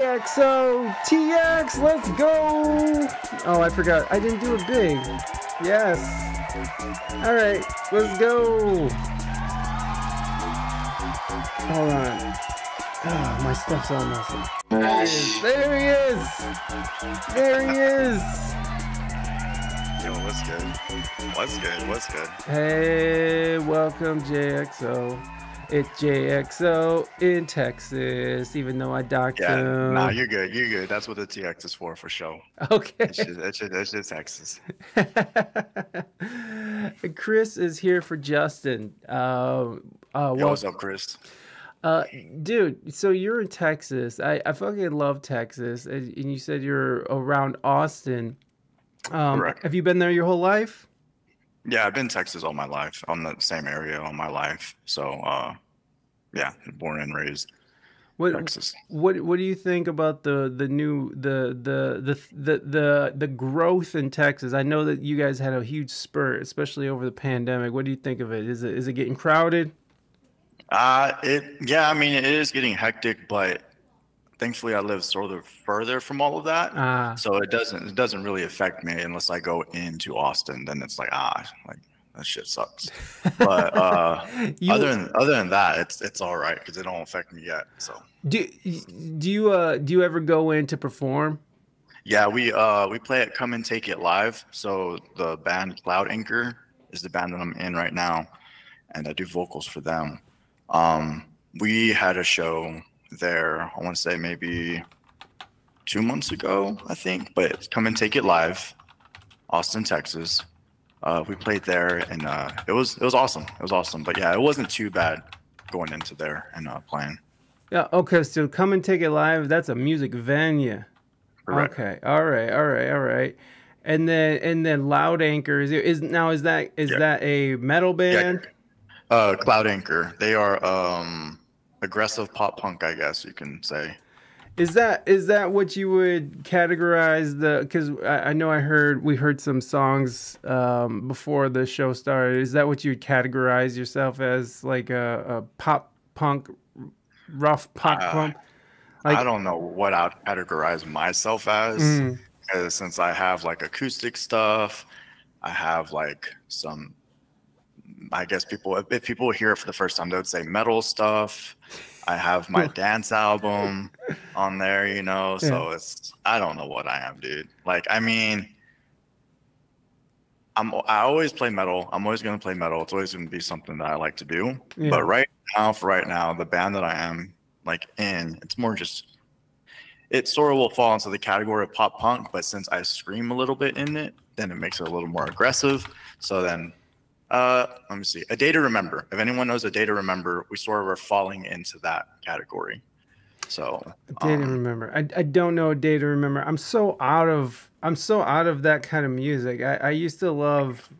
XOTX, let's go! Oh, I forgot. I didn't do a big. Yes. All right, let's go. Hold on. Oh, my stuff's all messy. There he is. There he is. Yo, what's good? What's good? What's good? Hey, welcome, JXO. It's JXO in Texas, even though I docked him. Nah, you're good. You're good. That's what the TX is for sure. Okay. It's just Texas. Chris is here for Justin. Yo, what's up, Chris? Dude, so you're in Texas. I fucking love Texas. And you said you're around Austin. Correct. Have you been there your whole life? Yeah, I've been in Texas all my life. I'm in the same area all my life. So, yeah, born and raised in Texas. What do you think about the new growth in Texas? I know that you guys had a huge spurt, especially over the pandemic. What do you think of it? Is it getting crowded? Yeah, I mean, it is getting hectic, but thankfully I live sort of further from all of that. So it doesn't really affect me unless I go into Austin, then it's like, that shit sucks. But other than that, it's all right because it don't affect me yet. So do you ever go in to perform? Yeah, we play at Come and Take It Live. So the band Cloud Anchor is the band that I'm in right now, and I do vocals for them. We had a show there, I want to say maybe 2 months ago, I think, but Come and Take It Live, Austin, Texas. We played there, and it was awesome. It was awesome, but yeah, it wasn't too bad going into there and playing. Yeah, okay, so Come and Take It Live, that's a music venue. Correct. Okay, all right. And then Loud Anchor is that a metal band? Yeah. Cloud Anchor. They are aggressive pop punk, I guess you can say. Is that what you would categorize the? Because I know we heard some songs before the show started. Is that what you would categorize yourself as, like a pop punk, rough pop punk? Like, I don't know what I'd categorize myself as, because since I have like acoustic stuff, I have like some. I guess if people hear it for the first time, they would say metal stuff. I have my dance album on there, you know, so yeah. I don't know what I am, dude. Like, I mean, I always play metal. I'm always going to play metal. It's always going to be something that I like to do. Yeah. But for right now, the band that I am like in, it's more just, it sort of will fall into the category of pop punk. But since I scream a little bit in it, then it makes it a little more aggressive. So then, let me see. A Day to Remember. If anyone knows A Day to Remember, we sort of are falling into that category. So A Day to Remember. I don't know A Day to Remember. I'm so out of that kind of music. I used to love,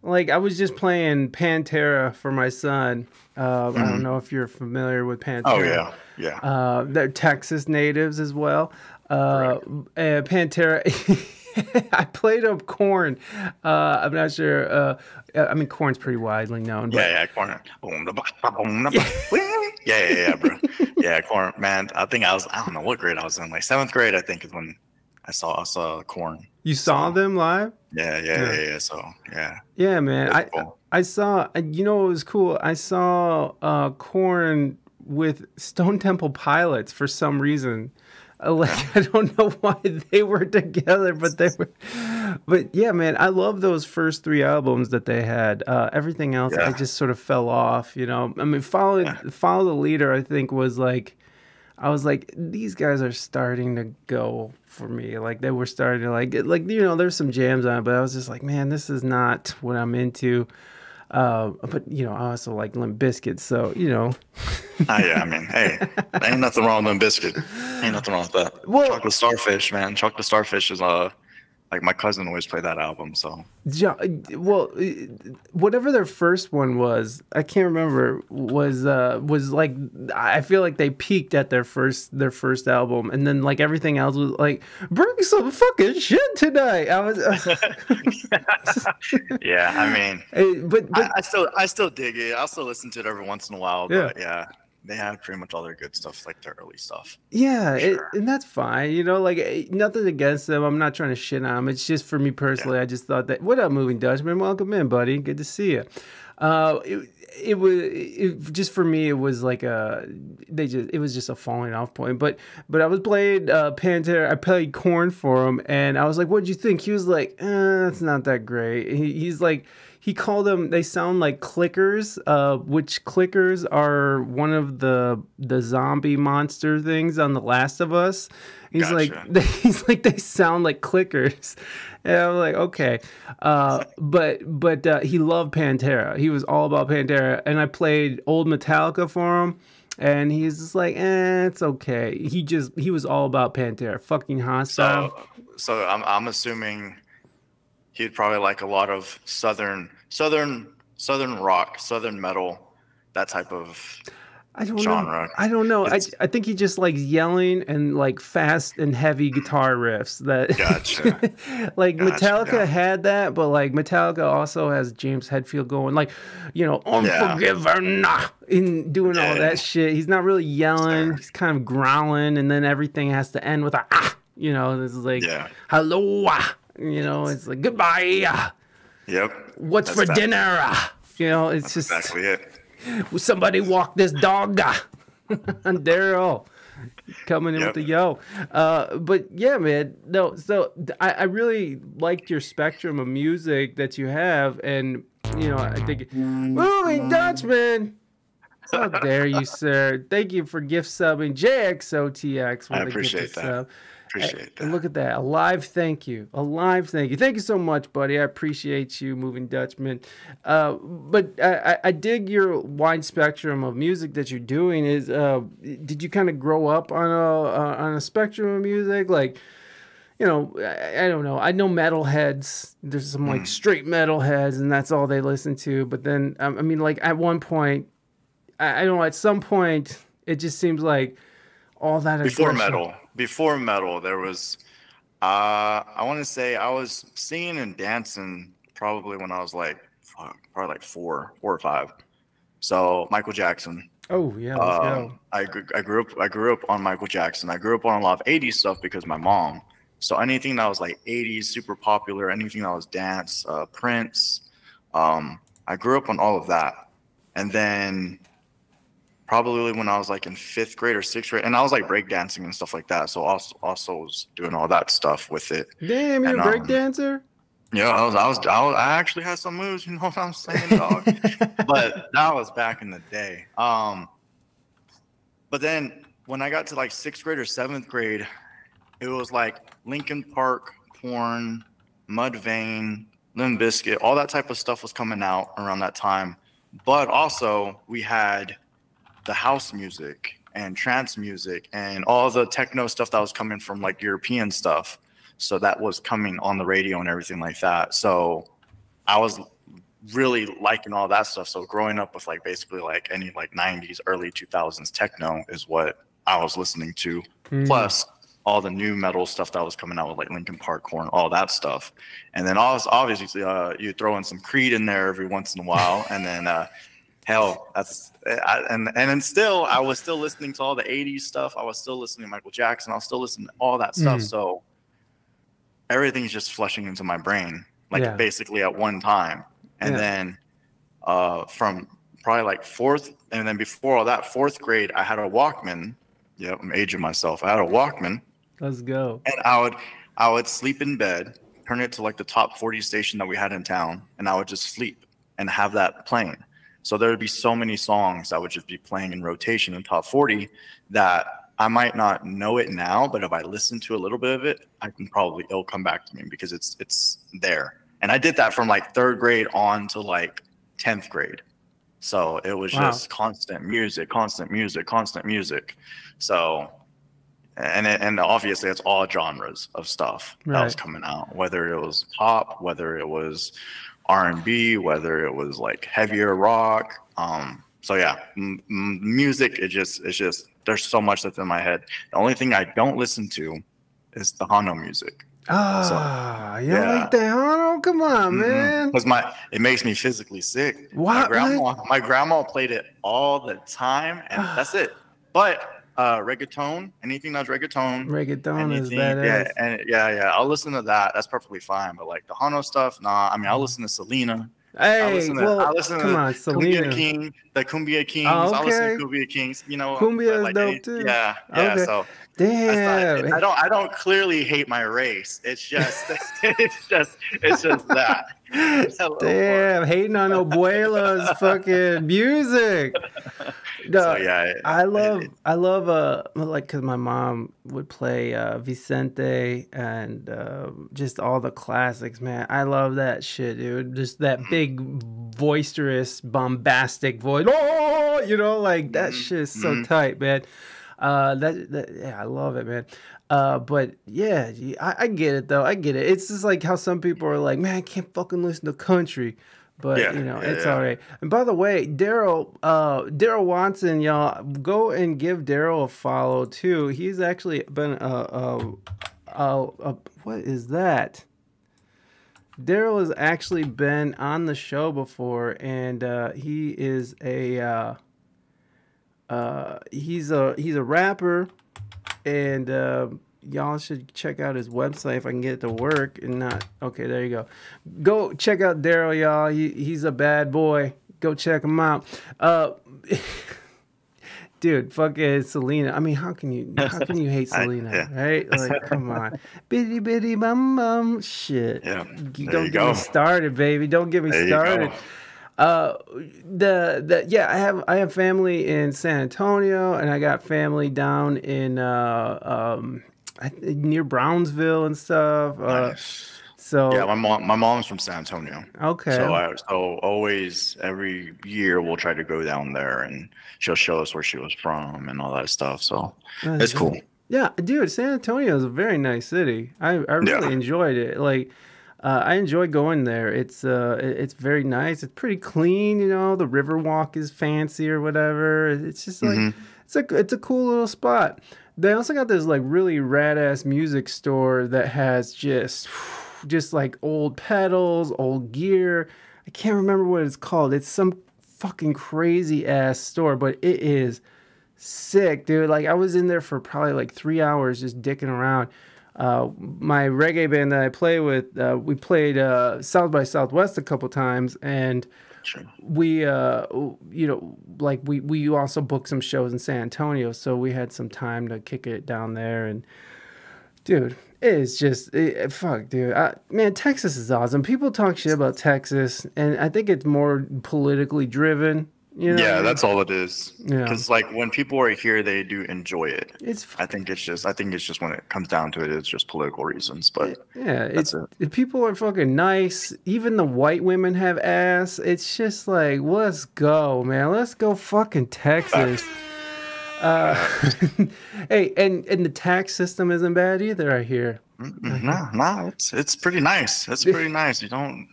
like, I was just playing Pantera for my son. I don't know if you're familiar with Pantera. Oh yeah, yeah. They're Texas natives as well. Pantera. I played up Korn. I'm not sure. I mean, Korn's pretty widely known. But... Yeah, Korn. Yeah, bro. Yeah, Korn, man. I think I don't know what grade I was in. Like seventh grade, I think, is when I saw Korn. You saw them live? Yeah. So yeah. Yeah, man. Cool. I saw. You know, it was cool. I saw Korn with Stone Temple Pilots for some reason. Like, I don't know why they were together, but they were. But yeah, man, I love those first three albums that they had. Everything else, I just sort of fell off, you know. I mean, Follow the Leader, I think, was like, I was like, these guys are starting to go for me. Like, they were starting to, like, you know, there's some jams on it, but I was just like, man, this is not what I'm into. But, you know, I also like Limp Bizkit, so, you know. Yeah, I mean, hey, there ain't nothing wrong with Limp Bizkit. Ain't nothing wrong with that. Well, Chocolate Starfish, man. Chocolate Starfish is, like, my cousin always played that album, so. Yeah, well, whatever their first one was, I can't remember, was like, I feel like they peaked at their first album, and then, like, everything else was like, bring some fucking shit tonight. I was... Yeah, I mean, but I still dig it. I'll still listen to it every once in a while. But yeah, They had pretty much all their good stuff, like their early stuff. Yeah, sure. And that's fine. You know, like, nothing against them. I'm not trying to shit on them. It's just for me personally, yeah. I just thought that, what up, Moving Dutchman? Welcome in, buddy. Good to see you. It was just for me. It was like it was just a falling off point. But I was playing Pantera. I played Korn for him, and I was like, "What'd you think?" He was like, "That's not that great." He's like, he called them. They sound like clickers, which clickers are one of the zombie monster things on The Last of Us. He's gotcha. Like, they sound like clickers. And I'm like, okay. But he loved Pantera. He was all about Pantera. And I played old Metallica for him. And he's just like, eh, it's okay. He was all about Pantera. Fucking hostile. So I'm assuming he'd probably like a lot of southern rock, southern metal, that type of... I don't know. I think he just likes yelling and like fast and heavy guitar riffs. That gotcha. Like gotcha. Metallica had that, but like Metallica also has James Hetfield going like, you know, Unforgiven in doing all that shit. He's not really yelling. He's kind of growling, and then everything has to end with a you know, this is like hello, you know, it's like goodbye. Yep. What's That's for that. Dinner? You know, it's That's just exactly it. Somebody walk this dog, and Daryl coming in with the yo. But yeah, man, no. So I really liked your spectrum of music that you have, and you know, I think Moving Dutchman. How dare you, sir? Thank you for gift subbing, JXOTX. I appreciate that. Appreciate that. And look at that, a live thank you. Thank you so much, buddy. I appreciate you, Moving Dutchman. But I dig your wide spectrum of music that you're doing. Is did you kind of grow up on a spectrum of music? Like, you know, I don't know. I know metalheads. There's some like straight metalheads, and that's all they listen to. But then, I mean, like at one point, I don't know. At some point, it just seems like all that before metal. Before metal, there was, I want to say I was singing and dancing probably when I was like, probably like four or five. So Michael Jackson. Oh yeah. I grew up on Michael Jackson. I grew up on a lot of 80s stuff because my mom. So anything that was like 80s, super popular, anything that was dance, Prince. I grew up on all of that. And then probably when I was like in 5th grade or 6th grade, and I was like breakdancing and stuff like that. So also was doing all that stuff with it. Damn, you're a breakdancer? Yeah, I actually had some moves. You know what I'm saying, dog? But that was back in the day. But then when I got to like 6th grade or 7th grade, it was like Linkin Park, Korn, Mudvayne, Limp Bizkit, all that type of stuff was coming out around that time. But also we had the house music and trance music and all the techno stuff that was coming from like European stuff. So that was coming on the radio and everything like that. So I was really liking all that stuff. So growing up with like basically like any like 90s, early 2000s techno is what I was listening to. Plus all the new metal stuff that was coming out with like Linkin Park, Korn, all that stuff. And then obviously you throw in some Creed in there every once in a while. And then, hell, I was still listening to all the 80s stuff. I was still listening to Michael Jackson. I was still listening to all that stuff. So everything's just flushing into my brain, like basically at one time. And then from probably like 4th, and then before all that, 4th grade, I had a Walkman. Yeah, I'm aging myself. I had a Walkman. Let's go. And I would sleep in bed, turn it to like the top 40 station that we had in town, and I would just sleep and have that playing. So there would be so many songs that would just be playing in rotation in top 40 that I might not know it now, but if I listen to a little bit of it, I can probably, it'll come back to me because it's there. And I did that from like 3rd grade on to like 10th grade. So it was just constant music. So, and obviously it's all genres of stuff that was coming out, whether it was pop, whether it was R&B, whether it was like heavier rock. So yeah, music, it's just, there's so much that's in my head. The only thing I don't listen to is the Hano music. Ah, so, you don't like that? Oh, come on, man. Because it makes me physically sick. What? My grandma played it all the time, and that's it. But reggaeton, anything that's reggaeton. Reggaeton is badass. Yeah, I'll listen to that. That's perfectly fine. But like the Hano stuff, nah. I mean, I'll listen to Selena. Hey, come on, Selena. The Cumbia Kings. Oh, okay. I listen to Cumbia Kings. You know, Cumbia is dope too. Yeah, yeah. Okay. So, damn, not, I don't clearly hate my race. It's just that. Damn, hating on Abuela's fucking music. So, yeah, I love, because my mom would play Vicente and just all the classics, man. I love that shit, dude. Just that big, boisterous, bombastic voice. Oh, you know, like that shit is so tight, man. Yeah, I love it, man. But yeah, I get it though. I get it. It's just like how some people are like, man, I can't fucking listen to country. But yeah, you know, it's all right. And by the way, Daryl, Daryl Watson, y'all go and give Daryl a follow too. He's actually been what is that? Daryl has actually been on the show before, and he is a he's a rapper, and y'all should check out his website if I can get it to work and not. Okay, there you go. Go check out Daryl, y'all. He's a bad boy. Go check him out. Dude, fucking Selena. I mean, how can you hate Selena, right? Like, come on. Bitty bitty bum bum. Shit. Yeah, don't get me started, baby. Don't get me started. I have family in San Antonio, and I got family down in near Brownsville and stuff. Nice. So yeah, my mom's from San Antonio. Okay. So always every year we'll try to go down there, and she'll show us where she was from and all that stuff. So it's cool. Yeah, dude, San Antonio is a very nice city. I really enjoyed it. Like, I enjoy going there. It's very nice. It's pretty clean, you know. The Riverwalk is fancy or whatever. It's just like it's a cool little spot. They also got this like really rad ass music store that has just like old pedals, old gear. I can't remember what it's called. It's some fucking crazy ass store, but it is sick, dude. Like I was in there for probably like 3 hours just dicking around. My reggae band that I play with, we played South by Southwest a couple times, and we you know, like we also booked some shows in San Antonio, so we had some time to kick it down there. And dude, it's just fuck, dude. Man, Texas is awesome. People talk shit about Texas, and I think it's more politically driven. You know yeah, I mean? That's all it is. Because like when people are here, they do enjoy it. I think it's just when it comes down to it, it's just political reasons. But yeah, that's it. People are fucking nice. Even the white women have ass. It's just like, let's go, man. Let's go fucking Texas. Hey, and the tax system isn't bad either, I hear. No, it's pretty nice. It's pretty nice. You don't.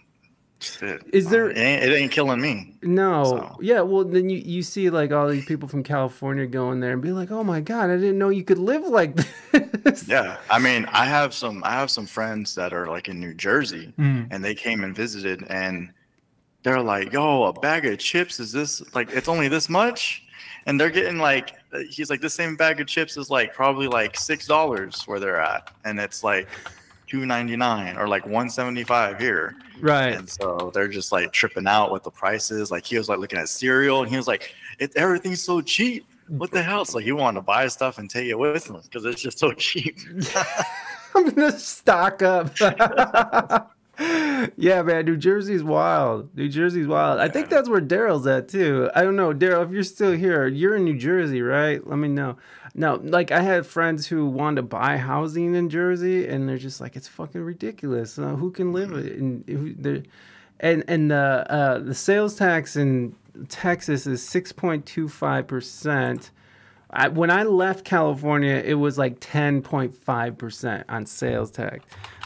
It ain't killing me. No. So. Yeah, well, then you see like all these people from California going there and be like, oh my God, I didn't know you could live like this. Yeah. I mean, I have some friends that are like in New Jersey, and they came and visited, and they're like, yo, a bag of chips is this, like, it's only this much? And they're getting like, he's like, this same bag of chips is like probably like $6 where they're at. And it's like $2.99 or like $1.75 here, right? And so they're just like tripping out with the prices. Like he was like looking at cereal, and he was like, everything's so cheap. What the hell? So he wanted to buy stuff and take it with him because it's just so cheap. I'm gonna stock up. Yeah, man, New Jersey's wild. New Jersey's wild. I think that's where Daryl's at too. I don't know, Daryl, if you're still here, you're in New Jersey, right? Let me know. No, like I had friends who wanted to buy housing in Jersey, and they're just like, it's fucking ridiculous. Who can live it? And the sales tax in Texas is 6.25%. When I left California, it was like 10.5% on sales tax.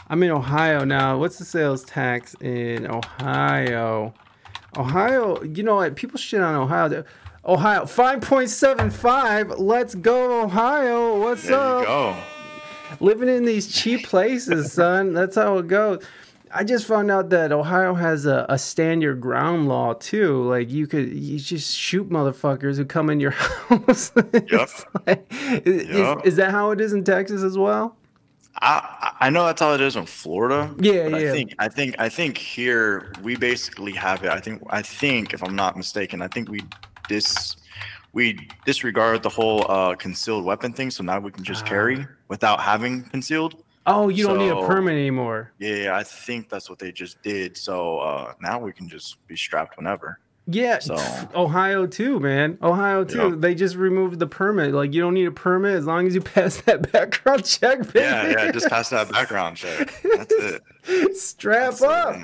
I'm in Ohio now. What's the sales tax in Ohio? Ohio, you know what? People shit on Ohio. Ohio 5.75. Let's go, Ohio. What's up? There you go. Living in these cheap places, son. That's how it goes. I just found out that Ohio has a stand your ground law too. Like you just shoot motherfuckers who come in your house. Yep. Like, is that how it is in Texas as well? I know that's how it is in Florida. Yeah, yeah. I think here we basically have it. I think if I'm not mistaken, we disregard the whole concealed weapon thing, so now we can just carry without having concealed. Oh, you don't need a permit anymore. Yeah, I think that's what they just did. So now we can just be strapped whenever. Yeah, so Ohio too, man. Ohio too. Yep. They just removed the permit. Like you don't need a permit as long as you pass that background check, baby. Yeah, yeah, just pass that background check. That's it. Strap up.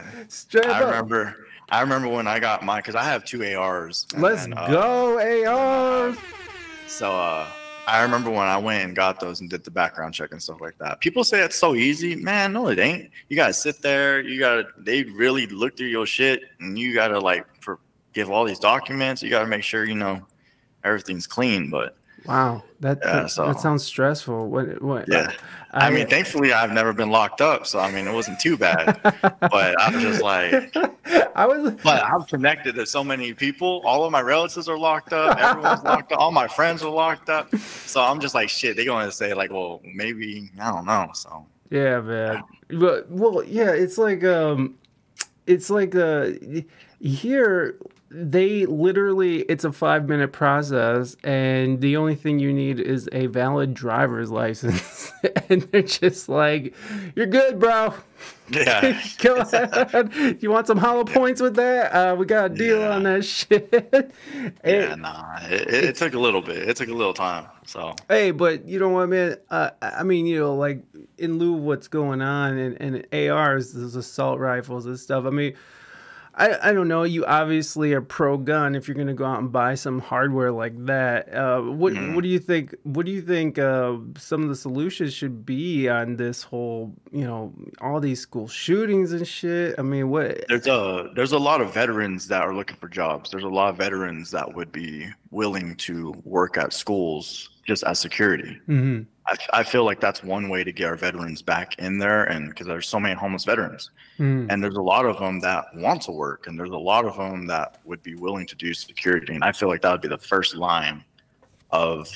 I remember when I got mine because I have 2 ARs. Let's go ARs. So I remember when I went and got those and did the background check and stuff like that. People say it's so easy. Man, no, it ain't. You gotta sit there. They really look through your shit and you gotta like give all these documents. You got to make sure, you know, everything's clean. But wow, that sounds stressful. What? Yeah. I mean, thankfully I've never been locked up. So, I mean, it wasn't too bad, but I'm just like, but I'm connected to so many people. All of my relatives are locked up. Everyone's locked up. All my friends are locked up. So I'm just like, shit, they're going to say like, well, maybe, I don't know. So yeah, man. But well, yeah, it's like, here, they literally, it's a 5-minute process, and the only thing you need is a valid driver's license. And they're just like, you're good, bro. Yeah. Go ahead. You want some hollow points with that? We got a deal on that shit. Yeah, nah. It took a little bit. It took a little time. So hey, but you know what, man? I mean, you know, like in lieu of what's going on and ARs, those assault rifles and stuff. I mean, I don't know. You obviously are pro-gun if you're going to go out and buy some hardware like that. What do you think? What do you think some of the solutions should be on this whole, you know, all these school shootings and shit? I mean, what? There's a lot of veterans that are looking for jobs. There's a lot of veterans that would be willing to work at schools just as security. Mm-hmm. I feel like that's one way to get our veterans back in there, and because there's so many homeless veterans, and there's a lot of them that want to work, and there's a lot of them that would be willing to do security, and I feel like that would be the first line of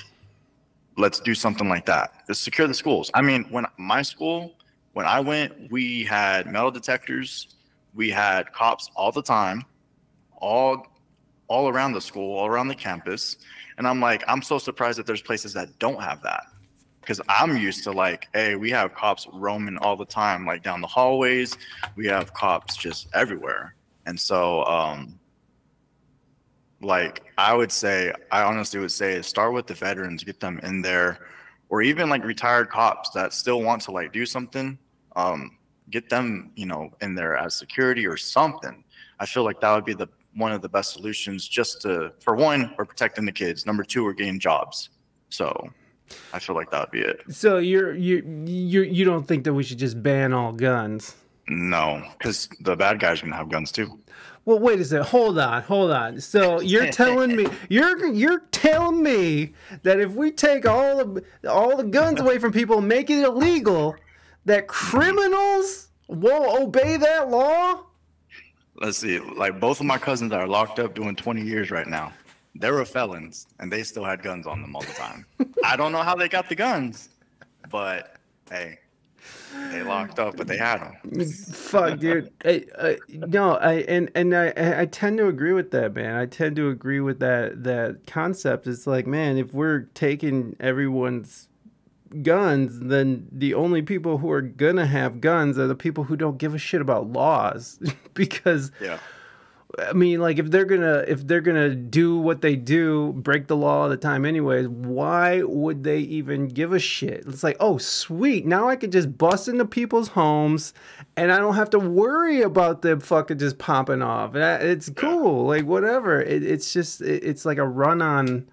let's do something like that. Let's secure the schools. I mean, when my school, when I went, we had metal detectors, we had cops all the time, all around the school, all around the campus, and I'm like, I'm so surprised that there's places that don't have that. Because I'm used to like, hey, we have cops roaming all the time, like down the hallways. We have cops just everywhere. And so, like, I honestly would say start with the veterans, get them in there, or even like retired cops that still want to like do something, get them, you know, in there as security or something. I feel like that would be one of the best solutions just to, for one, we're protecting the kids. Number two, we're getting jobs. So I feel like that would be it. So you don't think that we should just ban all guns? No, because the bad guys are gonna have guns too. Well, wait a second. Hold on. So you're telling me you're telling me that if we take all the guns away from people and make it illegal, that criminals won't obey that law? Let's see. Like both of my cousins are locked up doing 20 years right now. They were felons, and they still had guns on them all the time. I don't know how they got the guns, but hey, they locked up, but they had them. Fuck, dude. I tend to agree with that, man. I tend to agree with that concept. It's like, man, if we're taking everyone's guns, then the only people who are gonna have guns are the people who don't give a shit about laws, because yeah. I mean, like, if they're gonna do what they do, break the law all the time anyways, why would they even give a shit? It's like, oh, sweet. Now I could just bust into people's homes and I don't have to worry about them fucking just popping off. It's cool. Like, whatever. It's like a run on,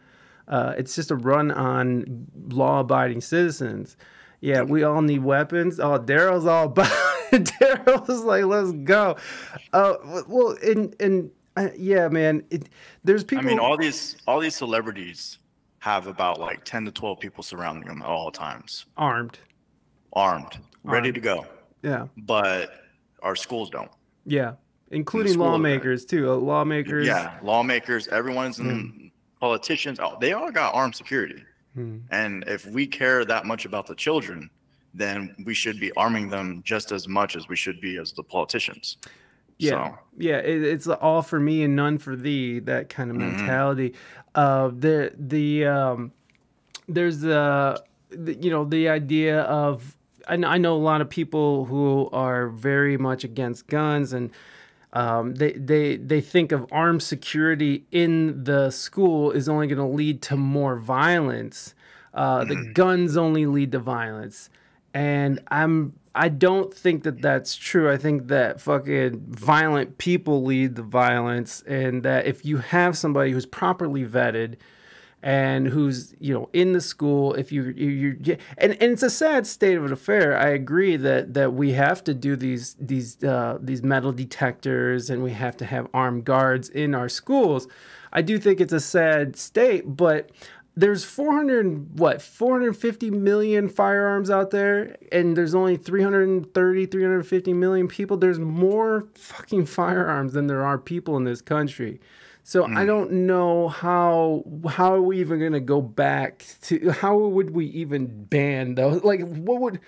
it's just a run on law-abiding citizens. Yeah, we all need weapons. Oh, Daryl's all about it. Daryl's like, let's go. Well, yeah, man. There's people. I mean, all these celebrities have about like 10 to 12 people surrounding them at all times, armed. armed, ready to go. Yeah. But our schools don't. Yeah. Including lawmakers, too. Lawmakers. Yeah. Lawmakers, everyone's in politicians. Oh, they all got armed security. And if we care that much about the children, then we should be arming them just as much as we should be as the politicians. Yeah. So. Yeah. It's all for me and none for thee, that kind of mentality. There's the idea of, I know a lot of people who are very much against guns, and they think of armed security in the school is only going to lead to more violence. The guns only lead to violence. And I don't think that that's true. I think that fucking violent people lead the violence, and that if you have somebody who's properly vetted and who's, you know, in the school, if and it's a sad state of an affair. I agree that we have to do these metal detectors, and we have to have armed guards in our schools. I do think it's a sad state, but there's 450 million firearms out there, and there's only 350 million people. There's more fucking firearms than there are people in this country. So I don't know how are we even going to go back to, how would we even ban those? Like, what would,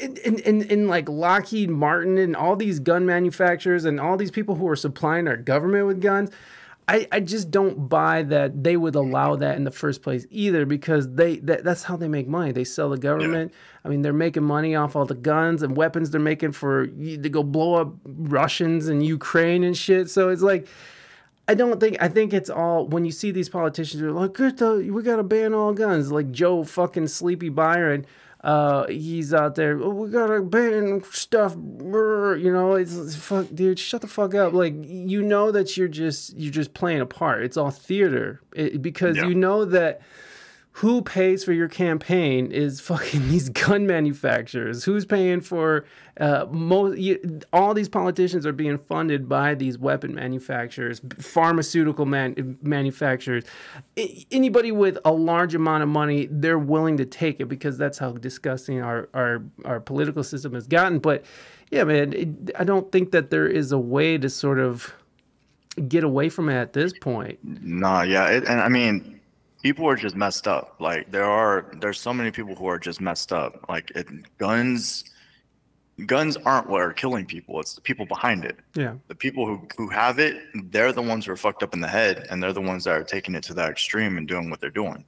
in like Lockheed Martin and all these gun manufacturers and all these people who are supplying our government with guns, I just don't buy that they would allow that in the first place either, because that's how they make money. They sell the government. Yeah. I mean, they're making money off all the guns and weapons they're making to go blow up Russians and Ukraine and shit. So it's like, I think it's all, when you see these politicians who are like, we got to ban all guns, like Joe fucking Sleepy Byron. He's out there, we gotta ban stuff, you know. It's fuck, dude, shut the fuck up. Like, you know that you're just playing a part. It's all theater, because you know that who pays for your campaign is fucking these gun manufacturers. Who's paying for all these politicians are being funded by these weapon manufacturers, pharmaceutical manufacturers. Anybody with a large amount of money, they're willing to take it, because that's how disgusting our political system has gotten. But yeah, man, I don't think that there is a way to sort of get away from it at this point. Nah, yeah, and I mean, people are just messed up. Like, there's so many people who are just messed up. Like, guns aren't what are killing people. It's the people behind it. Yeah. The people who have it, they're the ones who are fucked up in the head, and they're the ones that are taking it to that extreme and doing what they're doing.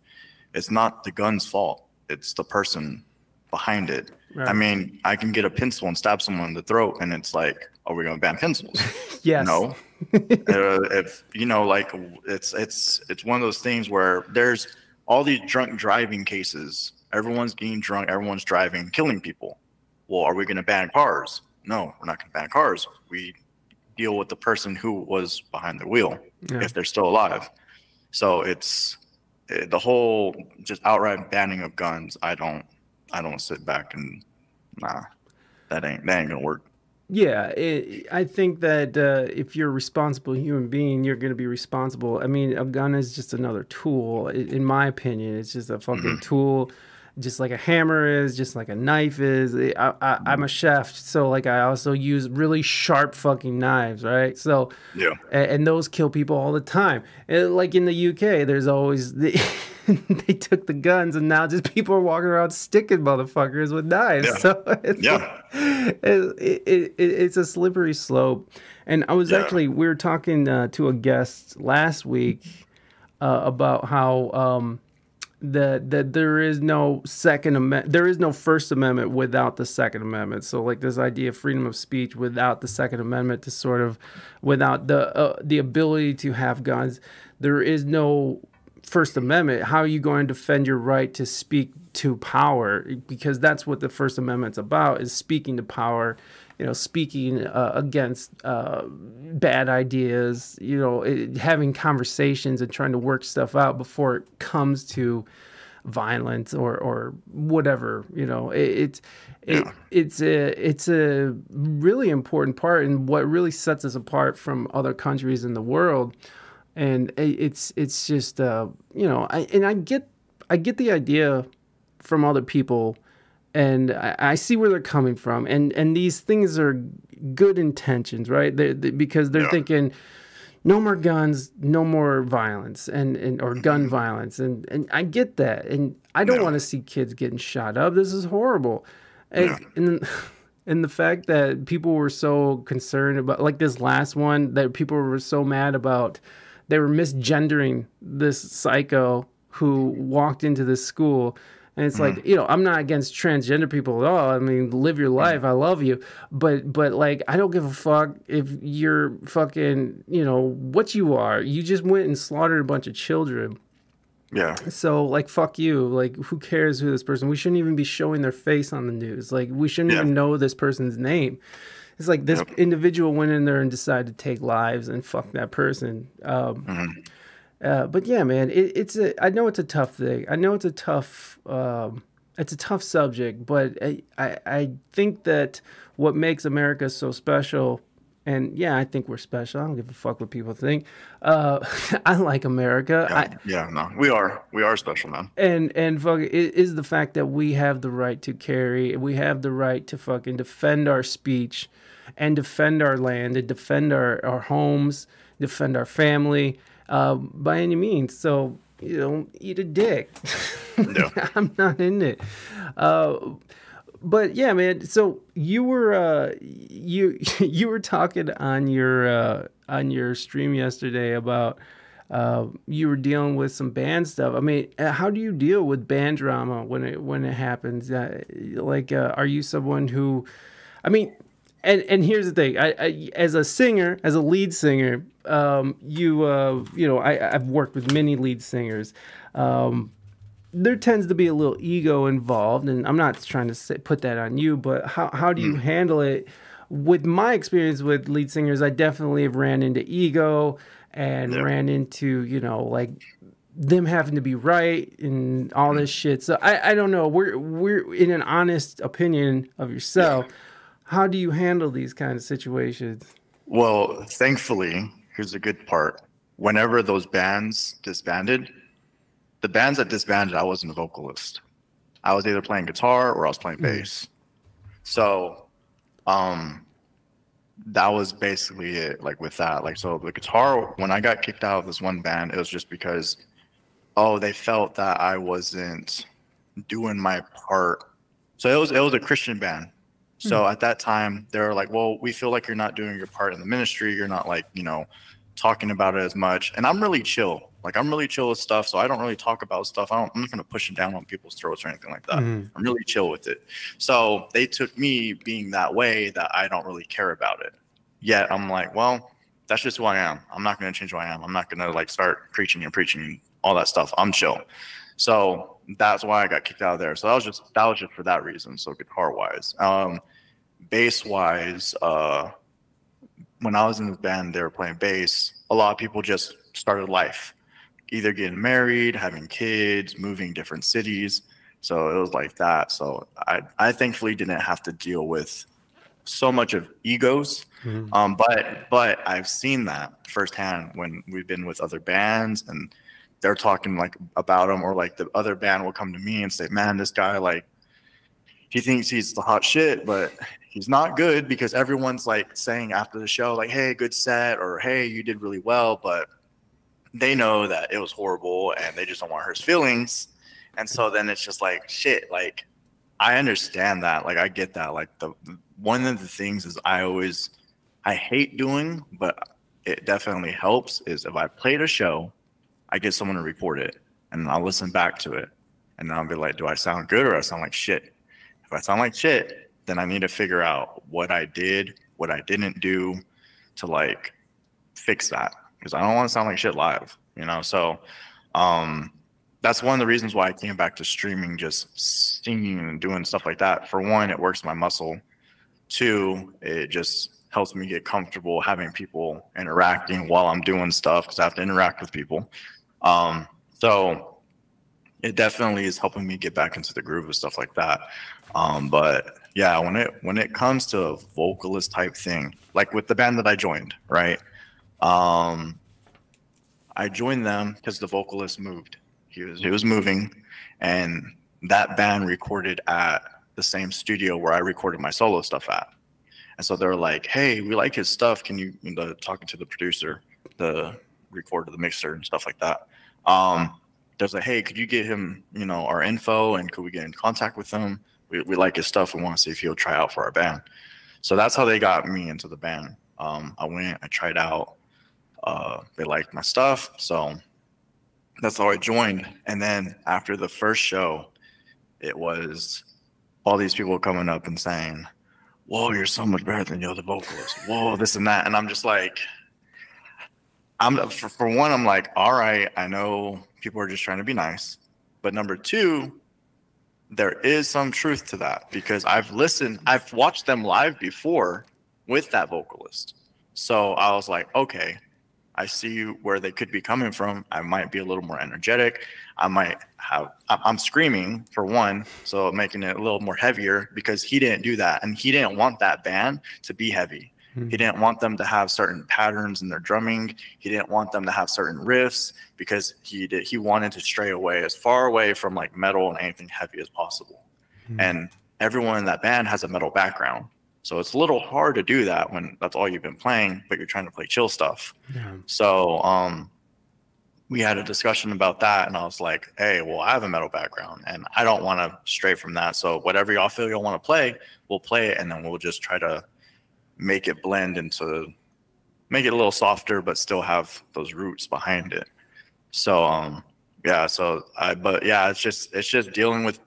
It's not the gun's fault. It's the person behind it. Right. I mean, I can get a pencil and stab someone in the throat, and it's like, are we going to ban pencils? Yes. No. If you know, like, it's one of those things where there's all these drunk driving cases. Everyone's getting drunk, everyone's driving, killing people. Well, are we going to ban cars? No, we're not going to ban cars. We deal with the person who was behind the wheel, if they're still alive. So it's the whole just outright banning of guns. I don't sit back and nah, that ain't gonna work. Yeah, I think that if you're a responsible human being, you're going to be responsible. I mean, a gun is just another tool, in my opinion. It's just a fucking tool, just like a hammer is, just like a knife is. I'm a chef, so like I also use really sharp fucking knives, right? So yeah, and those kill people all the time. And like in the UK, there's always the they took the guns, and now just people are walking around sticking motherfuckers with knives. Yeah. So it's, it's a slippery slope. And I was actually, we were talking to a guest last week about how that there is no First Amendment without the Second Amendment. So like this idea of freedom of speech without the Second Amendment, to sort of without the ability to have guns, there is no First Amendment. How are you going to defend your right to speak to power? Because that's what the First Amendment's about, is speaking to power, you know, speaking against bad ideas, you know, having conversations and trying to work stuff out before it comes to violence or whatever, you know. It's a really important part, and what really sets us apart from other countries in the world. And it's just, you know, I get the idea from other people And I see where they're coming from. And these things are good intentions, right? Because they're thinking, no more guns, no more violence, or gun violence. And I get that. And I don't want to see kids getting shot up. This is horrible. And the fact that people were so concerned about, like this last one, that people were so mad about, they were misgendering this psycho who walked into this school. And it's like, you know, I'm not against transgender people at all. I mean, live your life. I love you. But like, I don't give a fuck if you're fucking, you know, what you are. You just went and slaughtered a bunch of children. Yeah. So, like, fuck you. Like, who cares who this person? We shouldn't even be showing their face on the news. Like, we shouldn't even know this person's name. It's like this individual went in there and decided to take lives and fuck that person. But yeah, man, I know it's a tough thing. I know it's a tough subject, but I think that what makes America so special, and yeah, I think we're special. I don't give a fuck what people think. I like America. We are special, man. And fuck, it is the fact that we have the right to carry, we have the right to fucking defend our speech, and defend our land, and defend our homes, defend our family. By any means. So, you know, eat a dick. No. I'm not in it. But yeah, man, so you were you were talking on your stream yesterday about you were dealing with some band stuff. I mean, how do you deal with band drama when it happens? Are you someone who, I mean, and here's the thing, I as a singer, as a lead singer, you know, I've worked with many lead singers. There tends to be a little ego involved, and I'm not trying to put that on you, but how do you handle it? With my experience with lead singers, I definitely have ran into ego and ran into, you know, like them having to be right and all this shit. So I don't know. We're in an honest opinion of yourself. How do you handle these kind of situations? Well, thankfully, here's the good part. Whenever those bands disbanded, the bands that disbanded, I wasn't a vocalist. I was either playing guitar or I was playing bass. So that was basically it, like with that. Like, so the guitar, when I got kicked out of this one band, it was just because, oh, they felt that I wasn't doing my part. So it was a Christian band. So at that time, they were like, well, we feel like you're not doing your part in the ministry. You're not, like, you know, talking about it as much. And I'm really chill. Like, I'm really chill with stuff. So I don't really talk about stuff. I'm not going to push it down on people's throats or anything like that. I'm really chill with it. So they took me being that way, that I don't really care about it. Yet I'm like, well, that's just who I am. I'm not going to change who I am. I'm not going to, like, start preaching and preaching all that stuff. I'm chill. So that's why I got kicked out of there. So that was just for that reason. So guitar wise, bass wise, when I was in the band, they were playing bass. A lot of people just started life, either getting married, having kids, moving different cities. So it was like that. So I thankfully didn't have to deal with so much of egos. But I've seen that firsthand when we've been with other bands, and they're talking, like, about him, or like the other band will come to me and say, man, this guy, like, he thinks he's the hot shit, but he's not good, because everyone's, like, saying after the show, like, hey, good set, or hey, you did really well, but they know that it was horrible and they just don't want to hurt his feelings. And so then it's just like, shit, like, I understand that. Like, I get that. Like, one of the things is I hate doing, but it definitely helps, is if I played a show, I get someone to record it, and I'll listen back to it, and I'll be like, do I sound good or I sound like shit? If I sound like shit, then I need to figure out what I did, what I didn't do to, like, fix that, because I don't want to sound like shit live, you know? So that's one of the reasons why I came back to streaming, just singing and doing stuff like that. For one, it works my muscle. Two, it just helps me get comfortable having people interacting while I'm doing stuff, because I have to interact with people. So it definitely is helping me get back into the groove of stuff like that. But yeah, when it comes to a vocalist type thing, like with the band that I joined, right? I joined them because the vocalist moved. He was moving, and that band recorded at the same studio where I recorded my solo stuff at. And so they're like, hey, we like his stuff. Can you, talking to the producer, the recorder, the mixer and stuff like that. There's like, hey, could you get him, our info and could we get in contact with him? We like his stuff. We want to see if he'll try out for our band. So that's how they got me into the band. I went, I tried out. They liked my stuff. So that's how I joined. And then after the first show, it was all these people coming up and saying, whoa, you're so much better than the other vocalists. Whoa, this and that. And I'm just like, for one, I'm like, all right, I know people are just trying to be nice. But number two, there is some truth to that because I've watched them live before with that vocalist. So I was like, okay, I see where they could be coming from. I might be a little more energetic. I'm screaming for one, so making it a little more heavier because he didn't do that. And he didn't want that band to be heavy. Mm-hmm. He didn't want them to have certain patterns in their drumming. He didn't want them to have certain riffs because he wanted to stray away as far away from like metal and anything heavy as possible. Mm-hmm. And everyone in that band has a metal background. So it's a little hard to do that when that's all you've been playing, but you're trying to play chill stuff. Yeah. So we had a discussion about that, and I was like, hey, well, I have a metal background, and I don't want to stray from that. So whatever y'all feel y'all want to play, we'll play it, and then we'll just try to make it blend into, make it a little softer, but still have those roots behind it. So, yeah, so it's just dealing with,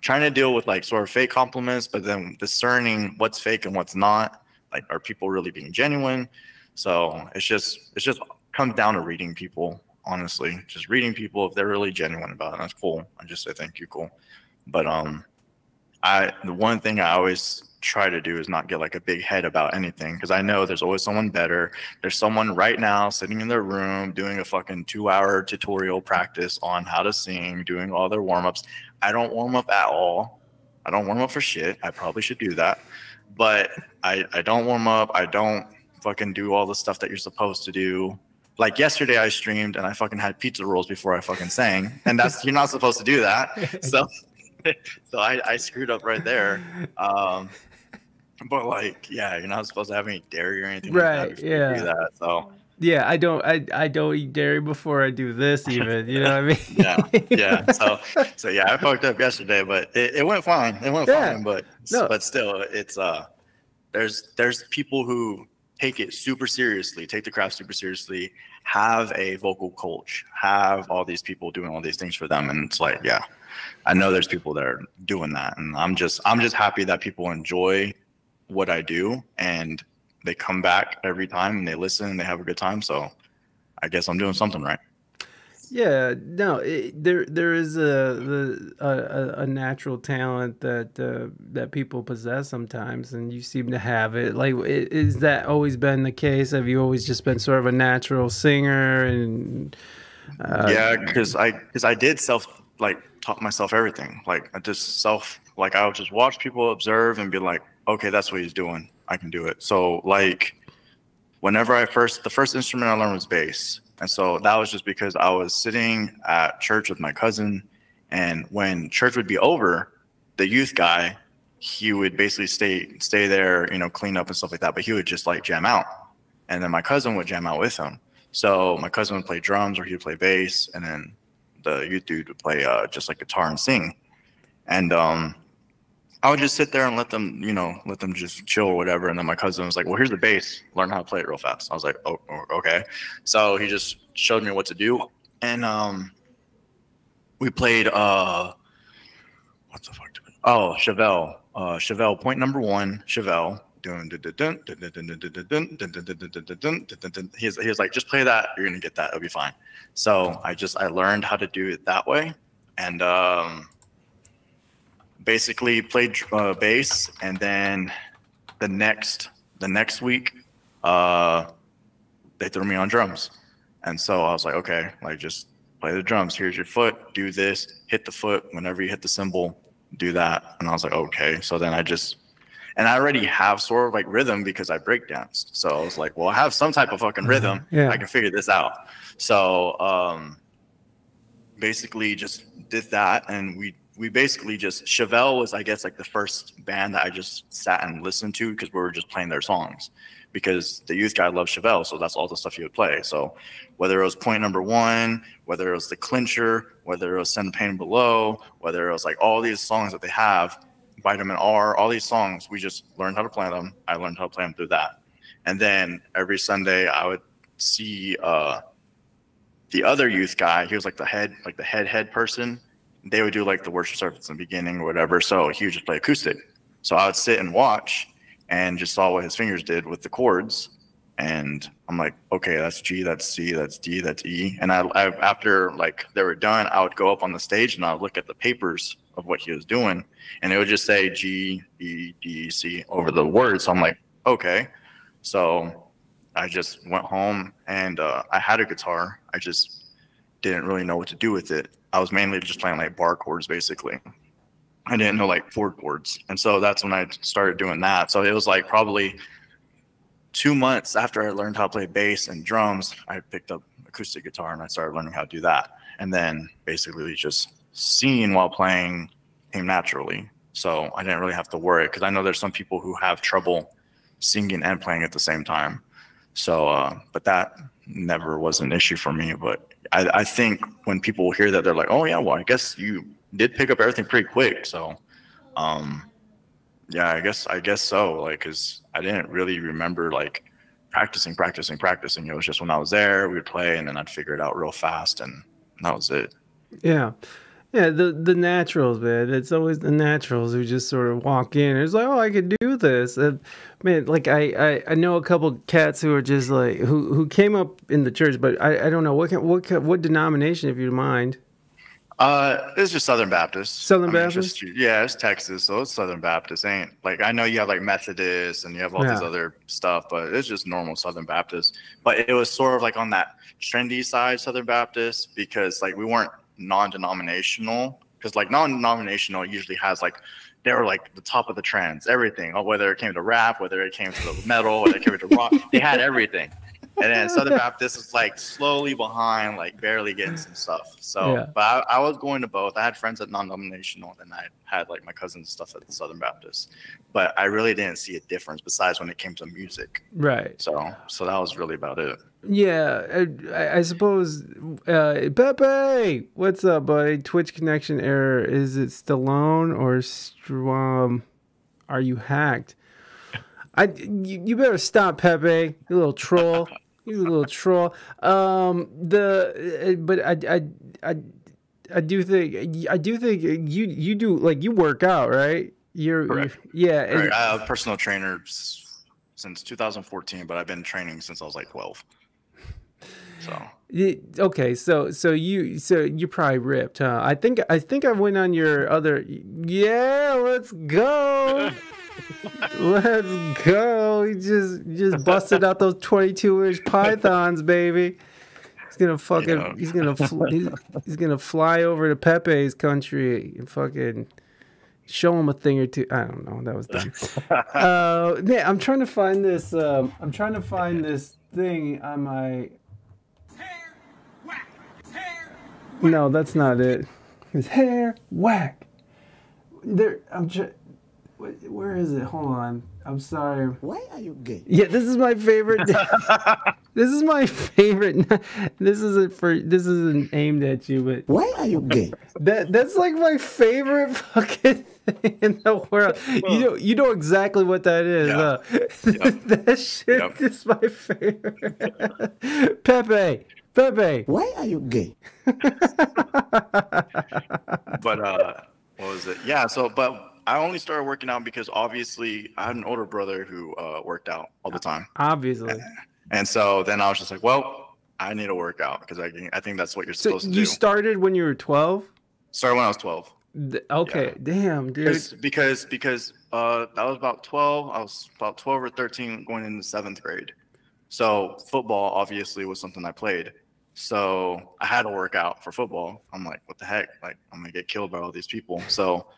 trying to deal with like sort of fake compliments, but then discerning what's fake and what's not. Like, are people really being genuine? So it's just comes down to reading people, honestly. Just reading people, if they're really genuine about it, that's cool. I just say thank you, cool. But the one thing I always try to do is not get like a big head about anything, because I know there's always someone better. There's someone right now sitting in their room doing a fucking 2-hour tutorial practice on how to sing, doing all their warm-ups. I don't warm up at all. I don't warm up for shit. I probably should do that. But I don't warm up. I don't fucking do all the stuff that you're supposed to do. Like yesterday I streamed and I fucking had pizza rolls before I fucking sang. And that's, you're not supposed to do that. So I screwed up right there. But like, yeah, you're not supposed to have any dairy or anything right, like that before you do that. So yeah, I don't eat dairy before I do this even, you know what I mean? yeah. So yeah, I fucked up yesterday, but it went fine. It went fine, but still it's there's people who take it super seriously, take the craft super seriously, have a vocal coach, have all these people doing all these things for them, and it's like, yeah, I know there's people that are doing that, and I'm just happy that people enjoy what I do and they come back every time and they listen and they have a good time. So I guess I'm doing something right. Yeah, no, there is a natural talent that that people possess sometimes, and you seem to have it. Like, is that always been the case? Have you always just been sort of a natural singer? And yeah, because I did taught myself everything. Like I would just watch people, observe, and be like, okay, that's what he's doing. I can do it. So like whenever the first instrument I learned was bass. And so that was just because I was sitting at church with my cousin, and when church would be over, the youth guy, he would basically stay there, clean up and stuff like that. But he would just like jam out. And then my cousin would jam out with him. So my cousin would play drums or he would play bass. And then the youth dude would play just like guitar and sing. And, I would just sit there and let them just chill or whatever. And then my cousin was like, well, here's the bass. Learn how to play it real fast. I was like, oh, okay. So he just showed me what to do. And we played, what the fuck? Oh, Chevelle. Chevelle, point number one, Chevelle. He was like, just play that. You're going to get that. It'll be fine. So I learned how to do it that way. And basically played bass, and then the next week they threw me on drums. And so I was like, okay, like just play the drums. Here's your foot, do this, hit the foot. Whenever you hit the cymbal, do that. And I was like, okay. So then I already have sort of like rhythm because I breakdanced. So I was like, well, I have some type of fucking rhythm. Yeah. I can figure this out. So basically just did that, and we we basically just, Chevelle was, I guess, like the first band that I just sat and listened to because we were just playing their songs because the youth guy loved Chevelle. So that's all the stuff he would play. So whether it was Point Number 1, whether it was The Clincher, whether it was Send Pain Below, whether it was like all these songs that they have, Vitamin R, all these songs, we just learned how to play them. I learned how to play them through that. And then every Sunday I would see the other youth guy. He was like the head person. They would do like the worship service in the beginning or whatever. So he would just play acoustic. So I would sit and watch and just saw what his fingers did with the chords. And I'm like, okay, that's G, that's C, that's D, that's E. And I after like they were done, I would go up on the stage and I would look at the papers of what he was doing. And it would just say G, E, D, C over the words. So I'm like, okay. So I just went home and I had a guitar. I just didn't really know what to do with it. I was mainly just playing like bar chords, basically. I didn't know like chord chords. And so that's when I started doing that. So it was like probably 2 months after I learned how to play bass and drums, I picked up acoustic guitar and I started learning how to do that. And then basically just singing while playing came naturally. So I didn't really have to worry because I know there's some people who have trouble singing and playing at the same time. So, but that never was an issue for me. But I think when people hear that, they're like, oh, yeah, well, I guess you did pick up everything pretty quick. So, yeah, I guess so. Like, because I didn't really remember, like, practicing. It was just when I was there, we would play, and then I'd figure it out real fast, and that was it. Yeah. Yeah, the naturals, man. It's always the naturals who just sort of walk in. It's like, oh, I could do this. And, man, like I know a couple cats who are just like who came up in the church, but I don't know what denomination, if you mind. It's just Southern Baptist. Southern Baptist. Yeah, it's Texas, so it's Southern Baptist. Ain't like I know you have like Methodist and you have all this other stuff, but it's just normal Southern Baptist. But it was sort of like on that trendy side, Southern Baptist, because like we weren't non-denominational, because like non-denominational usually has like they were like the top of the trends, everything, whether it came to rap, whether it came to the metal, whether it came to rock, they had everything. And then Southern Baptist is like slowly behind, like barely getting some stuff. So yeah. But I was going to both. I had friends at non-denominational and I had like my cousins and stuff at the Southern Baptist, but I really didn't see a difference besides when it came to music, right? So that was really about it. Yeah, I suppose. Pepe, what's up, buddy? Twitch connection error. Is it Stallone or Strom? Are you hacked? You better stop, Pepe. You little troll. You little troll. But I do think you do, like, you work out, right? You're right. I'm a personal trainer since 2014, but I've been training since I was like 12. So okay, so you probably ripped, huh? I think I went on your other. Yeah, let's go. Let's go. You just busted out those 22-inch pythons, baby. He's gonna fucking, you know. he's gonna fly over to Pepe's country and fucking show him a thing or two. I don't know. That was the man. I'm trying to find this. I'm trying to find this thing on my. No, that's not it. His hair whack. There, I'm just. Where is it? Hold on. I'm sorry. Why are you gay? Yeah, this is my favorite. This is my favorite. This isn't aimed at you, but why are you gay? That's like my favorite fucking thing in the world. Well, you know exactly what that is. Yeah. Huh? Yep. That shit is my favorite. Pepe, why are you gay? But what was it? Yeah. So, but. I only started working out because obviously I had an older brother who worked out all the time. Obviously. And so then I was just like, well, I need to work out because I think that's what you're supposed to do. You started when you were 12? Started when I was 12. Okay. Yeah. Damn, dude. Because I was about 12. I was about 12 or 13 going into 7th grade. So football obviously was something I played. So I had to work out for football. I'm like, what the heck? Like, I'm going to get killed by all these people. So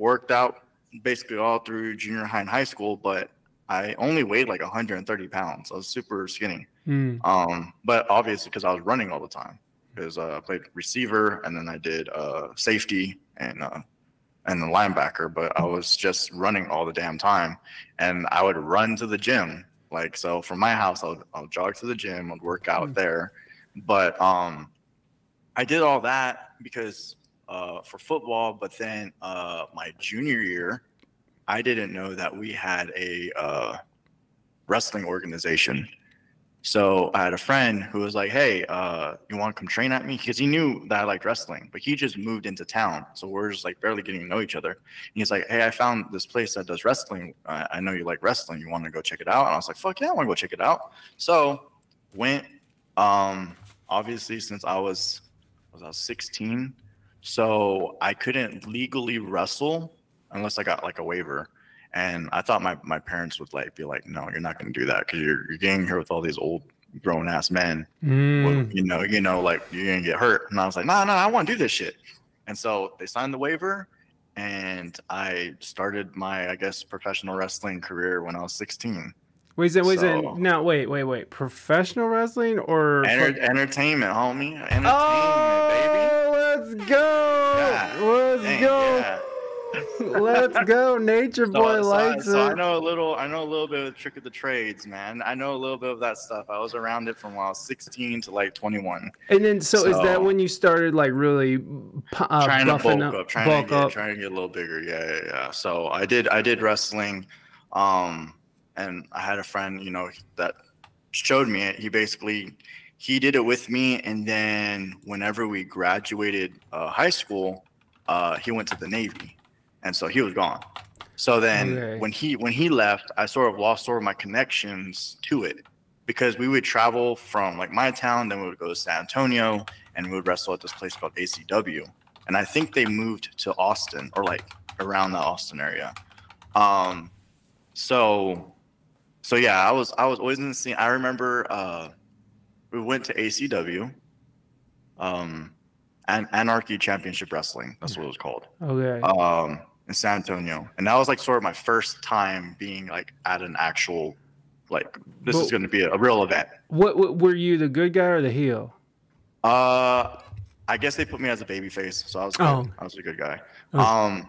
worked out basically all through junior high and high school, but I only weighed like 130 pounds. I was super skinny. But obviously because I was running all the time, because I played receiver, and then I did safety and the linebacker, but I was just running all the damn time. And I would run to the gym. Like, so from my house, I'll jog to the gym, I'd work out there. But I did all that because for football, but then my junior year, I didn't know that we had a wrestling organization. So I had a friend who was like, hey, you want to come train at me? Because he knew that I liked wrestling, but he just moved into town. So we're just like barely getting to know each other. And he's like, hey, I found this place that does wrestling. I know you like wrestling. You want to go check it out? And I was like, fuck yeah, I want to go check it out. So went, obviously, since I was 16. So I couldn't legally wrestle unless I got like a waiver. And I thought my parents would like be like, no, you're not going to do that because you're getting here with all these old grown ass men. Well, you know, like you're going to get hurt. And I was like, no, I want to do this shit. And so they signed the waiver, and I started my, I guess, professional wrestling career when I was 16. Wait. Professional wrestling or entertainment, homie? Entertainment, oh, baby. Let's go. Yeah. Let's go. Yeah. Let's go, nature boy. So I know a little bit of the trick of the trades, man. I know a little bit of that stuff. I was around it from when I was 16 to like 21. And then, so is that when you started like really trying to bulk up, trying to get a little bigger? Yeah. So I did wrestling, and I had a friend, you know, that showed me it. He did it with me, and then whenever we graduated high school, he went to the Navy. And so he was gone. So then when he left, I sort of lost my connections to it, because we would travel from like my town, then we would go to San Antonio, and we would wrestle at this place called ACW. And I think they moved to Austin, or like around the Austin area. So yeah, I was always in the scene. I remember we went to ACW. Anarchy Championship Wrestling, that's what it was called. Okay. In San Antonio. And that was like sort of my first time being like at an actual, like, this is going to be a real event. What were you, the good guy or the heel? I guess they put me as a baby face, so I was a good guy. Okay.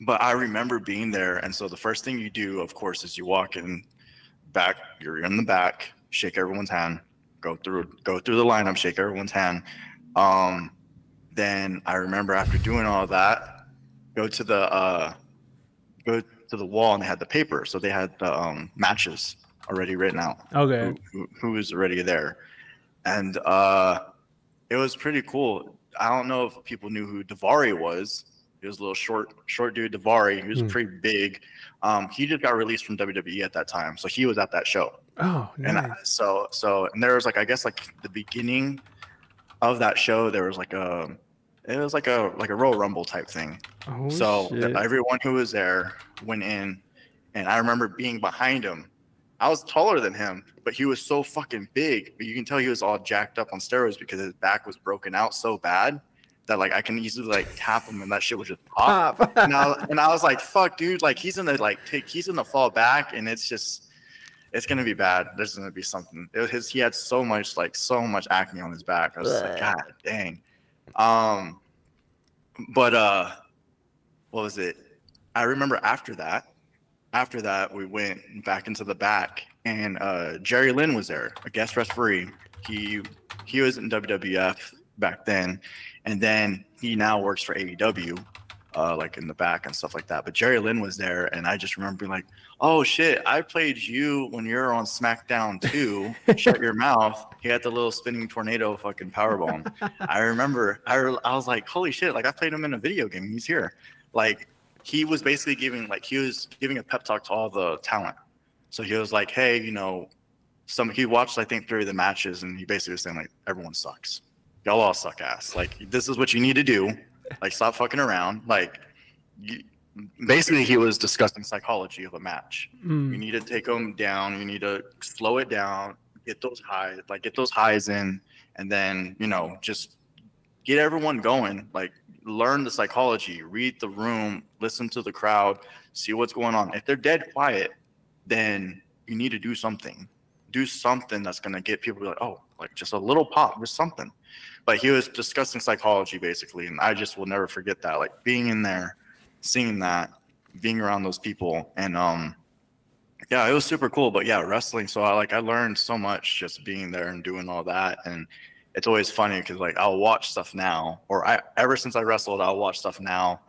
But I remember being there, and so the first thing you do, of course, is you walk in back, you're in the back, shake everyone's hand, go through the lineup, shake everyone's hand. Then I remember after doing all that, go to the wall, and they had the paper. So they had the matches already written out. Okay. Who was already there. And it was pretty cool. I don't know if people knew who Daivari was. He was a little short dude, Daivari. He was pretty big. He just got released from WWE at that time. So he was at that show. Oh, nice. And and there was like, I guess like the beginning of that show, there was like a Royal Rumble type thing. Oh, so everyone who was there went in, and I remember being behind him. I was taller than him, but he was so fucking big. But you can tell he was all jacked up on steroids because his back was broken out so bad that like I can easily like tap him and that shit would just pop. And I was like, fuck, dude, like he's gonna fall back, and it's gonna be bad. There's gonna be something. He had so much acne on his back. I was just like, God dang. What was it? I remember after that we went back into the back, and Jerry Lynn was there, a guest referee. He was in WWF back then, and then he now works for AEW. Like in the back and stuff like that. But Jerry Lynn was there, and I just remember being like, oh shit, I played you when you're on SmackDown 2. Shut your mouth. He had the little spinning tornado fucking powerbomb. I remember I was like, holy shit, like I played him in a video game. He's here. Like he was basically giving a pep talk to all the talent. So he was like, hey, you know, he watched, I think, 3 of the matches, and he basically was saying like, everyone sucks. Y'all all suck ass. Like this is what you need to do. Like, stop fucking around. Like, basically, he was discussing psychology of a match. You need to take them down. You need to slow it down. Get those highs in, and then, you know, just get everyone going. Like, learn the psychology. Read the room. Listen to the crowd. See what's going on. If they're dead quiet, then you need to do something. do something that's going to get people to be like, oh, like just a little pop, just something. But he was discussing psychology, basically, and I just will never forget that. Like, being in there, seeing that, being around those people, and yeah, it was super cool. But yeah, wrestling, so I learned so much just being there and doing all that. And it's always funny because, like, I'll watch stuff now, or ever since I wrestled, I'll watch stuff now,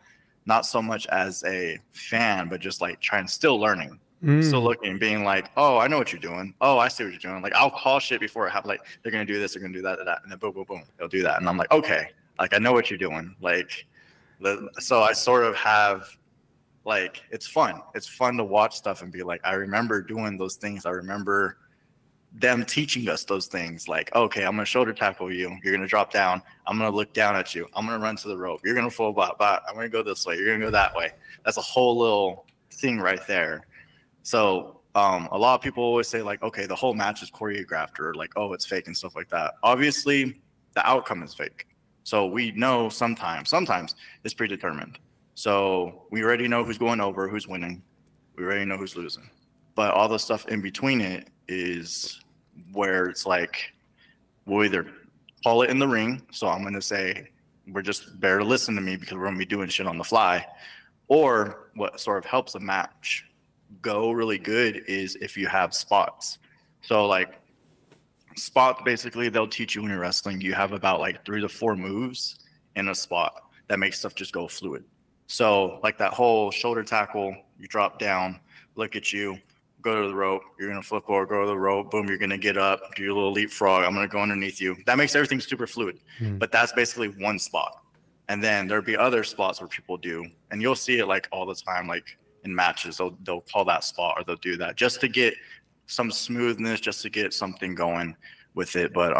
not so much as a fan, but just like trying, still learning. Still looking and being like, oh, I know what you're doing. Oh, I see what you're doing. Like, I'll call shit before it happens. Like, they're going to do this, they're going to do that, and then boom, boom, boom, they'll do that. And I'm like, okay, like, I know what you're doing. Like, so I sort of have, like, it's fun. It's fun to watch stuff and be like, I remember doing those things. I remember them teaching us those things. Like, okay, I'm going to shoulder tackle you. You're going to drop down. I'm going to look down at you. I'm going to run to the rope. You're going to full bot, bot. I'm going to go this way. You're going to go that way. That's a whole little thing right there. So a lot of people always say, like, okay, the whole match is choreographed, or like, oh, it's fake and stuff like that. Obviously, the outcome is fake. So we know sometimes it's predetermined. So we already know who's going over, who's winning. We already know who's losing. But all the stuff in between it is where it's like, we'll either call it in the ring. So I'm going to say, we're just better listen to me because we're going to be doing shit on the fly. Or what sort of helps a match go really good is if you have spots. So like spots, basically they'll teach you when you're wrestling, you have about like 3 to 4 moves in a spot that makes stuff just go fluid. So like that whole shoulder tackle, you drop down, look at you, go to the rope, you're going to flip over, go to the rope, boom, you're going to get up, do your little leapfrog, I'm going to go underneath you. That makes everything super fluid. But that's basically one spot. And then there'll be other spots where people do, and you'll see it like all the time, like in matches, they'll call that spot or they'll do that just to get some smoothness, just to get something going with it. But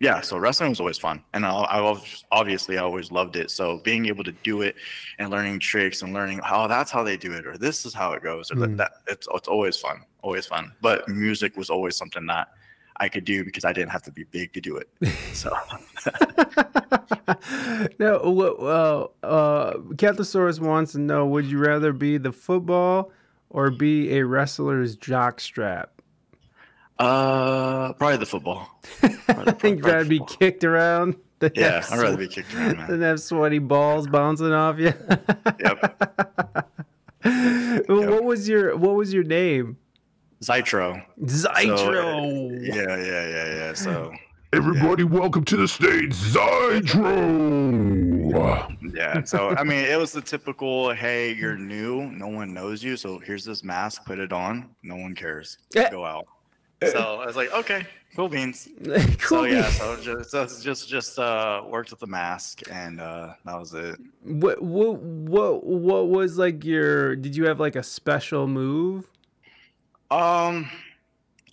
yeah, so wrestling was always fun, and I always loved it. So being able to do it and learning tricks and learning how that's how they do it, or this is how it goes, or that it's always fun. But music was always something that I could do because I didn't have to be big to do it. So now, well, Cathosaurus wants to know, would you rather be the football or be a wrestler's jockstrap? Probably the football. I think that'd be kicked around. Yeah, I'd rather be kicked around, man. Then have sweaty balls bouncing off you. Yep. What was your name? Zytro. So, yeah. So everybody, welcome to the stage, Zytro. Yeah. So I mean, it was the typical, hey, you're new, no one knows you, so here's this mask, put it on, no one cares, go out. So I was like, okay, cool beans. So worked with the mask, and that was it. What was like your? Did you have like a special move?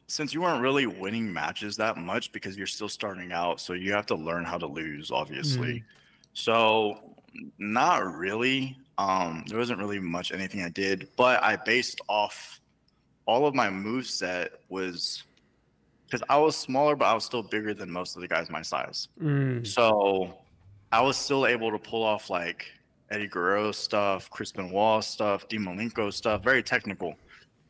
Since you weren't really winning matches that much because you're still starting out, so you have to learn how to lose, obviously. So not really. There wasn't really much anything I did, but I based off all of my moveset was because I was smaller, but I was still bigger than most of the guys my size. So I was still able to pull off like Eddie Guerrero stuff, Chris Benoit stuff, DiMalenko stuff, very technical.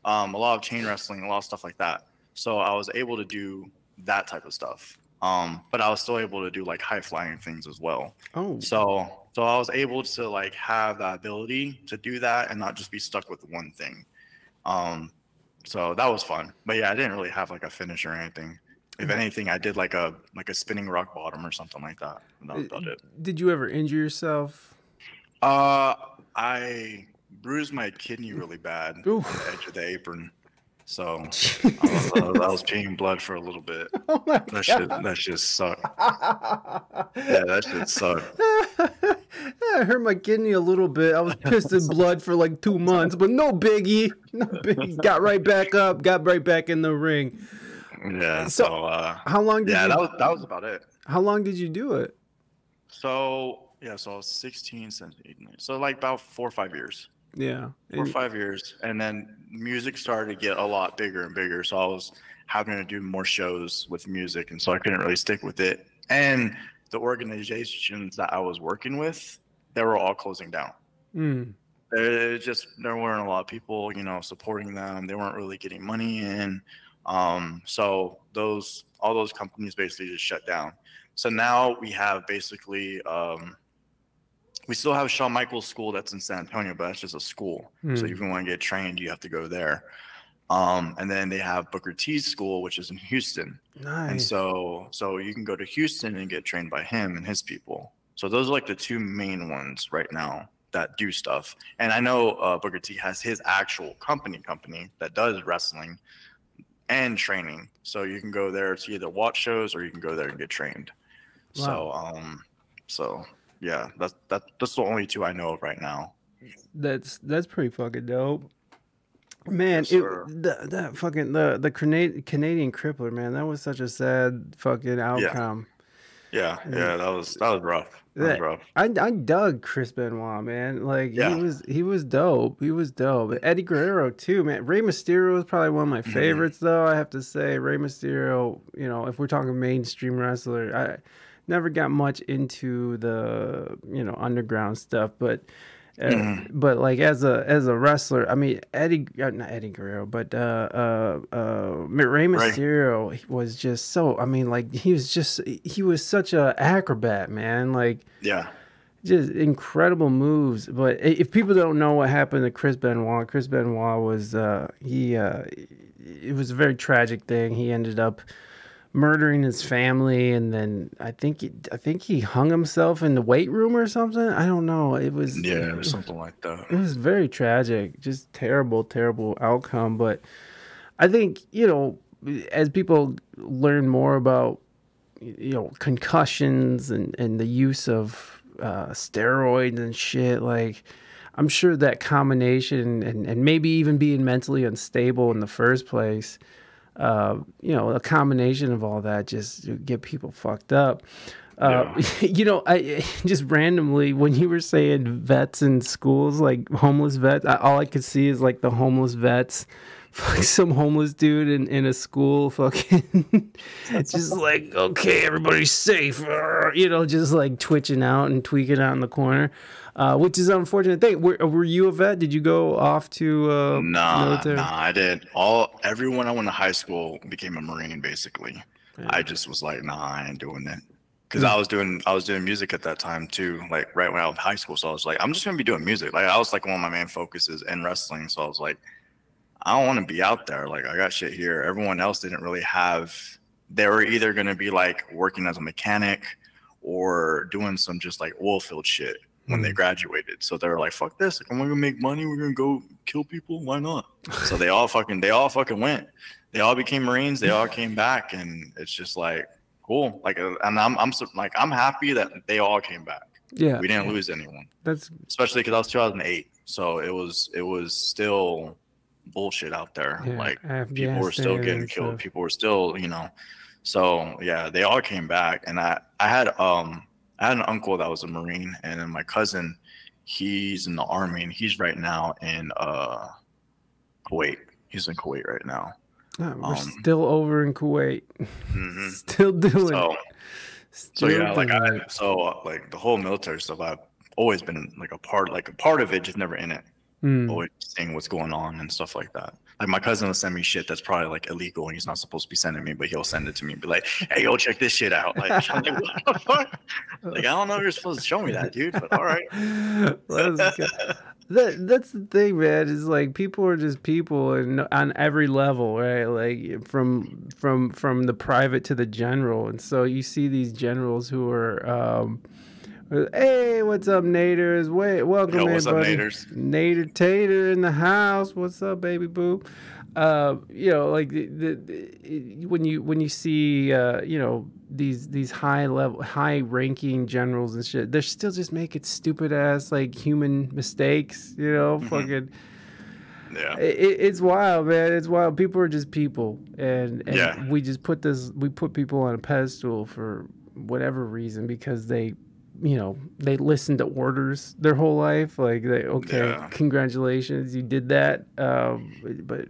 A lot of chain wrestling, a lot of stuff like that. So I was able to do that type of stuff. But I was still able to do like high flying things as well. So I was able to like have the ability to do that and not just be stuck with one thing. So that was fun. But yeah, I didn't really have like a finish or anything. If anything, I did like a spinning rock bottom or something like that. And that was about it. Did you ever injure yourself? I bruised my kidney really bad on the edge of the apron, so I was peeing blood for a little bit. Oh my God. That shit sucked. Yeah, that shit sucked. I hurt my kidney a little bit. I was pissed in blood for like 2 months, but no biggie. Got right back in the ring. Yeah. So how long? That was about it. How long did you do it? So I was 16, 17, 18, so like about 4 or 5 years. Yeah, 4 or 5 years, and then music started to get a lot bigger and bigger. So I was having to do more shows with music, and so I couldn't really stick with it. And the organizations that I was working with, they were all closing down. There weren't a lot of people, supporting them. They weren't really getting money in. So all those companies basically just shut down. So now we have basically, we still have Shawn Michaels school that's in San Antonio, but that's just a school. Mm. So if you want to get trained, you have to go there. And then they have Booker T's school, which is in Houston. Nice. And so you can go to Houston and get trained by him and his people. So those are like the two main ones right now that do stuff. And I know Booker T has his actual company that does wrestling and training. So you can go there to either watch shows or you can go there and get trained. Wow. So, yeah, that's the only two I know of right now. That's pretty fucking dope. Man, yes, that fucking the Canadian crippler, man, that was such a sad fucking outcome. Yeah, yeah, that was rough. That was rough. I dug Chris Benoit, man. Like he was dope. He was dope. Eddie Guerrero too, man. Rey Mysterio was probably one of my favorites, though. I have to say, Rey Mysterio. You know, if we're talking mainstream wrestler, I never got much into the underground stuff, but. But like as a wrestler, I mean Rey Mysterio was just so, I mean, like he was such a acrobat, man, like just incredible moves. But if people don't know what happened to Chris Benoit was it was a very tragic thing. He ended up murdering his family, and then I think he hung himself in the weight room or something. I don't know. It was something like that. It was very tragic, just terrible outcome. But I think as people learn more about concussions and the use of steroids and shit, like I'm sure that combination and maybe even being mentally unstable in the first place. A combination of all that just get people fucked up. I just randomly, when you were saying vets in schools, like homeless vets, all I could see is like the homeless vets, fuck some homeless dude in a school, fucking just like, okay, everybody's safe, just like twitching out and tweaking out in the corner, which is an unfortunate thing. Were you a vet? Did you go off to military? Nah, I did. Everyone I went to high school became a Marine, basically. Yeah. I just was like, nah, I ain't doing that. Because I was doing music at that time too, like right when I was in high school. So I was like, I'm just gonna be doing music. Like I was like one of my main focuses in wrestling. So I was like, I don't want to be out there. Like I got shit here. Everyone else didn't really have. They were either going to be like working as a mechanic or doing some just like oil field shit when they graduated. So they were like, fuck this. Like, I'm going to make money. We're going to go kill people. Why not? So they all fucking went. They all became Marines. They all came back. And it's just like, cool. Like, and I'm happy that they all came back. Yeah. We didn't lose anyone. That's especially because I was 2008. So it was still bullshit out there. Yeah, like people were still getting killed, people were still so yeah, they all came back. And I had an uncle that was a Marine, and then my cousin, he's in the Army, and he's right now in Kuwait. He's in Kuwait right now. We're still over in Kuwait. Still doing so the whole military stuff, I've always been like a part of it, just never in it. Always seeing what's going on and stuff like that. Like my cousin will send me shit that's probably like illegal and he's not supposed to be sending me, but he'll send it to me and be like, hey, yo, check this shit out. Like, I'm like, what the fuck? Like, I don't know if you're supposed to show me that, dude, but all right. That's the thing, man, is like people are just people, and on every level, right? Like from the private to the general. And so you see these generals who are hey, what's up, Naders? Wait, welcome, yo, what's everybody. Up, Naders? Nader Tater in the house. What's up, baby boo? Like the when you see these high ranking generals and shit, they're still just making stupid ass like human mistakes, fucking. Yeah, it's wild, man. It's wild. People are just people, and yeah. we put people on a pedestal for whatever reason, because they listen to orders their whole life. Like, congratulations, you did that. But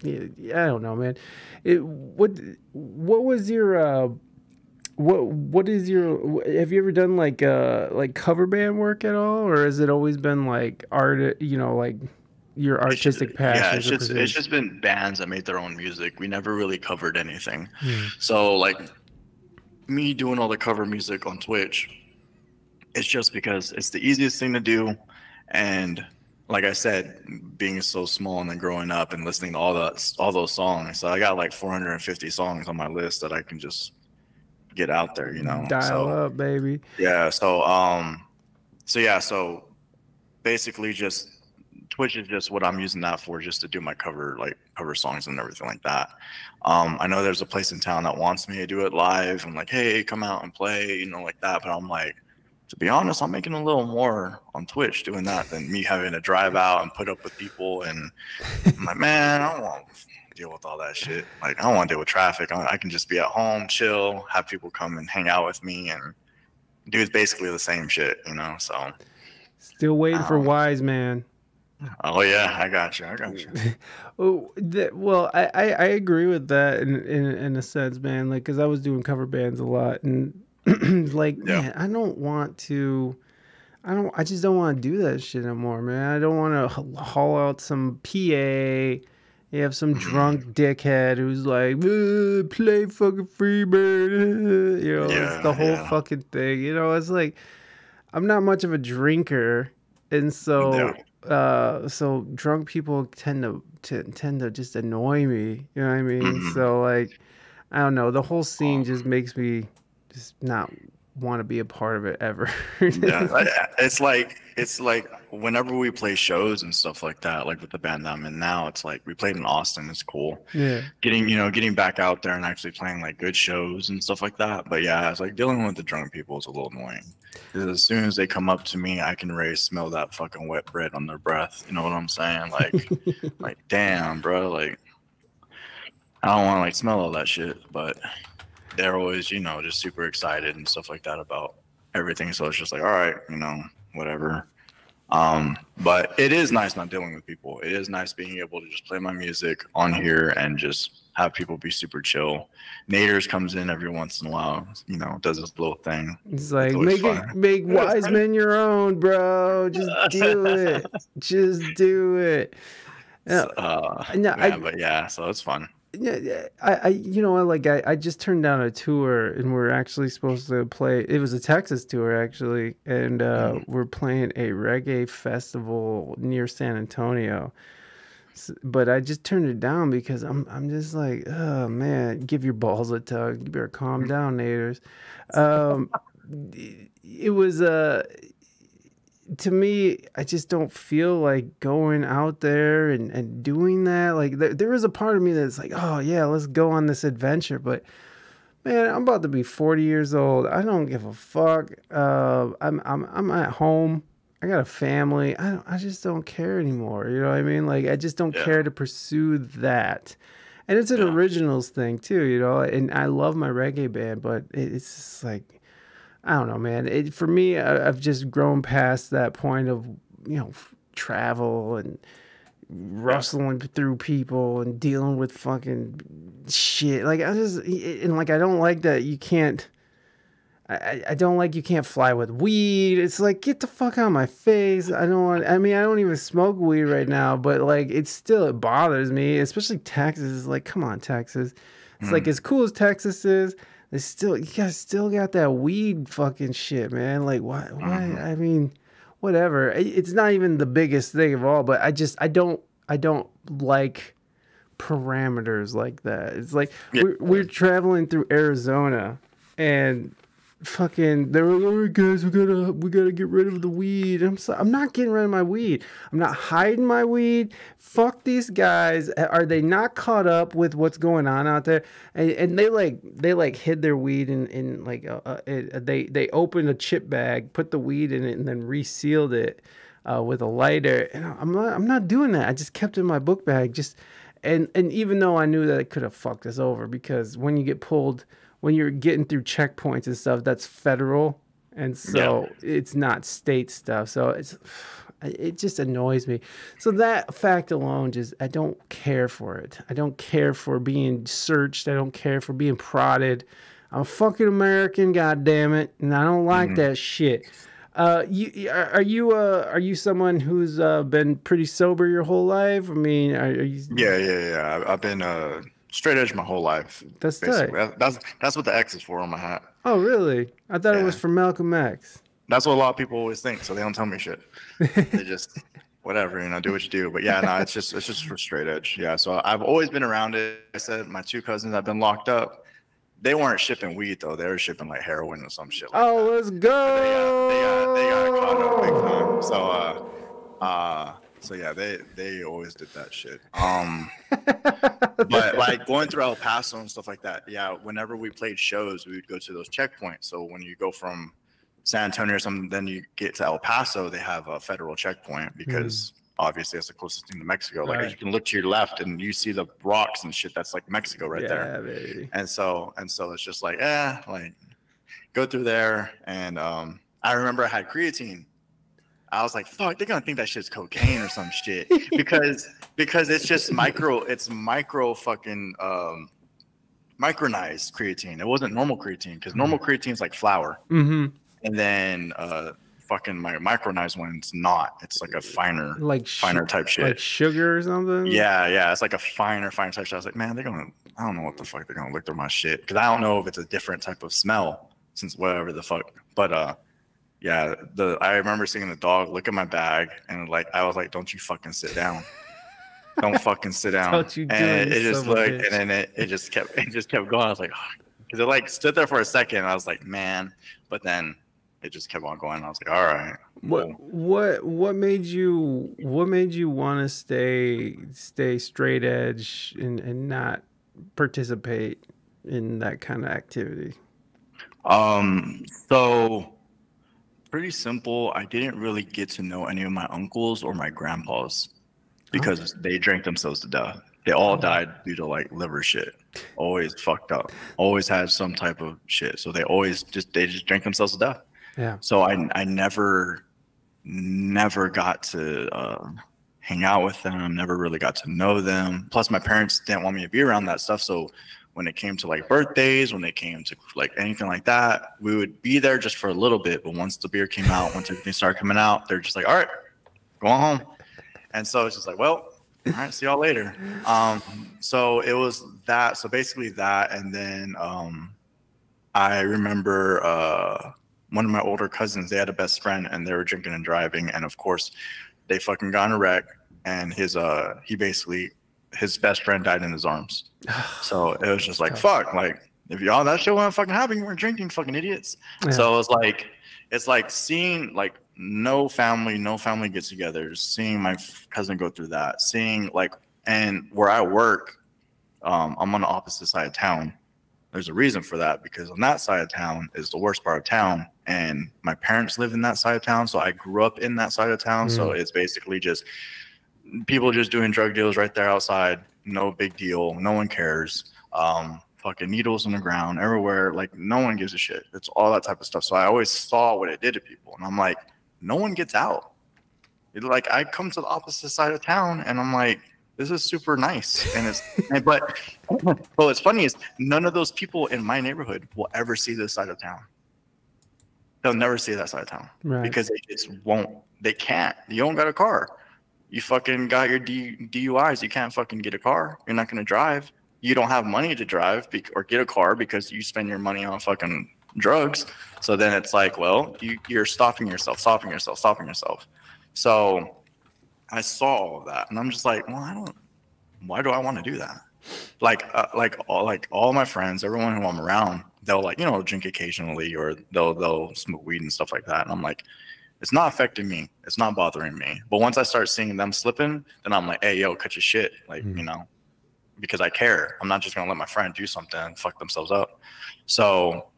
yeah, I don't know, man. What was your what is your? Have you ever done like cover band work at all, or has it always been like art? your artistic passion. Yeah, it's just been bands that made their own music. We never really covered anything. So like me doing all the cover music on Twitch, it's just because it's the easiest thing to do. And like I said, being so small and then growing up and listening to all those songs. So I got like 450 songs on my list that I can just get out there, you know. Dial up, baby. Yeah. So basically just Twitch is just what I'm using that for, just to do my cover songs and everything like that. I know there's a place in town that wants me to do it live. I'm like, hey, come out and play, you know, like that. But I'm like, to be honest, I'm making a little more on Twitch doing that than me having to drive out and put up with people. And I'm like, man, I don't want to deal with all that shit. Like, I don't want to deal with traffic. I can just be at home, chill, have people come and hang out with me and do basically the same shit, you know? So still waiting for Wise Man. Oh, yeah, I got you. Well, I agree with that in a sense, man, like, because I was doing cover bands a lot and like, yeah. Man, I just don't want to do that shit anymore, man. I don't want to haul out some PA. You have some drunk dickhead who's like, play fucking Freebird. You know, yeah, it's the whole fucking thing. You know, it's like, I'm not much of a drinker. And so, so drunk people tend to just annoy me. You know what I mean? So like, I don't know. The whole scene just makes me not want to be a part of it ever. It's like whenever we play shows and stuff like that, like with the band that I'm in now, it's like we played in Austin. It's cool. Yeah. Getting back out there and actually playing like good shows and stuff like that. But yeah, it's like dealing with the drunk people is a little annoying. Because as soon as they come up to me, I can already smell that fucking wet bread on their breath. You know what I'm saying? Like, like damn, bro. Like, I don't want to like smell all that shit, but they're always, you know, just super excited and stuff like that about everything. So it's just like, all right, you know, whatever. But it is nice not dealing with people. It is nice being able to just play my music on here and just have people be super chill. Naders comes in every once in a while, you know, does this little thing. He's like, make Wise Men your own, bro. Just do it. Just do it. But yeah, so it's fun. Yeah, I just turned down a tour and we're actually supposed to play. It was a Texas tour actually, and we're playing a reggae festival near San Antonio. But I just turned it down because I'm just like, oh man, give your balls a tug. You better calm down, Naders. It was to me, I just don't feel like going out there and doing that. Like there is a part of me that's like, oh yeah, let's go on this adventure. But man, I'm about to be 40 years old. I don't give a fuck. I'm at home. I got a family. I just don't care anymore. You know what I mean? Like I just don't care to pursue that. And it's an originals thing too, you know. And I love my reggae band, but it's just like, I don't know, man. For me, I've just grown past that point of, you know, travel and rustling through people and dealing with fucking shit. Like I don't like that you can't. I don't like you can't fly with weed. It's like, get the fuck out of my face. I don't want. I mean, I don't even smoke weed right now, but like it bothers me, especially Texas. Like, come on, Texas. It's like as cool as Texas is. It's still, you guys still got that weed fucking shit, man. Like, why? I mean, whatever. It's not even the biggest thing of all, but I don't like parameters like that. It's like we're traveling through Arizona, and fucking, they're like, all right, guys, we gotta get rid of the weed. I'm not getting rid of my weed. I'm not hiding my weed. Fuck these guys. Are they not caught up with what's going on out there? And they hid their weed in like they opened a chip bag, put the weed in it, and then resealed it with a lighter. And I'm not doing that. I just kept it in my book bag. And even though I knew that it could have fucked us over, because when you get pulled. When you're getting through checkpoints and stuff, that's federal, and so it's not state stuff. So it just annoys me. So that fact alone, just I don't care for it. I don't care for being searched. I don't care for being prodded. I'm a fucking American, goddammit, and I don't like that shit. Are you someone who's been pretty sober your whole life? I mean, are you? Yeah. I've been straight edge my whole life. That's basically. That's what the X is for on my hat. Oh, really? I thought it was for Malcolm X. That's what a lot of people always think, so they don't tell me shit. They just whatever, you know, do what you do. But yeah, no, it's just for straight edge. Yeah, so I've always been around it. I said my two cousins have been locked up. They weren't shipping weed though. They were shipping like heroin or some shit. Like that. Let's go! They got caught up big time. So yeah, they always did that shit. But like going through El Paso and stuff like that. Yeah, whenever we played shows, we would go to those checkpoints. So when you go from San Antonio or something, then you get to El Paso. They have a federal checkpoint because obviously that's the closest thing to Mexico. Like you can look to your left and you see the rocks and shit. That's like Mexico right there. Baby. And so it's just like go through there. And I remember I had creatine. I was like, fuck, they're gonna think that shit's cocaine or some shit because it's just micro fucking micronized creatine. It wasn't normal creatine because normal creatine is like flour. And then fucking my micronized one's not. It's like a finer type shit. Like sugar or something? Yeah. It's like a finer type shit. I was like, man, I don't know what the fuck they're gonna look through my shit. Cause I don't know if it's a different type of smell since whatever the fuck. But yeah, I remember seeing the dog look at my bag and like I was like, don't you fucking sit down. Don't fucking sit down. Don't you and it just looked bitch. And then it just kept going. I was like, oh. Cause it like stood there for a second. I was like, man, but then it just kept on going. I was like, all right. Cool. What made you want to stay straight edge and not participate in that kind of activity? So pretty simple. I didn't really get to know any of my uncles or my grandpas because they drank themselves to death. They all died due to like liver shit. Always fucked up. Always had some type of shit. So they always just drank themselves to death. Yeah. So I never got to hang out with them. Never really got to know them. Plus my parents didn't want me to be around that stuff. So when it came to like birthdays, when it came to like anything like that, we would be there just for a little bit. But once the beer came out, once everything started coming out, they're just like, all right, go home. And so it's just like, well. All right, see y'all later. So it was that. So basically that, and then I remember one of my older cousins. They had a best friend, and they were drinking and driving, and of course, they fucking got in a wreck. And his best friend died in his arms. So it was just like fuck. Like if y'all that shit wasn't fucking happening, you weren't drinking, fucking idiots. Yeah. So it was like seeing like. No family gets together, just seeing my cousin go through that, seeing like, and where I work, I'm on the opposite side of town. There's a reason for that because on that side of town is the worst part of town. And my parents live in that side of town. So I grew up in that side of town. So it's basically just people just doing drug deals right there outside. No big deal. No one cares. Fucking needles on the ground everywhere. Like no one gives a shit. It's all that type of stuff. So I always saw what it did to people. And I'm like, no one gets out. It's like I come to the opposite side of town, and I'm like, this is super nice. And it's, but what's funny is none of those people in my neighborhood will ever see this side of town. They'll never see that side of town because they just won't. They can't. You don't got a car. You fucking got your DUIs. You can't fucking get a car. You're not gonna drive. You don't have money to drive or get a car because you spend your money on fucking drugs. So then it's like, well, you're stopping yourself. So I saw all of that, and I'm just like, well, why do I want to do that? Like all my friends, everyone who I'm around, they'll like, you know, drink occasionally, or they'll smoke weed and stuff like that. And I'm like, it's not affecting me. It's not bothering me. But once I start seeing them slipping, then I'm like, hey, yo, cut your shit. Like, you know, because I care. I'm not just going to let my friend do something and fuck themselves up. So,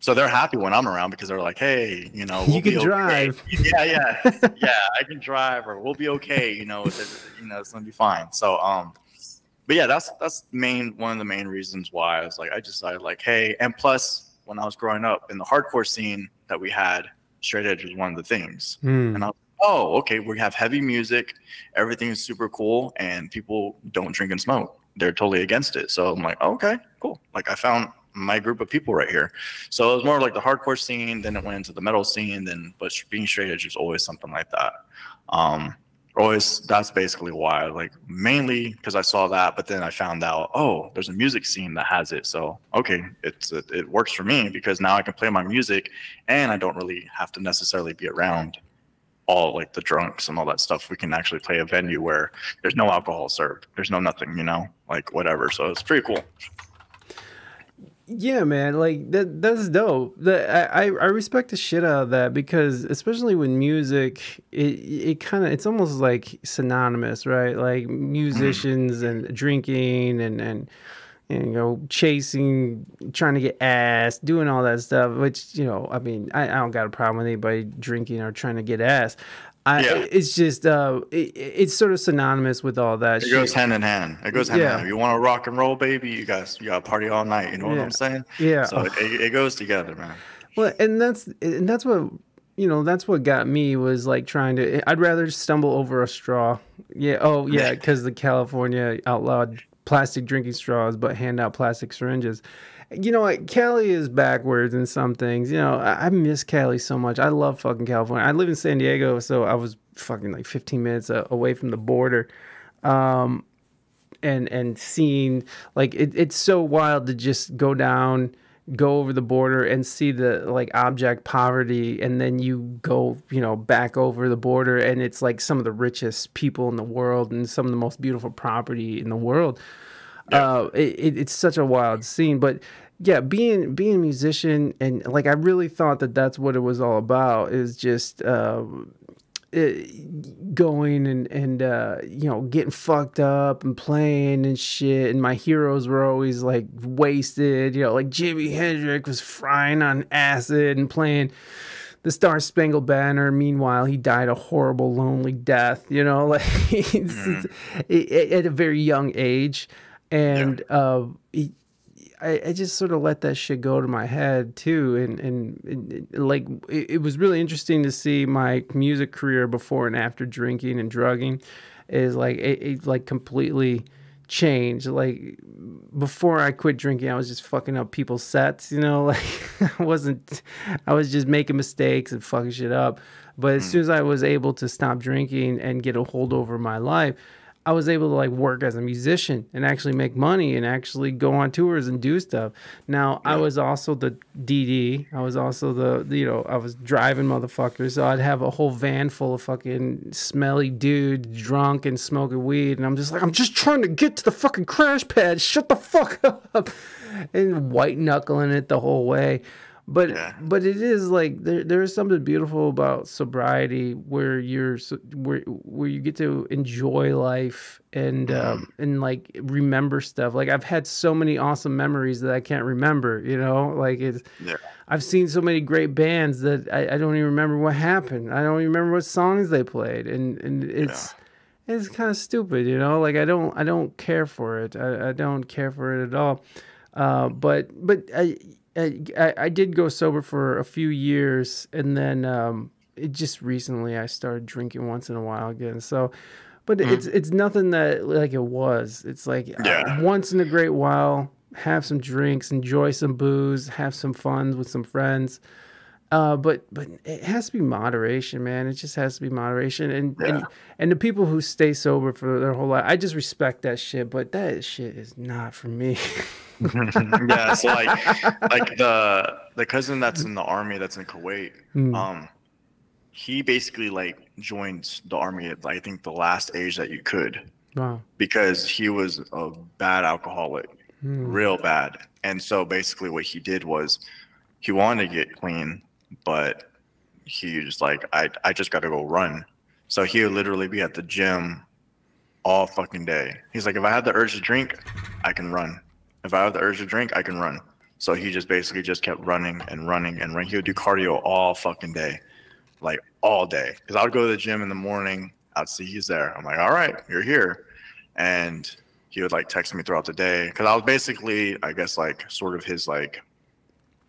so they're happy when I'm around because they're like, hey, you know, we'll be okay. Drive. Yeah, I can drive, or we'll be okay, you know, it's gonna be fine. So but yeah, that's one of the main reasons why I was like, I decided like, hey, and plus when I was growing up in the hardcore scene that we had, straight edge was one of the things. And I was like, oh, okay, we have heavy music, everything is super cool, and people don't drink and smoke. They're totally against it. So I'm like, oh, okay, cool. Like I found my group of people right here. So it was more like the hardcore scene, then it went into the metal scene, then but being straight edge was always something like that. Always, that's basically why, like, mainly because I saw that, but then I found out, oh, there's a music scene that has it. So, okay, it works for me because now I can play my music and I don't really have to necessarily be around all like the drunks and all that stuff. We can actually play a venue where there's no alcohol served. There's no nothing, you know, like whatever. So it's pretty cool. Yeah, man, like that's dope. I respect the shit out of that because especially with music, it kind of, it's almost like synonymous, right? Like musicians and drinking and you know, chasing, trying to get ass, doing all that stuff, which, you know, I mean, I don't got a problem with anybody drinking or trying to get ass. It's just it's sort of synonymous with all that. It goes hand in hand. It goes hand in hand. You want to rock and roll, baby? You got to party all night. You know what I'm saying? Yeah. So it goes together, man. Well, and that's what, you know, that's what got me was like trying to. I'd rather stumble over a straw. Yeah. Oh yeah, because the California outlawed plastic drinking straws, but hand out plastic syringes. You know what? Cali is backwards in some things. You know, I miss Cali so much. I love fucking California. I live in San Diego, so I was fucking like 15 minutes away from the border. And seeing, like, it's so wild to just go down, go over the border and see the, like, abject poverty. And then you go, you know, back over the border and it's like some of the richest people in the world and some of the most beautiful property in the world. It's such a wild scene, but yeah, being a musician and like, I really thought that that's what it was all about, is just, going and you know, getting fucked up and playing and shit. And my heroes were always like wasted, you know, like Jimi Hendrix was frying on acid and playing The Star-Spangled Banner. Meanwhile, he died a horrible, lonely death, you know, like it's at a very young age. And I just sort of let that shit go to my head too, and like it was really interesting to see my music career before and after drinking and drugging. Is like it like completely changed. Like before I quit drinking, I was just fucking up people's sets, you know, like I was just making mistakes and fucking shit up. But as soon as I was able to stop drinking and get a hold over my life, I was able to like work as a musician and actually make money and actually go on tours and do stuff. Now I was also the DD. I was also the, you know, I was driving motherfuckers. So I'd have a whole van full of fucking smelly dudes, drunk and smoking weed. And I'm just like, I'm just trying to get to the fucking crash pad. Shut the fuck up. And white knuckling it the whole way. But it is like there is something beautiful about sobriety, where you're where you get to enjoy life and like remember stuff. Like I've had so many awesome memories that I can't remember. You know, like it's I've seen so many great bands that I don't even remember what happened. I don't even remember what songs they played, and it's kind of stupid. You know, like I don't care for it. I don't care for it at all. But I did go sober for a few years, and then it just recently I started drinking once in a while again. So, but it's nothing that like it was. It's like once in a great while, have some drinks, enjoy some booze, have some fun with some friends. But it has to be moderation, man. It just has to be moderation. And the people who stay sober for their whole life, I just respect that shit. But that shit is not for me. Yeah, it's like the cousin that's in the army, that's in Kuwait. He basically like joined the army at I think the last age that you could. Wow. Because he was a bad alcoholic, real bad. And so basically what he did was he wanted to get clean, but he just like I just got to go run. So he would literally be at the gym all fucking day. He's like, if I had the urge to drink, I can run. If I have the urge to drink, I can run. So he just basically just kept running and running and running. He would do cardio all fucking day, like all day. Because I would go to the gym in the morning. I'd see he's there. I'm like, all right, you're here. And he would like text me throughout the day. Because I was basically, I guess, like sort of his like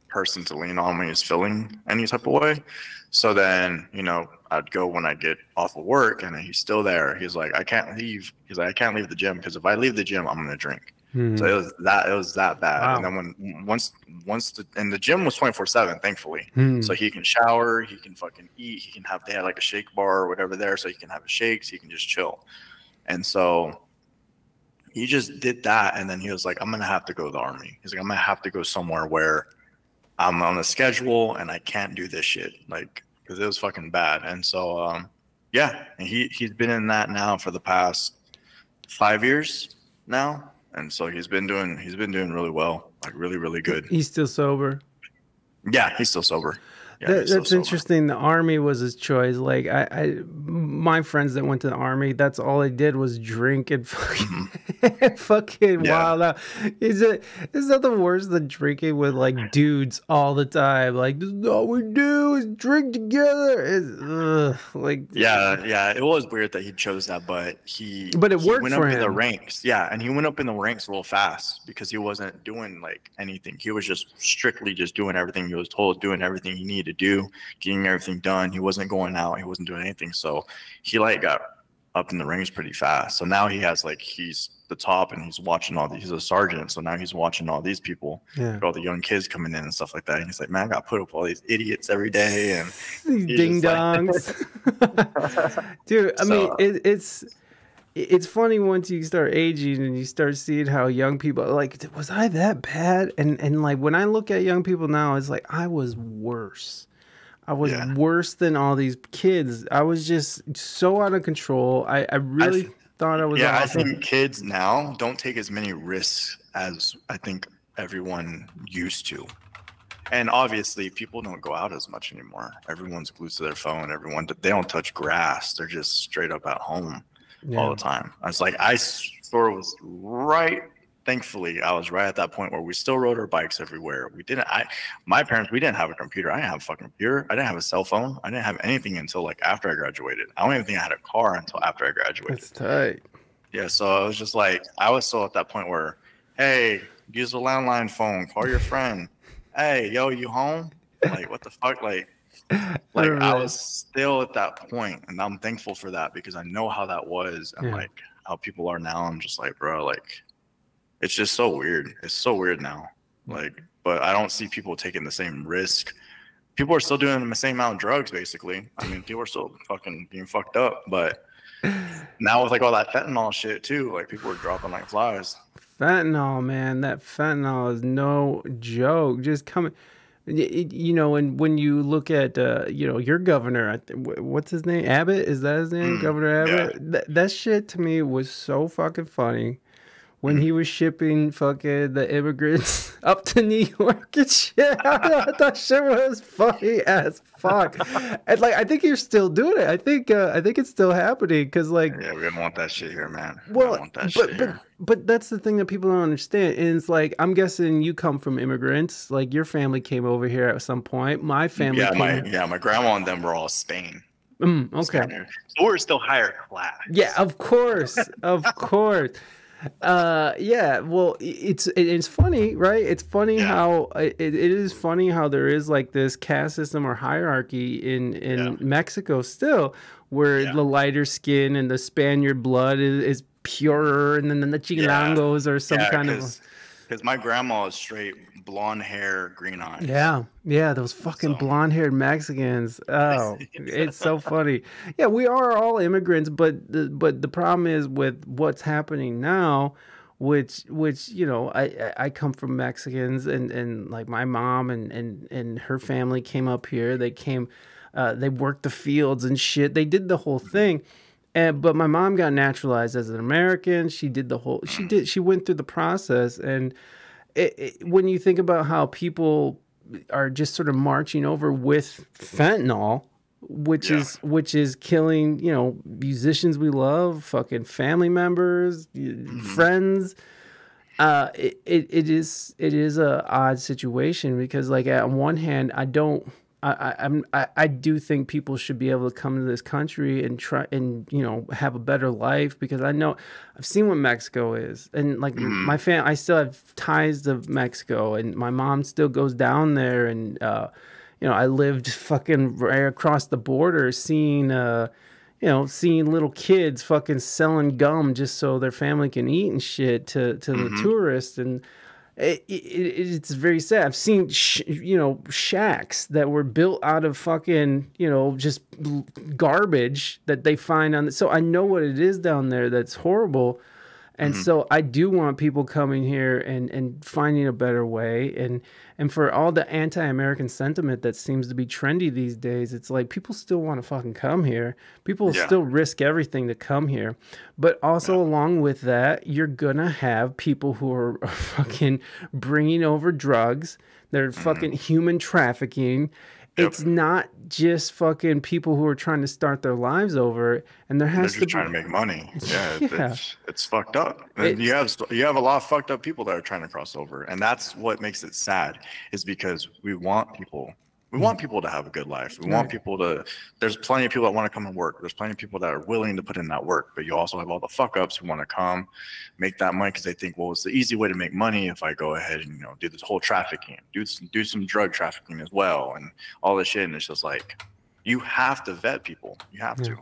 person to lean on when he's feeling any type of way. So then, you know, I'd go when I get off of work and he's still there. He's like, I can't leave. He's like, I can't leave the gym because if I leave the gym, I'm going to drink. So it was that bad. Wow. And then when once the gym was 24/7, thankfully. So he can shower, he can fucking eat, he can have, they had like a shake bar or whatever there, so he can have his shakes, he can just chill. And so he just did that, and then he was like, I'm gonna have to go to the army. He's like, I'm gonna have to go somewhere where I'm on a schedule and I can't do this shit, like, because it was fucking bad. And so yeah, and he's been in that now for the past 5 years now. And so he's been doing really well, like really good. He's still sober. Yeah, he's still sober. Yeah, that's sober. Interesting. The army was his choice. Like I my friends that went to the army, that's all they did was drink and fucking, fucking wild out. Is that the worst than drinking with like dudes all the time? Like all we do is drink together. Yeah. It was weird that he chose that, but he worked for him. He went up in the ranks. Yeah, and he went up in the ranks real fast because he wasn't doing like anything. He was just strictly just doing everything he was told, doing everything he needed to do, getting everything done. He wasn't going out, he wasn't doing anything, so he like got up in the ranks pretty fast. So now he has like, he's the top, and he's watching all these, he's a sergeant, so now he's watching all these people, all the young kids coming in and stuff like that, and he's like, man, I got put up all these idiots every day and ding dongs, like... Dude, I mean, it's funny once you start aging and you start seeing how young people are, like, was I that bad? And like, when I look at young people now, it's like, I was worse. I was worse than all these kids. I was just so out of control. I really thought I was awesome. I think kids now don't take as many risks as I think everyone used to. And obviously, people don't go out as much anymore. Everyone's glued to their phone. They don't touch grass. They're just straight up at home. Yeah. All the time. I was like, I sort of was right. Thankfully, I was right at that point where we still rode our bikes everywhere. We didn't. My parents, we didn't have a computer. I didn't have a fucking computer. I didn't have a cell phone. I didn't have anything until like after I graduated. I don't even think I had a car until after I graduated. That's tight. Yeah. So I was just like, I was still at that point where, hey, use the landline phone. Call your friend. Hey, yo, you home? Like, what the fuck? Like I was still at that point, and I'm thankful for that because I know how that was and like how people are now. I'm just like, bro, like it's just so weird. It's so weird now. Like, but I don't see people taking the same risk. People are still doing the same amount of drugs, basically. I mean, people are still fucking being fucked up, but now with like all that fentanyl shit too, like people are dropping like flies. Fentanyl, man, that fentanyl is no joke. Just coming. You know, and when you look at, you know, your governor, what's his name? Abbott? Is that his name? Governor Abbott? Yeah. That shit to me was so fucking funny when he was shipping fucking the immigrants up to New York and shit. I thought shit was funny as fuck. And like, I think you're still doing it. I think it's still happening because like... Yeah, we don't want that shit here, man. Well, we don't want that shit here. But that's the thing that people don't understand. And it's like, I'm guessing you come from immigrants. Like your family came over here at some point. My family my grandma and them were all Spain. Okay. Spanish. So we're still higher class. Yeah, of course. Of course. Yeah, well, it's funny, right? It's funny how it is funny how there is like this caste system or hierarchy in Mexico still, where the lighter skin and the Spaniard blood is purer, and then the Chilangos are some kind of. Because my grandma is straight blonde hair, green eyes. Yeah, those fucking blonde haired Mexicans. Oh, it's so funny. Yeah, we are all immigrants, but the problem is with what's happening now, which you know, I come from Mexicans, and like my mom and her family came up here. They came, they worked the fields and shit. They did the whole thing. But my mom got naturalized as an American. She did the whole, she went through the process. And when you think about how people are just sort of marching over with fentanyl, which is killing, you know, musicians we love, fucking family members, friends. It is a odd situation because like on one hand, I do think people should be able to come to this country and try and, you know, have a better life because I know I've seen what Mexico is, and like my family, I still have ties to Mexico, and my mom still goes down there, and you know, I lived fucking right across the border, seeing you know, seeing little kids fucking selling gum just so their family can eat and shit to the tourists. And it's very sad. I've seen, you know, shacks that were built out of fucking, you know, just garbage that they find on. So I know what it is down there that's horrible. And so I do want people coming here and finding a better way. And for all the anti-American sentiment that seems to be trendy these days, it's like people still want to fucking come here. People still risk everything to come here. But also along with that, you're going to have people who are fucking bringing over drugs. They're fucking human trafficking. It's not just fucking people who are trying to start their lives over, and there has to be trying to make money. Yeah, it's fucked up. And you have a lot of fucked up people that are trying to cross over, and that's what makes it sad. Is because we want people to have a good life. We want people to. There's plenty of people that want to come and work. There's plenty of people that are willing to put in that work. But you also have all the fuck ups who want to come, make that money because they think, well, it's the easy way to make money if I go ahead and, you know, do this whole trafficking, do some drug trafficking as well, and all this shit. And it's just like, you have to vet people. You have to,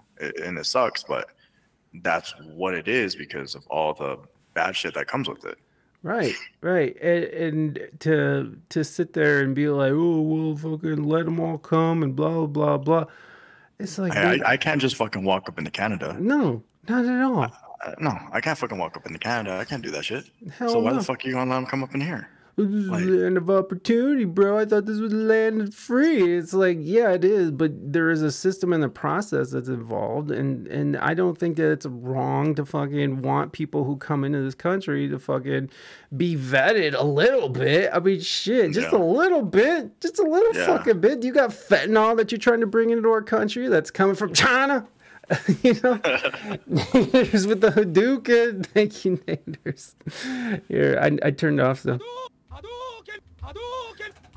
and it sucks, but that's what it is because of all the bad shit that comes with it. Right, right, and to sit there and be like, oh, well, fucking let them all come and blah blah blah. It's like I can't just fucking walk up into Canada. No, not at all. I can't fucking walk up into Canada. I can't do that shit. Hell so why the fuck are you gonna let them come up in here? Like, land of opportunity, bro. I thought this was land free. It's like, yeah, it is, but there is a system and a process that's involved, and I don't think that it's wrong to fucking want people who come into this country to fucking be vetted a little bit. I mean, shit, just a little bit, just a little fucking bit. You got fentanyl that you're trying to bring into our country that's coming from China. You know, with the Hadouken. Thank you, Naders. Here, I turned off the.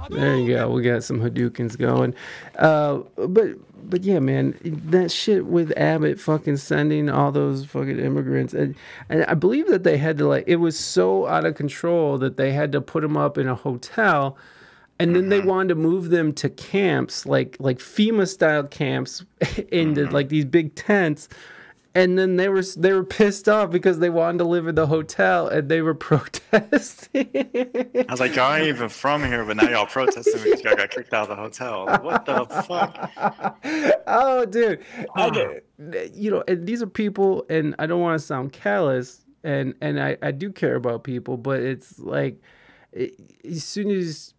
There you go. We got some Hadoukens going. But yeah, man, that shit with Abbott fucking sending all those fucking immigrants. And I believe that they had to, like, it was so out of control that they had to put them up in a hotel. And then they wanted to move them to camps, like FEMA-style camps into like these big tents. And then they were pissed off because they wanted to live in the hotel and they were protesting. I was like, y'all ain't even from here, but now y'all protesting because y'all got kicked out of the hotel. Like, what the fuck? Oh, dude. You know, and these are people, and I don't want to sound callous, and I do care about people, but it's like as soon as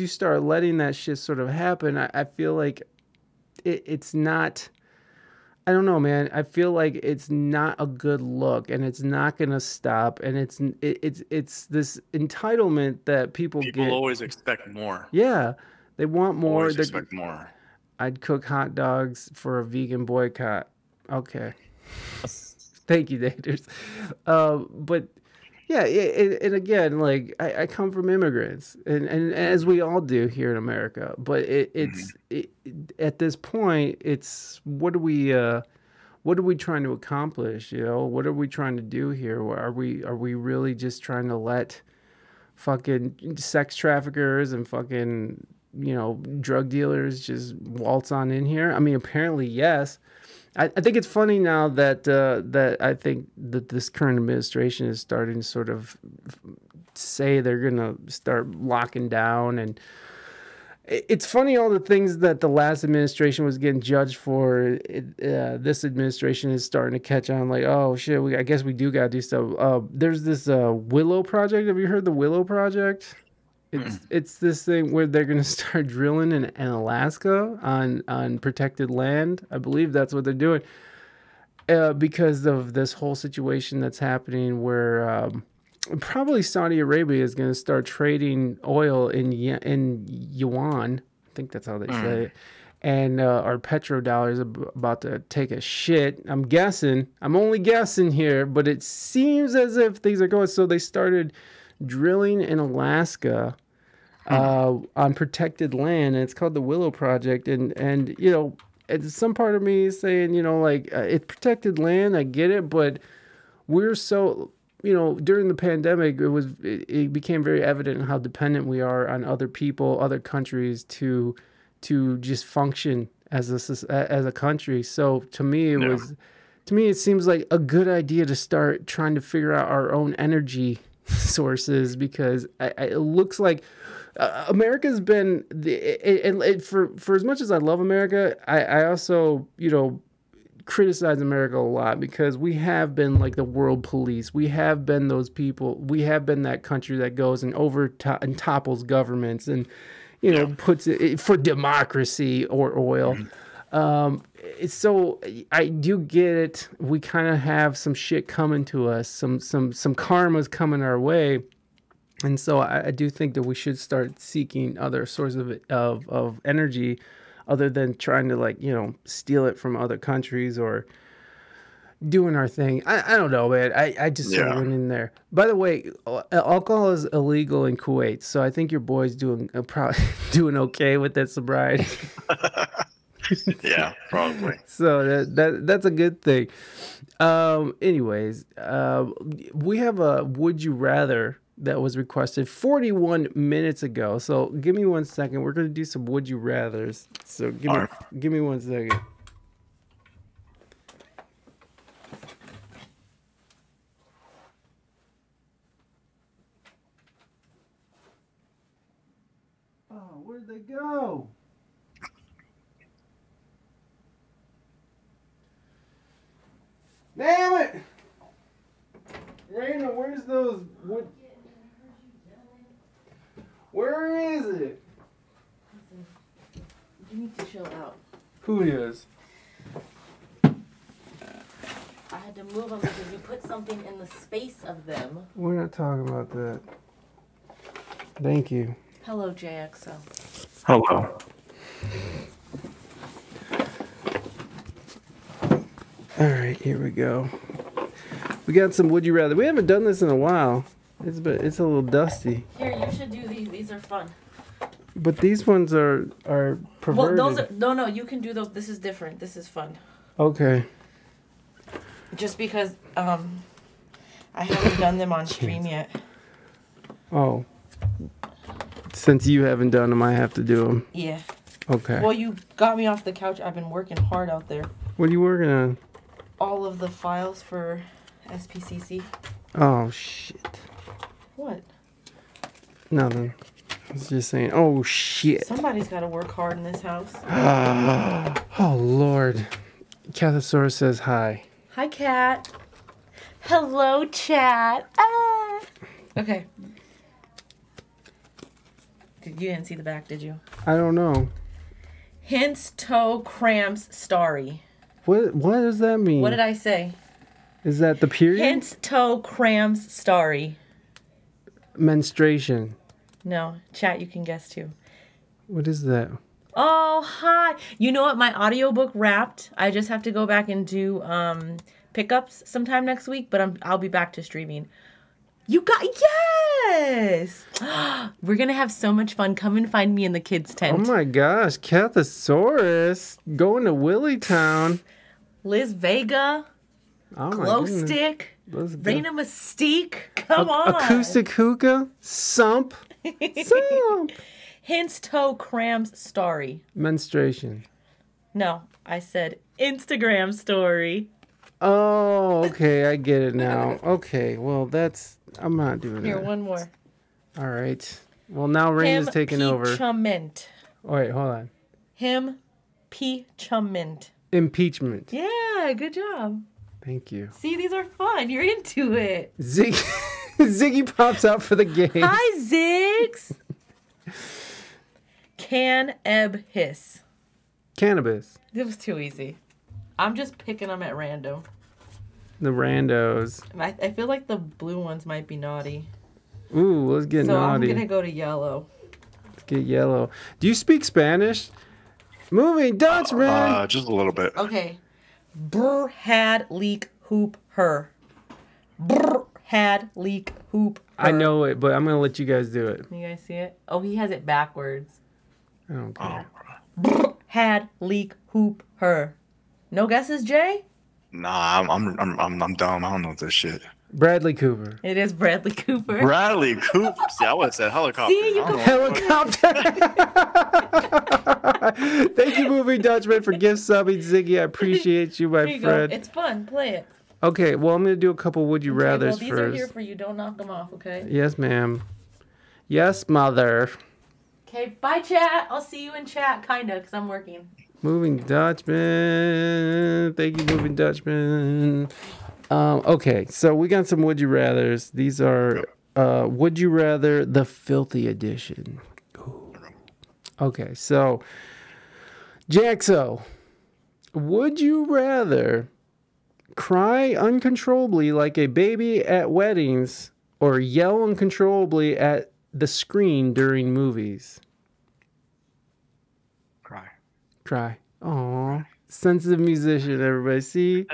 you start letting that shit sort of happen, I feel like it's not. I don't know, man. I feel like it's not a good look, and it's not gonna stop. And it's this entitlement that people get. People always expect more. Yeah, they want more. Always expect more. I'd cook hot dogs for a vegan boycott. Okay. Thank you, Daters. But yeah, and again, like I come from immigrants, and as we all do here in America. But at this point, it's what are we trying to accomplish? You know, what are we trying to do here? Are we really just trying to let fucking sex traffickers and fucking, you know, drug dealers just waltz on in here? I mean, apparently, yes. I think it's funny now that I think that this current administration is starting to sort of say they're gonna start locking down, and it's funny all the things that the last administration was getting judged for. This administration is starting to catch on, like, oh shit, I guess we do gotta do stuff. There's this Willow Project. Have you heard the Willow Project? It's this thing where they're gonna start drilling in Alaska on protected land. I believe that's what they're doing because of this whole situation that's happening where probably Saudi Arabia is gonna start trading oil in yuan. I think that's how they say it. And our petrodollar is about to take a shit. I'm guessing. I'm only guessing here, but it seems as if things are going. So they started drilling in Alaska on protected land, and it's called the Willow Project. And you know, some part of me is saying, you know, like, it's protected land, I get it, but we're so, you know, during the pandemic, it became very evident how dependent we are on other people, other countries to just function as a country. So to me, it was, to me, it seems like a good idea to start trying to figure out our own energy sources, because it looks like America's been for as much as I love America, I also, you know, criticize America a lot, because we have been like the world police. We have been those people. We have been that country that goes and topples governments and, you know, puts it for democracy or oil. So I do get it. We kind of have some shit coming to us, some karma's coming our way. And so I do think that we should start seeking other sources of energy, other than trying to, like, you know, steal it from other countries or doing our thing. I don't know, man. I just sort of went in there. By the way, alcohol is illegal in Kuwait, so I think your boy's probably doing okay with that sobriety. Yeah, probably. So that's a good thing. Anyways, we have a Would You Rather that was requested 41 minutes ago. So give me 1 second. We're going to do some Would You Rathers. So give me 1 second. Oh, where'd they go? Damn it! Raina, where's those wood? Where is it? Listen, you need to chill out. Who is? I had to move them because you put something in the space of them. We're not talking about that. Thank you. Hello, JXO. Hello. All right, here we go. We got some Would You Rather. We haven't done this in a while. It's a little dusty. Here, you should do these. These are fun. But these ones are perverted. Well, those are, no, you can do those. This is different. This is fun. Okay. Just because I haven't done them on stream yet. Oh. Since you haven't done them, I have to do them. Yeah. Okay. Well, you got me off the couch. I've been working hard out there. What are you working on? All of the files for SPCC. Oh, shit. What? Nothing. I was just saying, oh, shit. Somebody's got to work hard in this house. Oh, Lord. Cathosaurus says hi. Hi, Cat. Hello, chat. Ah. Okay. You didn't see the back, did you? I don't know. Hints, toe, cramps, starry. What does that mean? What did I say? Is that the period? Hints, toe, crams, starry. Menstruation. No, chat, you can guess too. What is that? Oh, hi. You know what? My audiobook wrapped. I just have to go back and do pickups sometime next week, but I'll be back to streaming. You got, yes! We're going to have so much fun. Come and find me in the kids' tent. Oh my gosh, Cathosaurus going to Willie Town. Liz Vega. Oh, glow stick, Raina Mystique, come on. Acoustic hookah, sump, sump. Hints, toe, crams, starry. Menstruation. No, I said Instagram story. Oh, okay, I get it now. Okay, well, that's, I'm not doing that. Here, one more. All right. Well, now Raina's taking over. Impeachment. Oh, wait, hold on. Him, impeachment. Impeachment. Yeah, good job. Thank you. See, these are fun. You're into it. Ziggy pops out for the game. Hi, Ziggs. Can-eb-hiss. Cannabis. It was too easy. I'm just picking them at random. The randos. I feel like the blue ones might be naughty. Ooh, let's get naughty. So I'm going to go to yellow. Let's get yellow. Do you speak Spanish? Moving Dutch, man. Just a little bit. Okay. Brr had leak hoop her. Brr had leak hoop her. I know it, but I'm gonna let you guys do it. You guys see it? Oh, he has it backwards. I don't care. Brr had leak hoop her. No guesses, Jay? Nah, I'm dumb. I don't know this shit. Bradley Cooper. It is Bradley Cooper. Bradley Cooper. See, I would have said helicopter. See, you helicopter. Thank you, Moving Dutchman, for gift subbing. Ziggy, I appreciate you, my friend. Go. It's fun. Play it. Okay, well, I'm going to do a couple Would You Rathers first. These are here for you. Don't knock them off, okay? Yes, ma'am. Yes, mother. Okay, bye, chat. I'll see you in chat, kind of, because I'm working. Moving Dutchman. Thank you, Moving Dutchman. Okay, so we got some Would You Rathers. These are Would You Rather the Filthy Edition. Ooh. Okay, so Jaxo, would you rather cry uncontrollably like a baby at weddings or yell uncontrollably at the screen during movies? Cry. Cry. Aw, sensitive musician, everybody. See?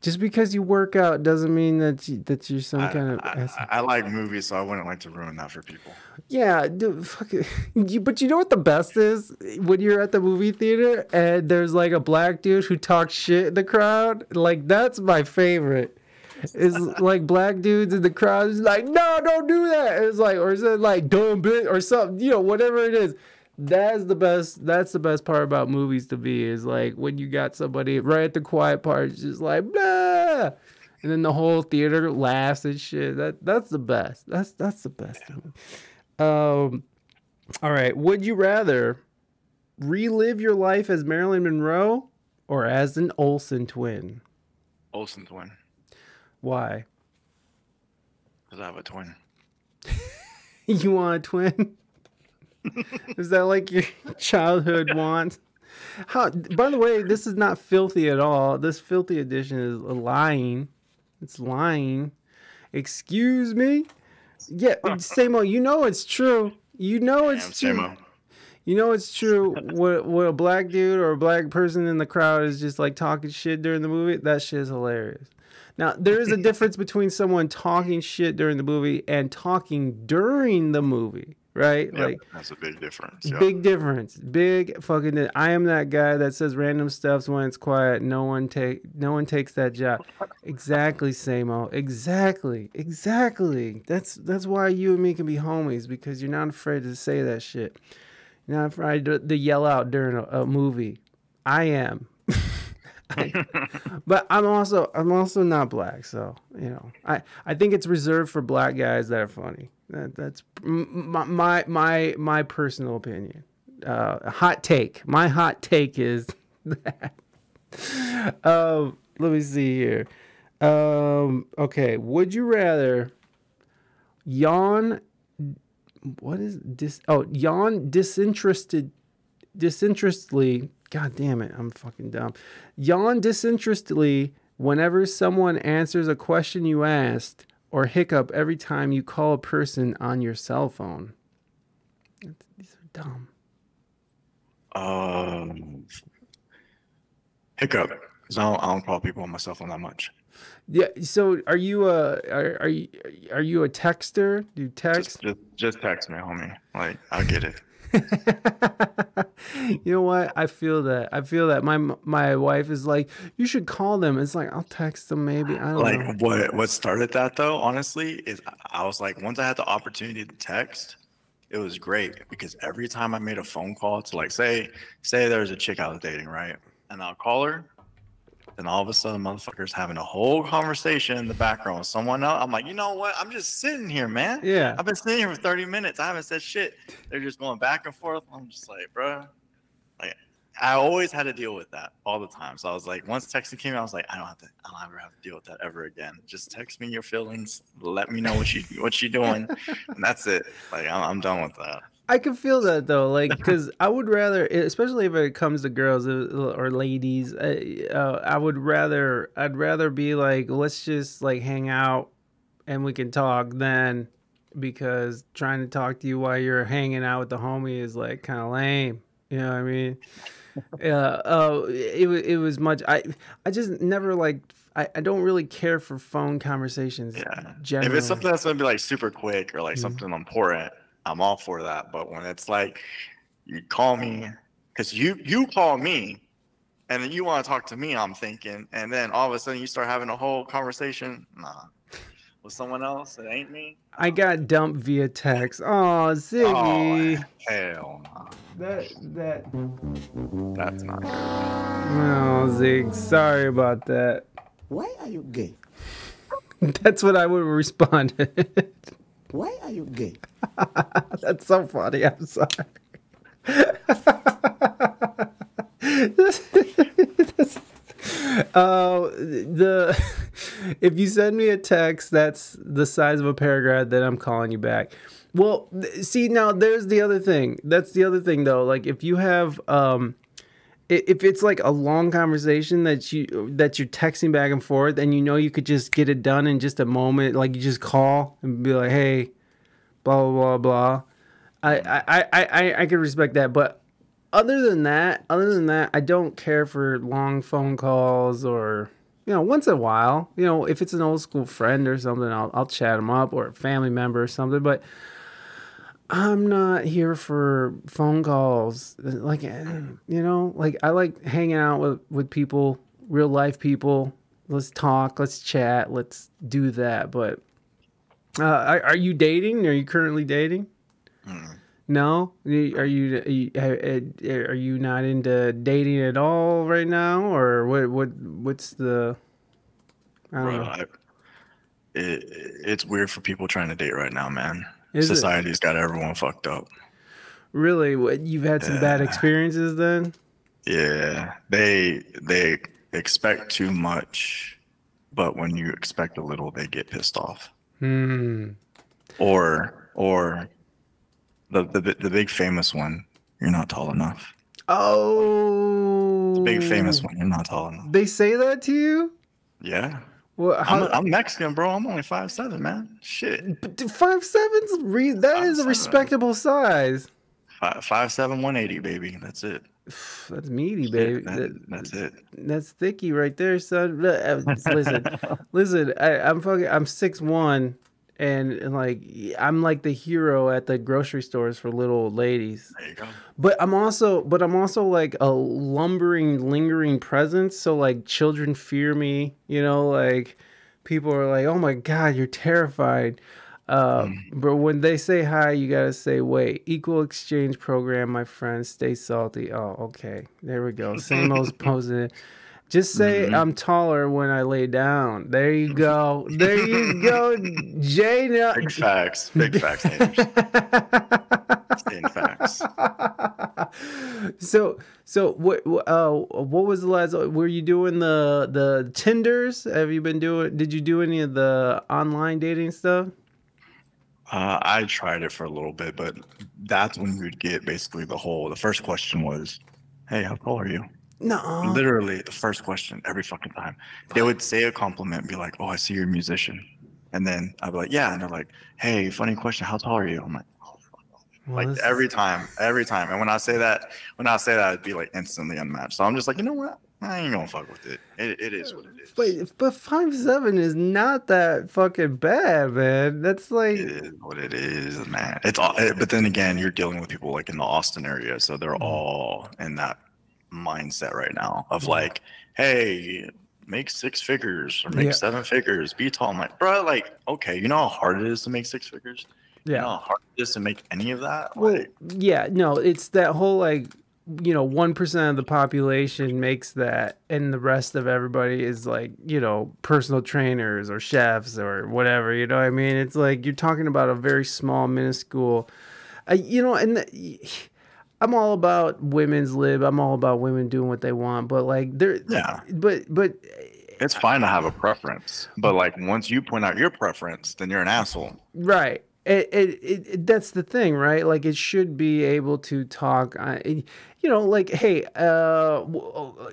Just because you work out doesn't mean that you're some kind of. I like movies, so I wouldn't like to ruin that for people. Yeah, dude, fuck it. But you know what the best is? When you're at the movie theater and there's like a black dude who talks shit in the crowd, like that's my favorite. It's like black dudes in the crowd is like, no, don't do that. It's like, or is it like dumb bitch or something? You know, whatever it is. That's the best. That's the best part about movies to be is like when you got somebody right at the quiet part, it's just like blah, and then the whole theater laughs and shit. That's the best. That's the best. All right. Would you rather relive your life as Marilyn Monroe or as an Olsen twin? Olsen twin. Why? Because I have a twin. You want a twin? Is that like your childhood want? How, by the way, this is not filthy at all. This filthy edition is lying. It's lying. Excuse me? Yeah, Samo, you know it's true. You know it's true. Samo. You know it's true. What a black dude or a black person in the crowd is just like talking shit during the movie, that shit is hilarious. Now, there is a difference between someone talking shit during the movie and talking during the movie. Right? Yep, like that's a big difference. Yep. Big difference. Big fucking. I am that guy that says random stuffs when it's quiet. No one takes that job. Exactly, Samo. Exactly. Exactly. That's why you and me can be homies, because you're not afraid to say that shit. You're not afraid to yell out during a movie. I am. But I'm also not black, so you know I think it's reserved for black guys that are funny. That's my personal opinion. Hot take. My hot take is that. Let me see here. Okay. Would you rather yawn? What is this? Oh, yawn disinterestedly. God damn it. I'm fucking dumb. Yawn disinterestedly whenever someone answers a question you asked, or hiccup every time you call a person on your cell phone. These are dumb. Hiccup. Because I don't call people on my cell phone that much. Yeah. So are you a texter? Do you text? Just text me, homie. Like I'll get it. You know what? I feel that my wife is like, you should call them. It's like, I'll text them maybe. I don't know. What started that though, honestly, is I was like, once I had the opportunity to text, it was great, because every time I made a phone call to like say there's a chick I was dating, right? And I'll call her, and all of a sudden motherfuckers having a whole conversation in the background with someone else. I'm like, you know what? I'm just sitting here, man. Yeah. I've been sitting here for 30 minutes. I haven't said shit. They're just going back and forth. I'm just like, bro. Like, I always had to deal with that all the time. So I was like, once texting came out, I was like, I don't ever have to deal with that ever again. Just text me your feelings. Let me know what you doing. And that's it. Like, I'm done with that. I can feel that though, like, because I would rather, especially if it comes to girls or ladies, I'd rather be like, let's just like hang out and we can talk then, because trying to talk to you while you're hanging out with the homie is like kind of lame. You know what I mean? I just never like. I don't really care for phone conversations. Yeah. Generally. If it's something that's gonna be like super quick or like something important, I'm all for that. But when it's like, you call me, because you call me, And then you want to talk to me, I'm thinking. And then all of a sudden you start having a whole conversation. Nah. With someone else that ain't me. I got dumped via text. Oh, Ziggy. Oh, hell nah. That's not good. Oh, Zig. Sorry about that. Why are you gay? That's what I would respond. Why are you gay? That's so funny. I'm sorry. If you send me a text that's the size of a paragraph, then I'm calling you back. Well, see, now there's the other thing. That's the other thing, though. Like, if you have if it's like a long conversation that you're texting back and forth, and you know you could just get it done in just a moment, like you just call and be like, hey, blah blah blah blah. I could respect that, but other than that, I don't care for long phone calls, or, you know, once in a while, you know, if it's an old school friend or something, I'll chat them up, or a family member or something, but I'm not here for phone calls. Like, you know, like, I like hanging out with people, real life people. Let's talk, let's chat, let's do that. But are you dating? Are you currently dating? Mm. No? Are you not into dating at all right now, or what's the, I don't know. It's weird for people trying to date right now, man. Society's got everyone fucked up. Really? What, you've had some bad experiences then? Yeah. They expect too much, but when you expect a little, they get pissed off. Hmm. Or the big famous one, you're not tall enough. Oh, the big famous one, you're not tall enough. They say that to you? Yeah. Well, I'm Mexican, bro. I'm only 5'7", man. Shit. But 5'7's that is a respectable size. 5'7", 180, baby. That's it. That's meaty, baby. That's it. That's thicky right there, son. Listen, listen. I'm 6'1". And like, I'm like the hero at the grocery stores for little old ladies. There you go. But I'm also like a lumbering, lingering presence. So like, children fear me, you know, like people are like, oh my God, you're terrified. But when they say hi, you got to say, wait, equal exchange program, my friend, stay salty. Oh, okay. There we go. Same old posing. Just say I'm taller when I lay down. There you go. There you go, Jay. Big facts. Big facts. Same facts. So what was the last? Were you doing the Tinders? Have you been doing? Did you do any of the online dating stuff? I tried it for a little bit, but that's when you'd get basically the first question was, "Hey, how tall are you?" No. Literally the first question every fucking time. They would say a compliment and be like, oh, I see you're a musician. And then I'd be like, yeah. And they're like, hey, funny question, how tall are you? I'm like, oh, like every time. And when I say that, I'd be like instantly unmatched. So I'm just like, you know what? I ain't gonna fuck with it. It is what it is. Wait, but 5'7" is not that fucking bad, man. That's like, it is what it is, man. It's all, but then again, you're dealing with people like in the Austin area, so they're all in that mindset right now of like, hey, make six figures or make seven figures, be tall. I'm like, bro, like, okay, you know how hard it is to make six figures? Yeah. You know how hard it is to make any of that? Well, like, yeah, no, it's that whole like, you know, 1% of the population makes that, and the rest of everybody is like, you know, personal trainers or chefs or whatever, you know what I mean? It's like you're talking about a very small, minuscule, you know, and I'm all about women's lib. I'm all about women doing what they want, but like, but it's fine to have a preference, but like, once you point out your preference, then you're an asshole. Right. That's the thing, right? Like, it should be able to talk, you know, like, hey,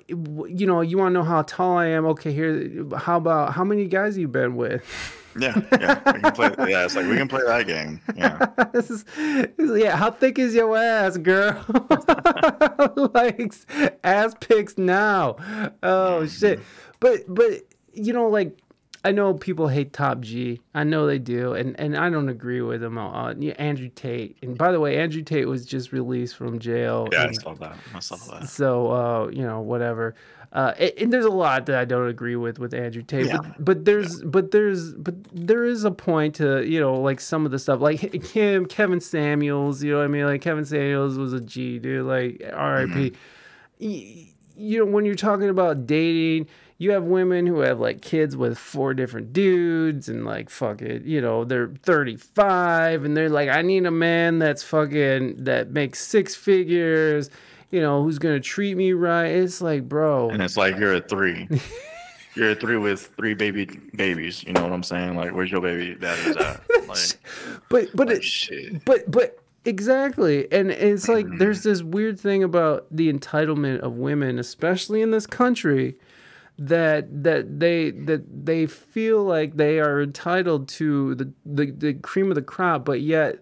you know, you want to know how tall I am? Okay, here, how about how many guys you've been with? Yeah, we can play, it's like, we can play that game. Yeah, this is how thick is your ass, girl? Like, ass pics now. Oh shit! But you know, like, I know people hate Top G. I know they do, and I don't agree with them. Andrew Tate, and by the way, Andrew Tate was just released from jail. Yeah, and I saw that. So you know, whatever. And there's a lot that I don't agree with Andrew Tate. Yeah. But there is a point to, you know, like some of the stuff, like him, Kevin Samuels. You know what I mean? Like Kevin Samuels was a G dude. Like R.I.P. Mm-hmm. You know, when you're talking about dating, you have women who have like kids with 4 different dudes and like fucking, you know, they're 35 and they're like, I need a man that's fucking, that makes 6 figures, you know, who's going to treat me right. It's like, bro. And it's like, you're a 3. You're a 3 with 3 babies. You know what I'm saying? Like, where's your baby daddy's at? Like, but exactly. And it's like, there's this weird thing about the entitlement of women, especially in this country, that they feel like they are entitled to the cream of the crop, but yet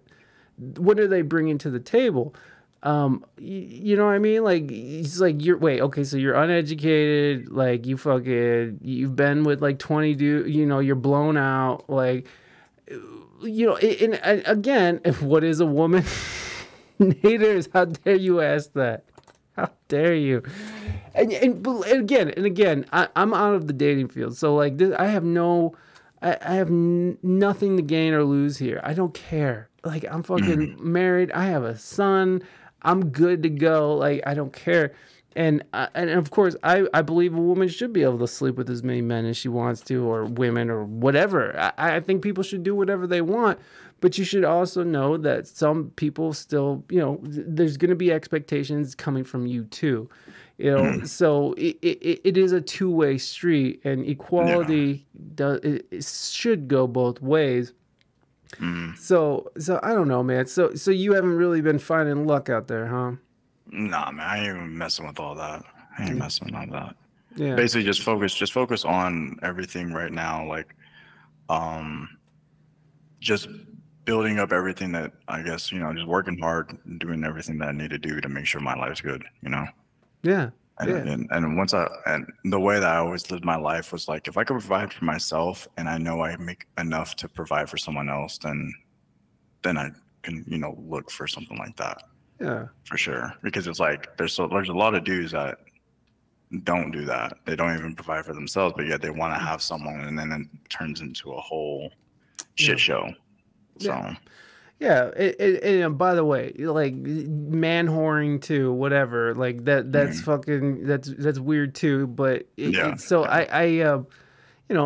what are they bringing to the table? You know what I mean? Like, it's like, so you're uneducated, like you fucking, you've been with like 20 dudes, you know, you're blown out, like, you know, and again, what is a woman? Haters, how dare you ask that? How dare you? And again, I'm out of the dating field, so like this, I have nothing to gain or lose here. I don't care. Like, I'm fucking married. I have a son. I'm good to go. Like, I don't care. And of course, I believe a woman should be able to sleep with as many men as she wants to, or women, or whatever. I think people should do whatever they want. But you should also know that some people still, you know, there's going to be expectations coming from you too, you know. So it is a two-way street, and equality it should go both ways. So I don't know, man. So you haven't really been finding luck out there, huh? Nah, man, I ain't even messing with all that. I ain't messing with all that. Yeah. Basically, just focus on everything right now, like, just building up everything that, I guess, you know, just working hard, doing everything that I need to do to make sure my life's good, you know? Yeah. And once and the way that I always lived my life was like, if I could provide for myself and I know I make enough to provide for someone else, then I can, you know, look for something like that. Yeah. For sure. Because it's like, there's a lot of dudes that don't do that. They don't even provide for themselves, but yet they want to have someone, and then it turns into a whole shit show. So, yeah. And by the way, like, man whoring too, whatever. Like that's fucking that's weird too. But you know,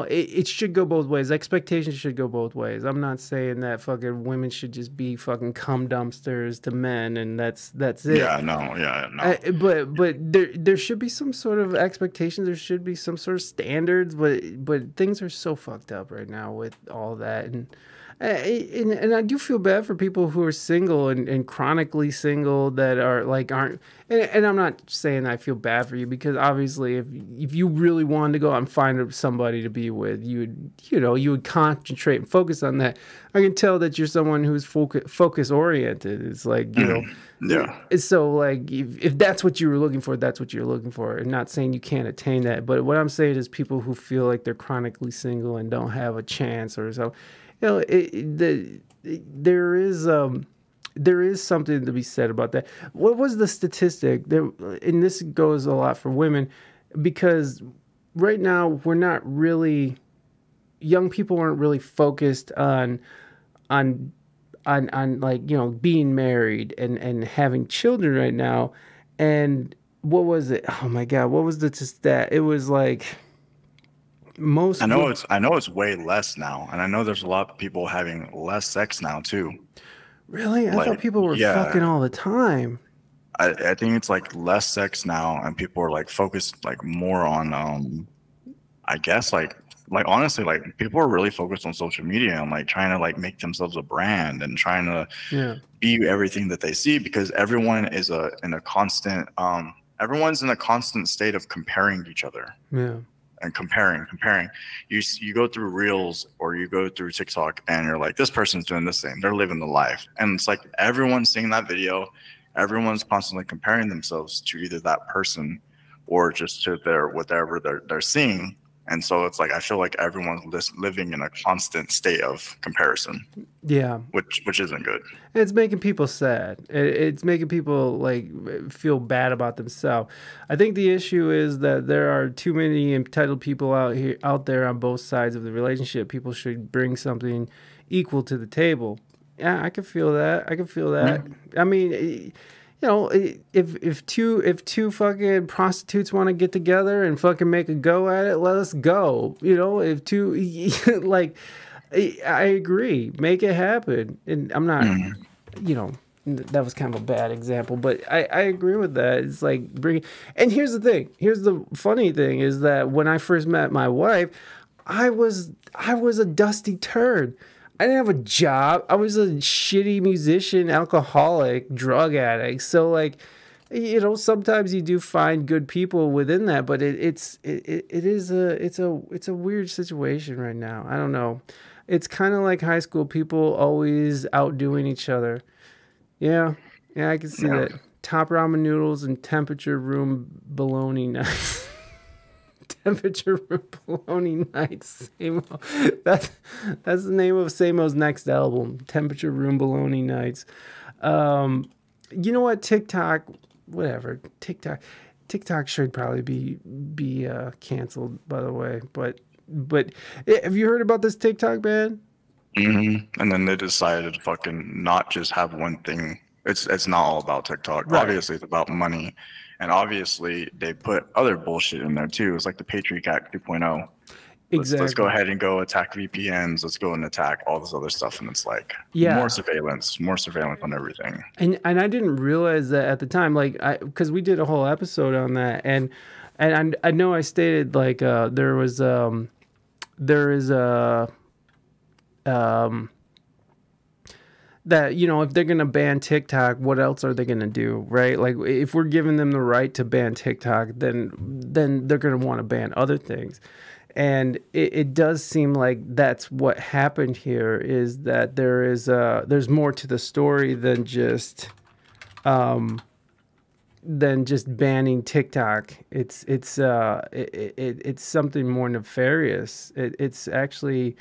it should go both ways. Expectations should go both ways. I'm not saying that fucking women should just be fucking cum dumpsters to men, and that's it. Yeah, no. But there should be some sort of expectations. There should be some sort of standards. But things are so fucked up right now with all that, and I do feel bad for people who are single and chronically single that are like aren't. And I'm not saying I feel bad for you, because obviously if you really wanted to go out and find somebody to be with, you would concentrate and focus on that. I can tell that you're someone who's focus oriented. It's like, you know, yeah. So like if that's what you were looking for, that's what you're looking for. I'm not saying you can't attain that, but what I'm saying is people who feel like they're chronically single and don't have a chance or so, you know, there is something to be said about that. What was the statistic? And this goes a lot for women, because right now young people aren't really focused on like, you know, being married and having children right now. And what was it? Oh my God, what was the stat? It was like most. I know it's way less now, and I know there's a lot of people having less sex now too. Really? I thought people were fucking all the time. I think it's like less sex now, and people are like focused like more on, I guess, like honestly, like people are really focused on social media and like trying to like make themselves a brand and trying to be everything that they see, because everyone is in a constant state of comparing each other. Yeah. And comparing. You go through Reels or you go through TikTok and you're like, this person's doing this thing, they're living the life, and it's like everyone's seeing that video, everyone's constantly comparing themselves to either that person or just to whatever they're seeing, And so it's like I feel like everyone's living in a constant state of comparison. Yeah, which isn't good. It's making people sad. It's making people like feel bad about themselves. I think the issue is that there are too many entitled people out there on both sides of the relationship. People should bring something equal to the table. Yeah, I can feel that. I can feel that. Yeah. I mean, you know, if two fucking prostitutes want to get together and fucking make a go at it, let us go. You know, if two like, I agree, make it happen. And I'm not, you know, that was kind of a bad example, but I agree with that. It's like bring. And here's the thing. Here's the funny thing is that when I first met my wife, I was a dusty turd. I didn't have a job. I was a shitty musician, alcoholic, drug addict. So, like, you know, sometimes you do find good people within that, but it's a weird situation right now. I don't know. It's kind of like high school people always outdoing each other. Yeah, yeah, I can see that. Top ramen noodles and temperature room bologna nights. Temperature room bologna nights. That's the name of Samo's next album, Temperature Room Bologna Nights. You know what? TikTok, whatever. TikTok should probably be canceled, by the way. But have you heard about this TikTok ban? And then they decided to fucking not just have one thing. It's not all about TikTok. Right. Obviously, it's about money. And obviously, they put other bullshit in there, too. It's like the Patriot Act 2.0. Exactly. Let's go ahead and go attack VPNs. Let's go and attack all this other stuff. And it's like more surveillance on everything. And I didn't realize that at the time, like, because we did a whole episode on that. And I know I stated, like, that, you know, if they're going to ban TikTok, what else are they going to do, right? Like, if we're giving them the right to ban TikTok, then they're going to want to ban other things. And it does seem like that's what happened here, is that there's more to the story than just banning TikTok. It's something more nefarious. It's actually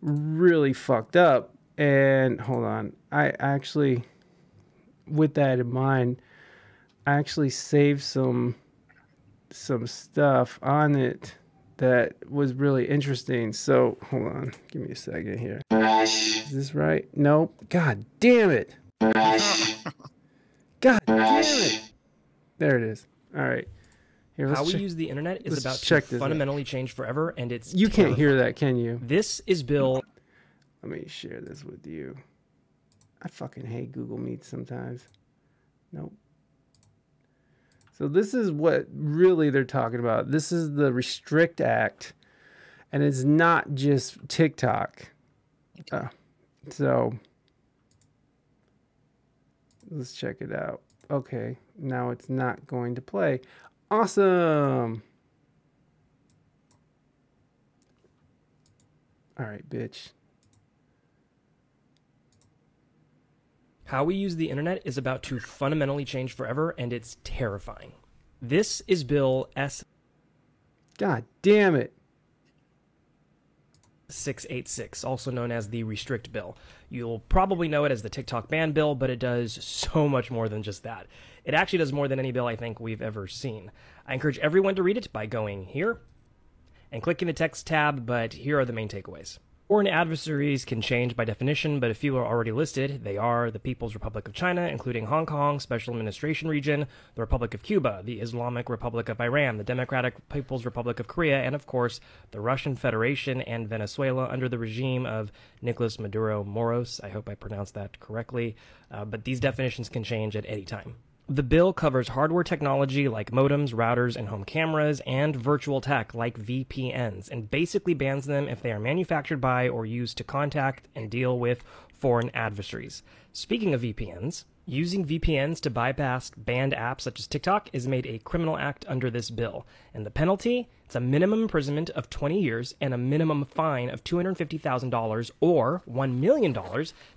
really fucked up. And hold on, I actually, with that in mind, I actually saved some stuff on it that was really interesting. So hold on, give me a second here. Is this right? Nope. God damn it. God damn it. There it is. All right. How we use the internet is about to fundamentally change forever, and it's you can't hear that, can you? This is Bill. Let me share this with you. I fucking hate Google Meet sometimes. Nope. So this is what really they're talking about. This is the Restrict Act, and it's not just TikTok. So let's check it out. Okay, now it's not going to play. Awesome. All right, bitch. How we use the internet is about to fundamentally change forever, and it's terrifying. This is Bill S. God damn it. 686, also known as the Restrict Bill. You'll probably know it as the TikTok ban bill, but it does so much more than just that. It actually does more than any bill I think we've ever seen. I encourage everyone to read it by going here and clicking the text tab, but here are the main takeaways. Foreign adversaries can change by definition, but a few are already listed. They are the People's Republic of China, including Hong Kong, Special Administration Region, the Republic of Cuba, the Islamic Republic of Iran, the Democratic People's Republic of Korea, and of course, the Russian Federation and Venezuela under the regime of Nicolas Maduro Moros. I hope I pronounced that correctly, but these definitions can change at any time. The bill covers hardware technology like modems, routers, and home cameras, and virtual tech like VPNs, and basically bans them if they are manufactured by or used to contact and deal with foreign adversaries. Speaking of VPNs, using VPNs to bypass banned apps such as TikTok is made a criminal act under this bill, and the penalty, it's a minimum imprisonment of 20 years and a minimum fine of $250,000 or $1 million,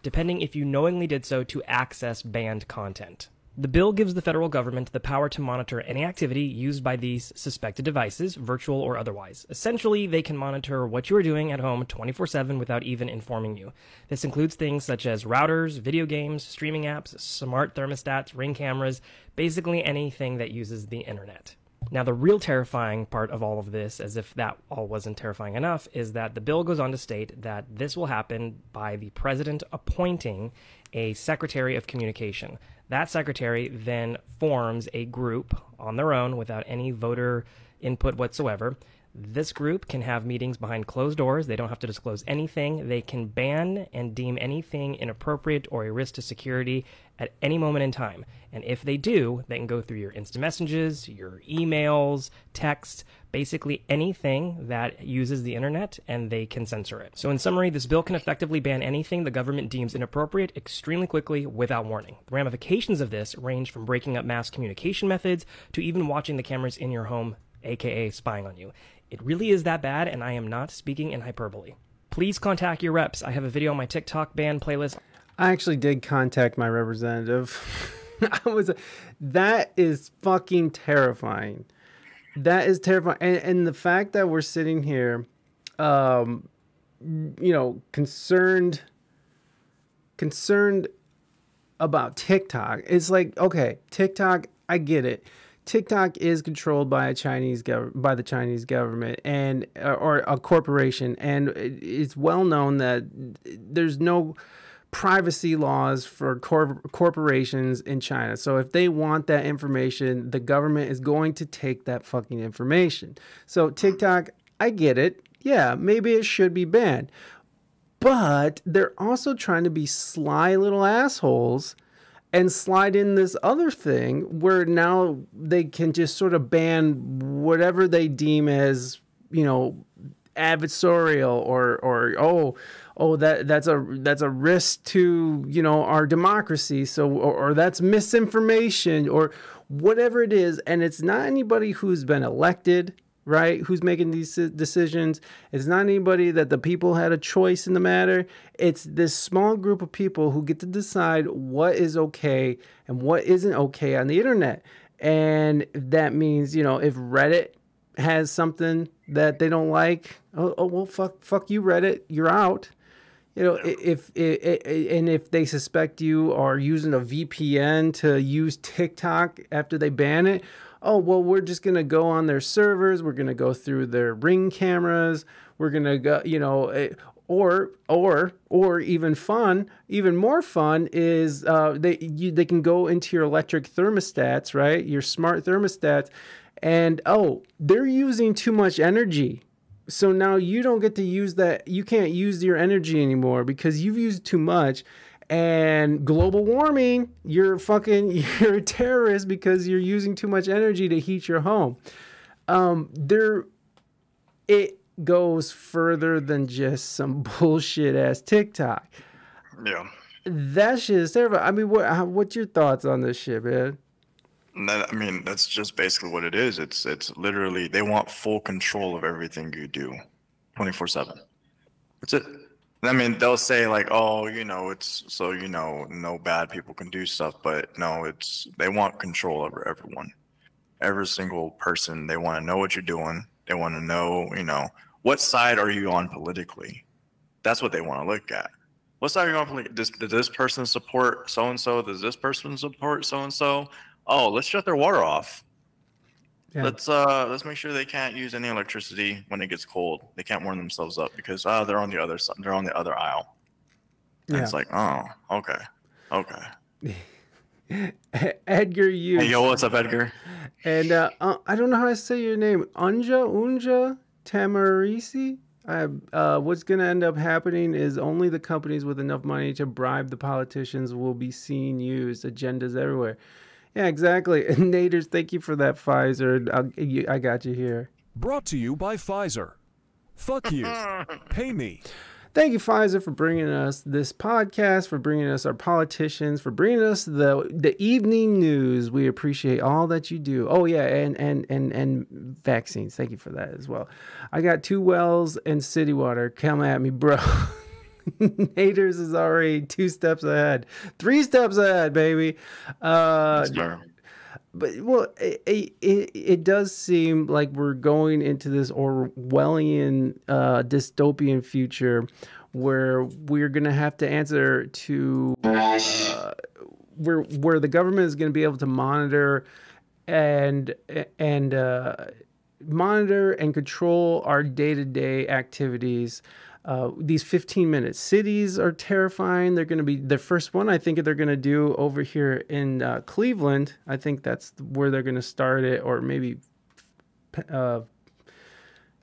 depending if you knowingly did so to access banned content. The bill gives the federal government the power to monitor any activity used by these suspected devices, virtual or otherwise. Essentially, they can monitor what you are doing at home 24/7 without even informing you. This includes things such as routers, video games, streaming apps, smart thermostats, ring cameras, basically anything that uses the internet. Now, the real terrifying part of all of this, as if that all wasn't terrifying enough, is that the bill goes on to state that this will happen by the president appointing a secretary of communication. That secretary then forms a group on their own without any voter input whatsoever. This group can have meetings behind closed doors. They don't have to disclose anything. They can ban and deem anything inappropriate or a risk to security at any moment in time. And if they do, they can go through your instant messages, your emails, texts, basically anything that uses the internet, and they can censor it. So in summary, this bill can effectively ban anything the government deems inappropriate extremely quickly without warning. The ramifications of this range from breaking up mass communication methods to even watching the cameras in your home, aka spying on you. It really is that bad, and I am not speaking in hyperbole. Please contact your reps. I have a video on my TikTok ban playlist. I actually did contact my representative. That is fucking terrifying. That is terrifying. And the fact that we're sitting here, you know, concerned about TikTok. It's like, okay, TikTok, I get it. TikTok is controlled by the Chinese government and or a corporation, and it's well known that there's no privacy laws for corporations in China. So if they want that information, the government is going to take that fucking information. So TikTok, I get it. Yeah, maybe it should be banned. But they're also trying to be sly little assholes and slide in this other thing where now they can just sort of ban whatever they deem as, you know, adversarial or oh that's a risk to, you know, our democracy, so or that's misinformation or whatever it is. And it's not anybody who's been elected, right, who's making these decisions. It's not anybody that the people had a choice in the matter. It's this small group of people who get to decide what is okay and what isn't okay on the internet. And that means, you know, if Reddit has something that they don't like, oh well, fuck you, Reddit, you're out. You know, if they suspect you are using a VPN to use TikTok after they ban it, oh, well, we're just going to go on their servers. We're going to go through their ring cameras. We're going to go, you know, or even more fun is they can go into your electric thermostats, right? Your smart thermostats. And, oh, they're using too much energy. So now you don't get to use that. You can't use your energy anymore because you've used too much. And global warming, you're a terrorist because you're using too much energy to heat your home. It goes further than just some bullshit ass TikTok. Yeah, that shit is terrible. I mean, what's your thoughts on this shit, man? I mean, that's just basically what it is. It's literally they want full control of everything you do, 24/7. That's it. I mean, they'll say like, oh, you know, it's so, you know, no bad people can do stuff. But no, they want control over everyone, every single person. They want to know what you're doing. They want to know, you know, what side are you on politically? That's what they want to look at. What side are you on politically? Does this person support so-and-so? Does this person support so-and-so? Oh, let's shut their water off. Yeah. Let's make sure they can't use any electricity when it gets cold. They can't warm themselves up because they're on the other side. They're on the other aisle. Yeah. And it's like, oh, okay. Edgar, you. Hey, yo, what's up, Edgar? And I don't know how to say your name. Unja Tamarisi. What's going to end up happening is only the companies with enough money to bribe the politicians will be seen used. Agendas everywhere. Yeah, exactly. And Naders, thank you for that, Pfizer. I got you here. Brought to you by Pfizer. Fuck you. Pay me. Thank you, Pfizer, for bringing us this podcast, for bringing us our politicians, for bringing us the evening news. We appreciate all that you do. Oh, yeah, and vaccines. Thank you for that as well. I got two wells and city water. Come at me, bro. Naders is already 2 steps ahead, 3 steps ahead, baby. But well, it does seem like we're going into this Orwellian dystopian future where we're going to have to answer to where the government is going to be able to monitor and control our day-to-day activities. These 15-minute cities are terrifying. They're going to be the first one. I think they're going to do over here in Cleveland. I think that's where they're going to start it, or maybe I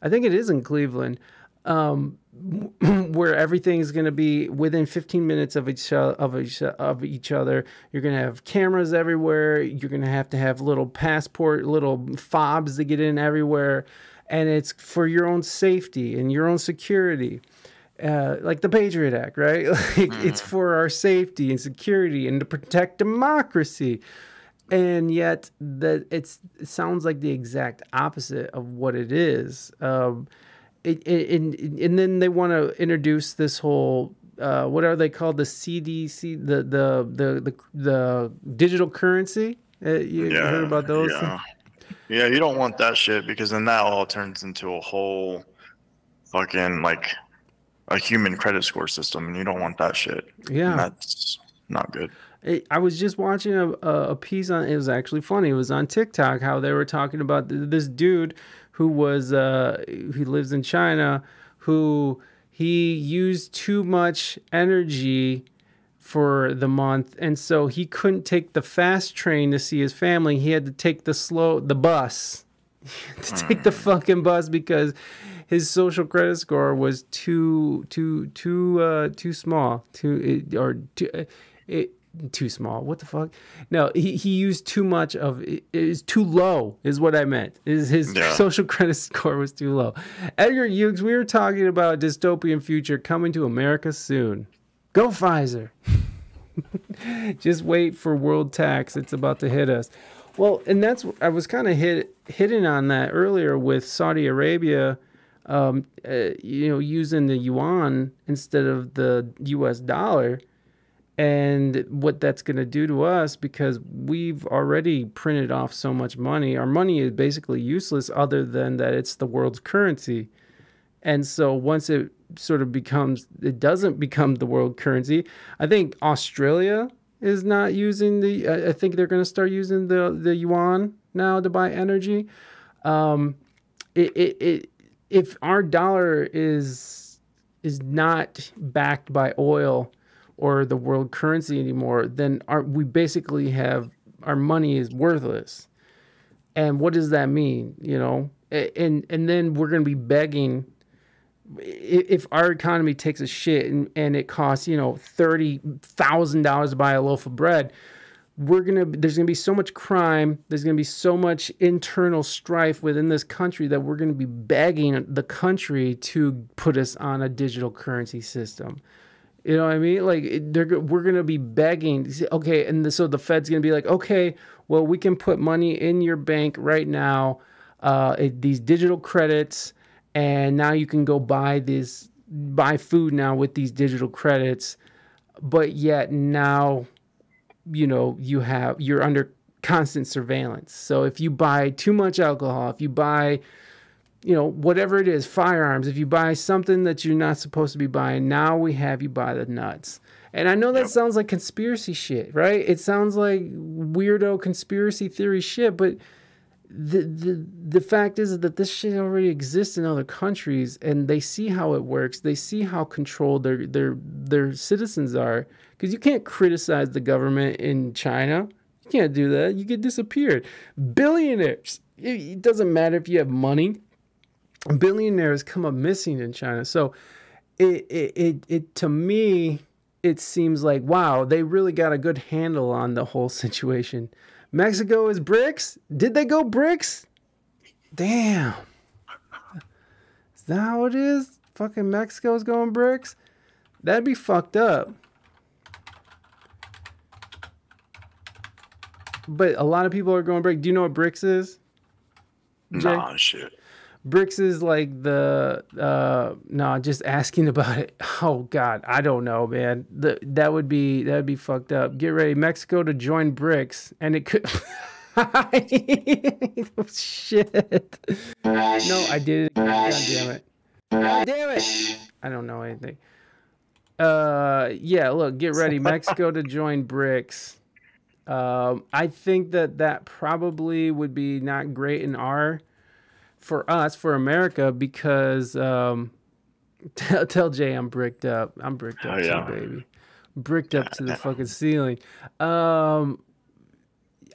think it is in Cleveland, where everything's going to be within 15 minutes of each other. You're going to have cameras everywhere. You're going to have little passport, little fobs to get in everywhere. And it's for your own safety and your own security, like the Patriot Act, right? Like, it's for our safety and security and to protect democracy. And yet it sounds like the exact opposite of what it is. And then they want to introduce this whole, what are they called? The CDC, the digital currency. You heard about those? Yeah. Yeah, you don't want that shit, because then that all turns into a whole fucking, like, a human credit score system, and you don't want that shit. Yeah. And that's not good. I was just watching a piece on, it was actually funny, it was on TikTok, how they were talking about this dude who was, he lives in China, who he used too much energy for the month, and so he couldn't take the fast train to see his family. He had to take the bus. He had to take the fucking bus because his social credit score was too small. What the fuck? No, he used too much of it. Is too low is what I meant. Is his social credit score was too low. Edgar Hughes, we were talking about a dystopian future coming to America soon. Go Pfizer. Just wait for world tax. It's about to hit us. Well, and that's, I was kind of hitting on that earlier with Saudi Arabia, you know, using the yuan instead of the U.S. dollar, and what that's going to do to us, because we've already printed off so much money. Our money is basically useless other than that it's the world's currency. And so once it sort of becomes, it doesn't become the world currency. I think Australia is not using the, I think they're going to start using the yuan now to buy energy. If our dollar is not backed by oil or the world currency anymore, then we basically have, our money is worthless. And what does that mean? You know, and then we're going to be begging. If our economy takes a shit and it costs, you know, $30,000 to buy a loaf of bread, there's gonna be so much crime, there's gonna be so much internal strife within this country that we're gonna be begging the country to put us on a digital currency system. You know what I mean? Like, we're gonna be begging. Okay, so the Fed's gonna be like, okay, well, we can put money in your bank right now, these digital credits. And now you can go buy food now with these digital credits, but yet now, you know, you're under constant surveillance. So if you buy too much alcohol, if you buy, you know, whatever it is, firearms, if you buy something that you're not supposed to be buying, now we have you by the nuts. And I know that sounds like conspiracy shit, right? It sounds like weirdo conspiracy theory shit, but the fact is that this shit already exists in other countries, and they see how it works. They see how controlled their citizens are, because you can't criticize the government in China. You can't do that. You get disappeared. Billionaires. It doesn't matter if you have money. Billionaires come up missing in China. So it to me, it seems like, wow, they really got a good handle on the whole situation. Mexico is BRICS? Did they go BRICS? Damn. Is that how it is? Fucking Mexico's going BRICS? That'd be fucked up. But a lot of people are going BRICS. Do you know what BRICS is? Jay? Nah, shit. BRICS is like the no, just asking about it. Oh God, I don't know, man. That would be fucked up. Get ready, Mexico to join BRICS, and it could. Oh, shit. No, I didn't. God damn it. God damn it. I don't know anything. Yeah, look, get ready, Mexico to join BRICS. I think that probably would be not great in R for us, for America, because tell Jay I'm bricked up. I'm bricked up too, baby. Bricked up to the fucking ceiling.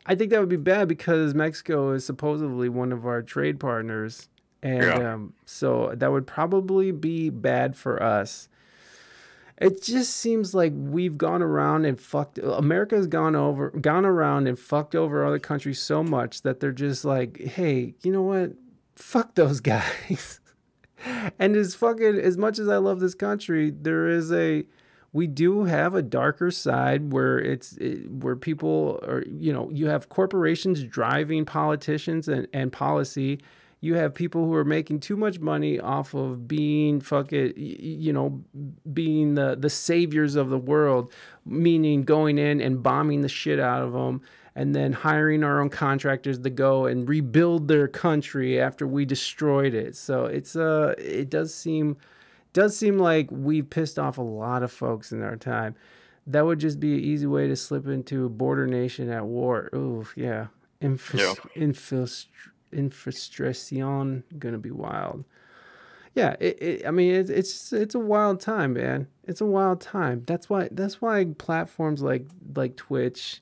I think that would be bad because Mexico is supposedly one of our trade partners. And so that would probably be bad for us. It just seems like we've gone around and fucked. America's gone around and fucked over other countries so much that they're just like, hey, you know what? Fuck those guys. And as fucking, as much as I love this country, there is a, we do have a darker side where where people are, you know, you have corporations driving politicians and policy. You have people who are making too much money off of being fucking, you know, being the saviors of the world, meaning going in and bombing the shit out of them and then hiring our own contractors to go and rebuild their country after we destroyed it. So it's it does seem like we've pissed off a lot of folks in our time. That would just be an easy way to slip into a border nation at war. Ooh, yeah. Infiltration gonna be wild. Yeah, I mean, it's a wild time, man. It's a wild time. That's why platforms like Twitch,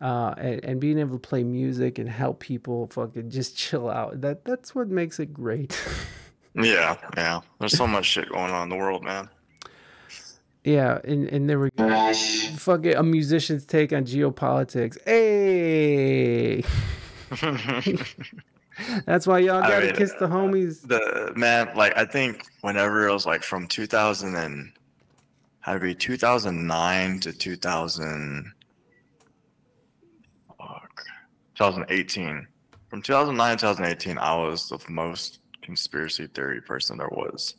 and being able to play music and help people fucking just chill out. That's what makes it great. Yeah. There's so much shit going on in the world, man. Yeah, and there we go. Fuck it, a musician's take on geopolitics. Hey. That's why y'all gotta kiss the homies. I think whenever it was like from 2009 to 2018. From 2009 to 2018, I was the most conspiracy theory person there was.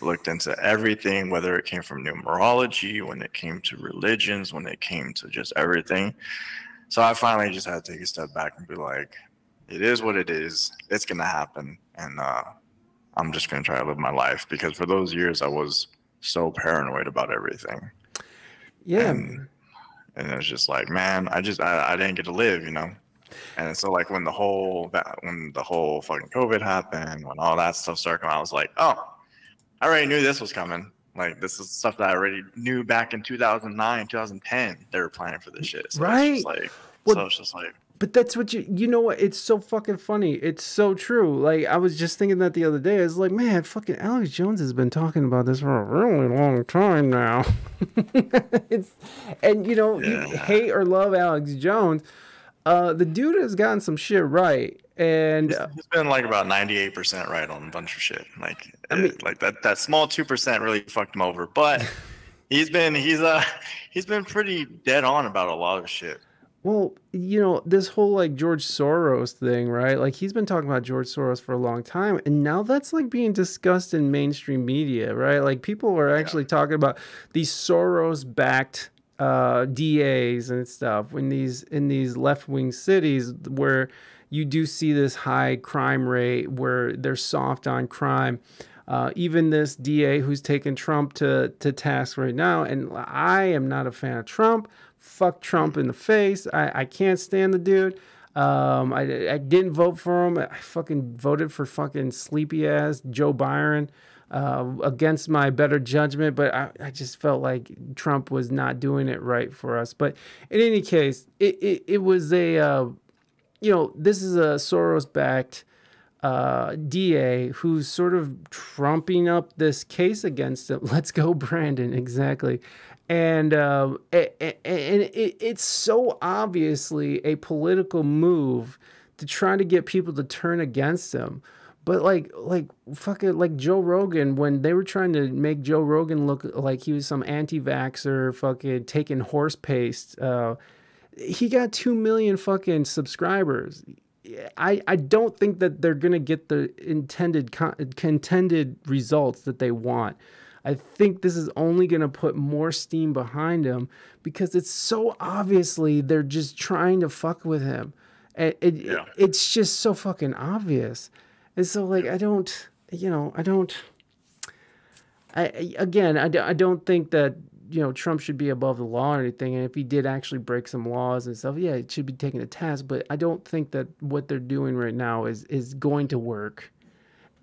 Looked into everything, whether it came from numerology, when it came to religions, when it came to just everything. So I finally just had to take a step back and be like, it is what it is. It's going to happen. And I'm just going to try to live my life, because for those years I was so paranoid about everything. Yeah. And it was just like, man, I didn't get to live, you know? And so like when the whole fucking COVID happened, when all that stuff started coming, I was like, oh, I already knew this was coming. Like, this is stuff that I already knew back in 2009, 2010, they were planning for this shit. So right. But that's what you know what? It's so fucking funny. It's so true. Like, I was just thinking that the other day. I was like, man, fucking Alex Jones has been talking about this for a really long time now. You hate or love Alex Jones. The dude has gotten some shit right. And he's been like about 98% right on a bunch of shit. Like, I mean, like that small 2% really fucked him over. But he's been pretty dead on about a lot of shit. Well, you know, this whole like George Soros thing, right? Like, he's been talking about George Soros for a long time, and now that's like being discussed in mainstream media, right? Like, people are actually talking about these Soros-backed DAs and stuff in these left-wing cities where you do see this high crime rate, where they're soft on crime. Even this DA who's taken Trump to task right now, and I am not a fan of Trump. Fuck Trump in the face. I can't stand the dude. I didn't vote for him. I fucking voted for fucking sleepy ass Joe Biden against my better judgment, but I just felt like Trump was not doing it right for us. But in any case, it was a you know, this is a Soros-backed DA who's sort of trumping up this case against him. Let's go, Brandon. Exactly. And it's so obviously a political move to try to get people to turn against him. But like fucking like Joe Rogan, when they were trying to make Joe Rogan look like he was some anti-vaxxer, fucking taking horse paste, he got 2 million fucking subscribers. I don't think that they're going to get the intended results that they want. I think this is only going to put more steam behind him because it's so obviously they're just trying to fuck with him. It's just so fucking obvious. And so, like, I don't, you know, I don't think that, you know, Trump should be above the law or anything. And if he did actually break some laws and stuff, yeah, it should be taken to task. But I don't think that what they're doing right now is going to work.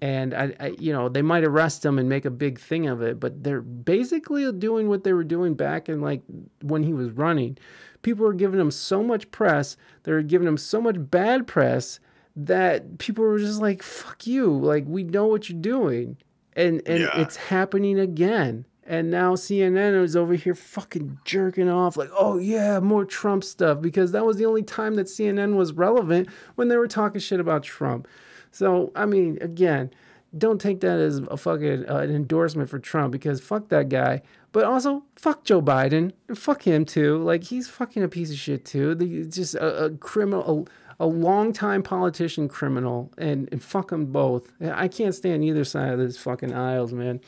And I you know, they might arrest him and make a big thing of it, but they're basically doing what they were doing back in, like, when he was running. People were giving him so much press. They were giving him so much bad press that people were just like, fuck you. Like, we know what you're doing. And yeah, it's happening again. And now CNN is over here fucking jerking off like, oh, yeah, more Trump stuff, because that was the only time that CNN was relevant, when they were talking shit about Trump. So, I mean, again, don't take that as a fucking an endorsement for Trump, because fuck that guy. But also, fuck Joe Biden. Fuck him, too. Like, he's fucking a piece of shit, too. He's just a criminal, a long-time politician criminal, and fuck them both. I can't stand either side of this fucking aisles, man.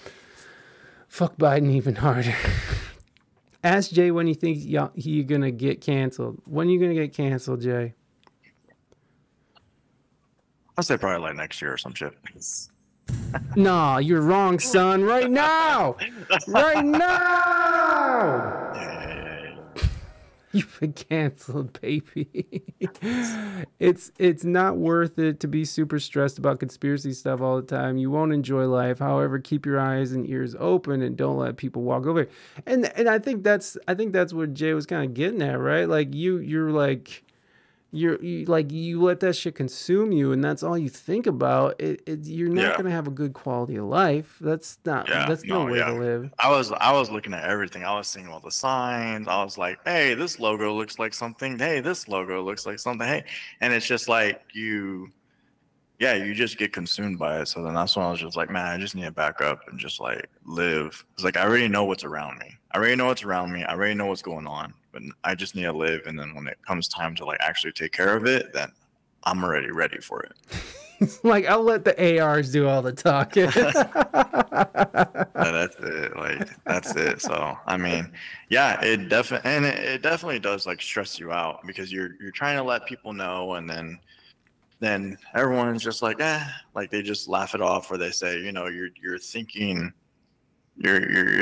Fuck Biden even harder. Ask Jay when he thinks he's going to get canceled. When are you going to get canceled, Jay? I'll say probably like next year or some shit. Nah, you're wrong, son. Right now! Right now! You've been canceled, baby. It's not worth it to be super stressed about conspiracy stuff all the time. You won't enjoy life. However, keep your eyes and ears open and don't let people walk over. And I think that's what Jay was kind of getting at, right? Like you let that shit consume you, and that's all you think about. You're not gonna have a good quality of life. That's not that's no way to live. I was looking at everything. I was seeing all the signs. I was like, hey, this logo looks like something. Hey, this logo looks like something. Hey, and it's just like you just get consumed by it. So then that's when I was just like, man, I just need to back up and just like live. It's like I already know what's around me. I already know what's going on. But I just need to live, and then when it comes time to like actually take care of it, then I'm already ready for it. Like, I'll let the ARs do all the talking. No, that's it. Like, that's it. So I mean, yeah, it definitely does like stress you out, because you're trying to let people know, and then everyone's just like, eh, like they just laugh it off, or they say, you know, you're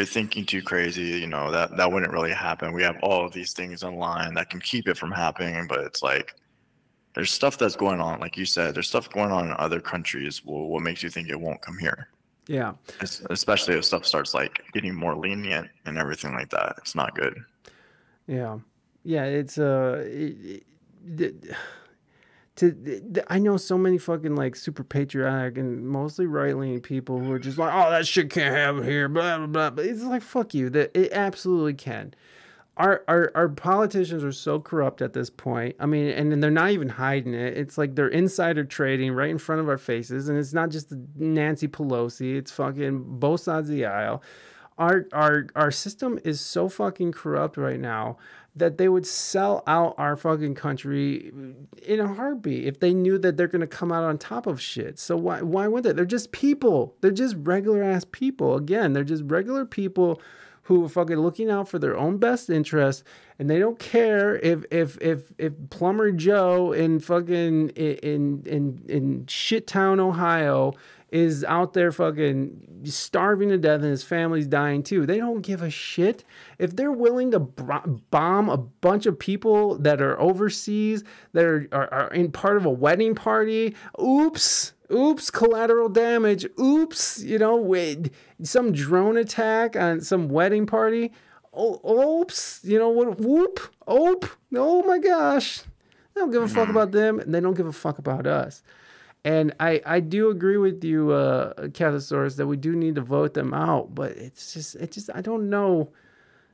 thinking too crazy, you know, that wouldn't really happen. We have all of these things online that can keep it from happening, but it's like there's stuff that's going on, like you said, there's stuff going on in other countries. Well, what makes you think it won't come here? Yeah. Especially if stuff starts like getting more lenient and everything like that. It's not good. Yeah. Yeah, it's I know so many fucking like super patriotic and mostly right-leaning people who are just like, oh, that shit can't happen here, blah blah blah. But it's like, fuck you, that it absolutely can. Our politicians are so corrupt at this point. I mean, and then they're not even hiding it. It's like they're insider trading right in front of our faces, and it's not just Nancy Pelosi. It's fucking both sides of the aisle. Our system is so fucking corrupt right now that they would sell out our fucking country in a heartbeat if they knew that they're going to come out on top of shit. So why would they? They're just people. They're just regular ass people. Again, they're just regular people who are fucking looking out for their own best interest, and they don't care if Plumber Joe in fucking in shit town, Ohio is out there fucking starving to death and his family's dying too. They don't give a shit. If they're willing to bomb a bunch of people that are overseas, that are in part of a wedding party, oops, oops, collateral damage, oops, you know, with some drone attack on some wedding party, oh, oops, you know, what? Whoop, oop, oh my gosh. They don't give a fuck about them, and they don't give a fuck about us. And I do agree with you, Cathosaurus, that we do need to vote them out. But it's just I don't know.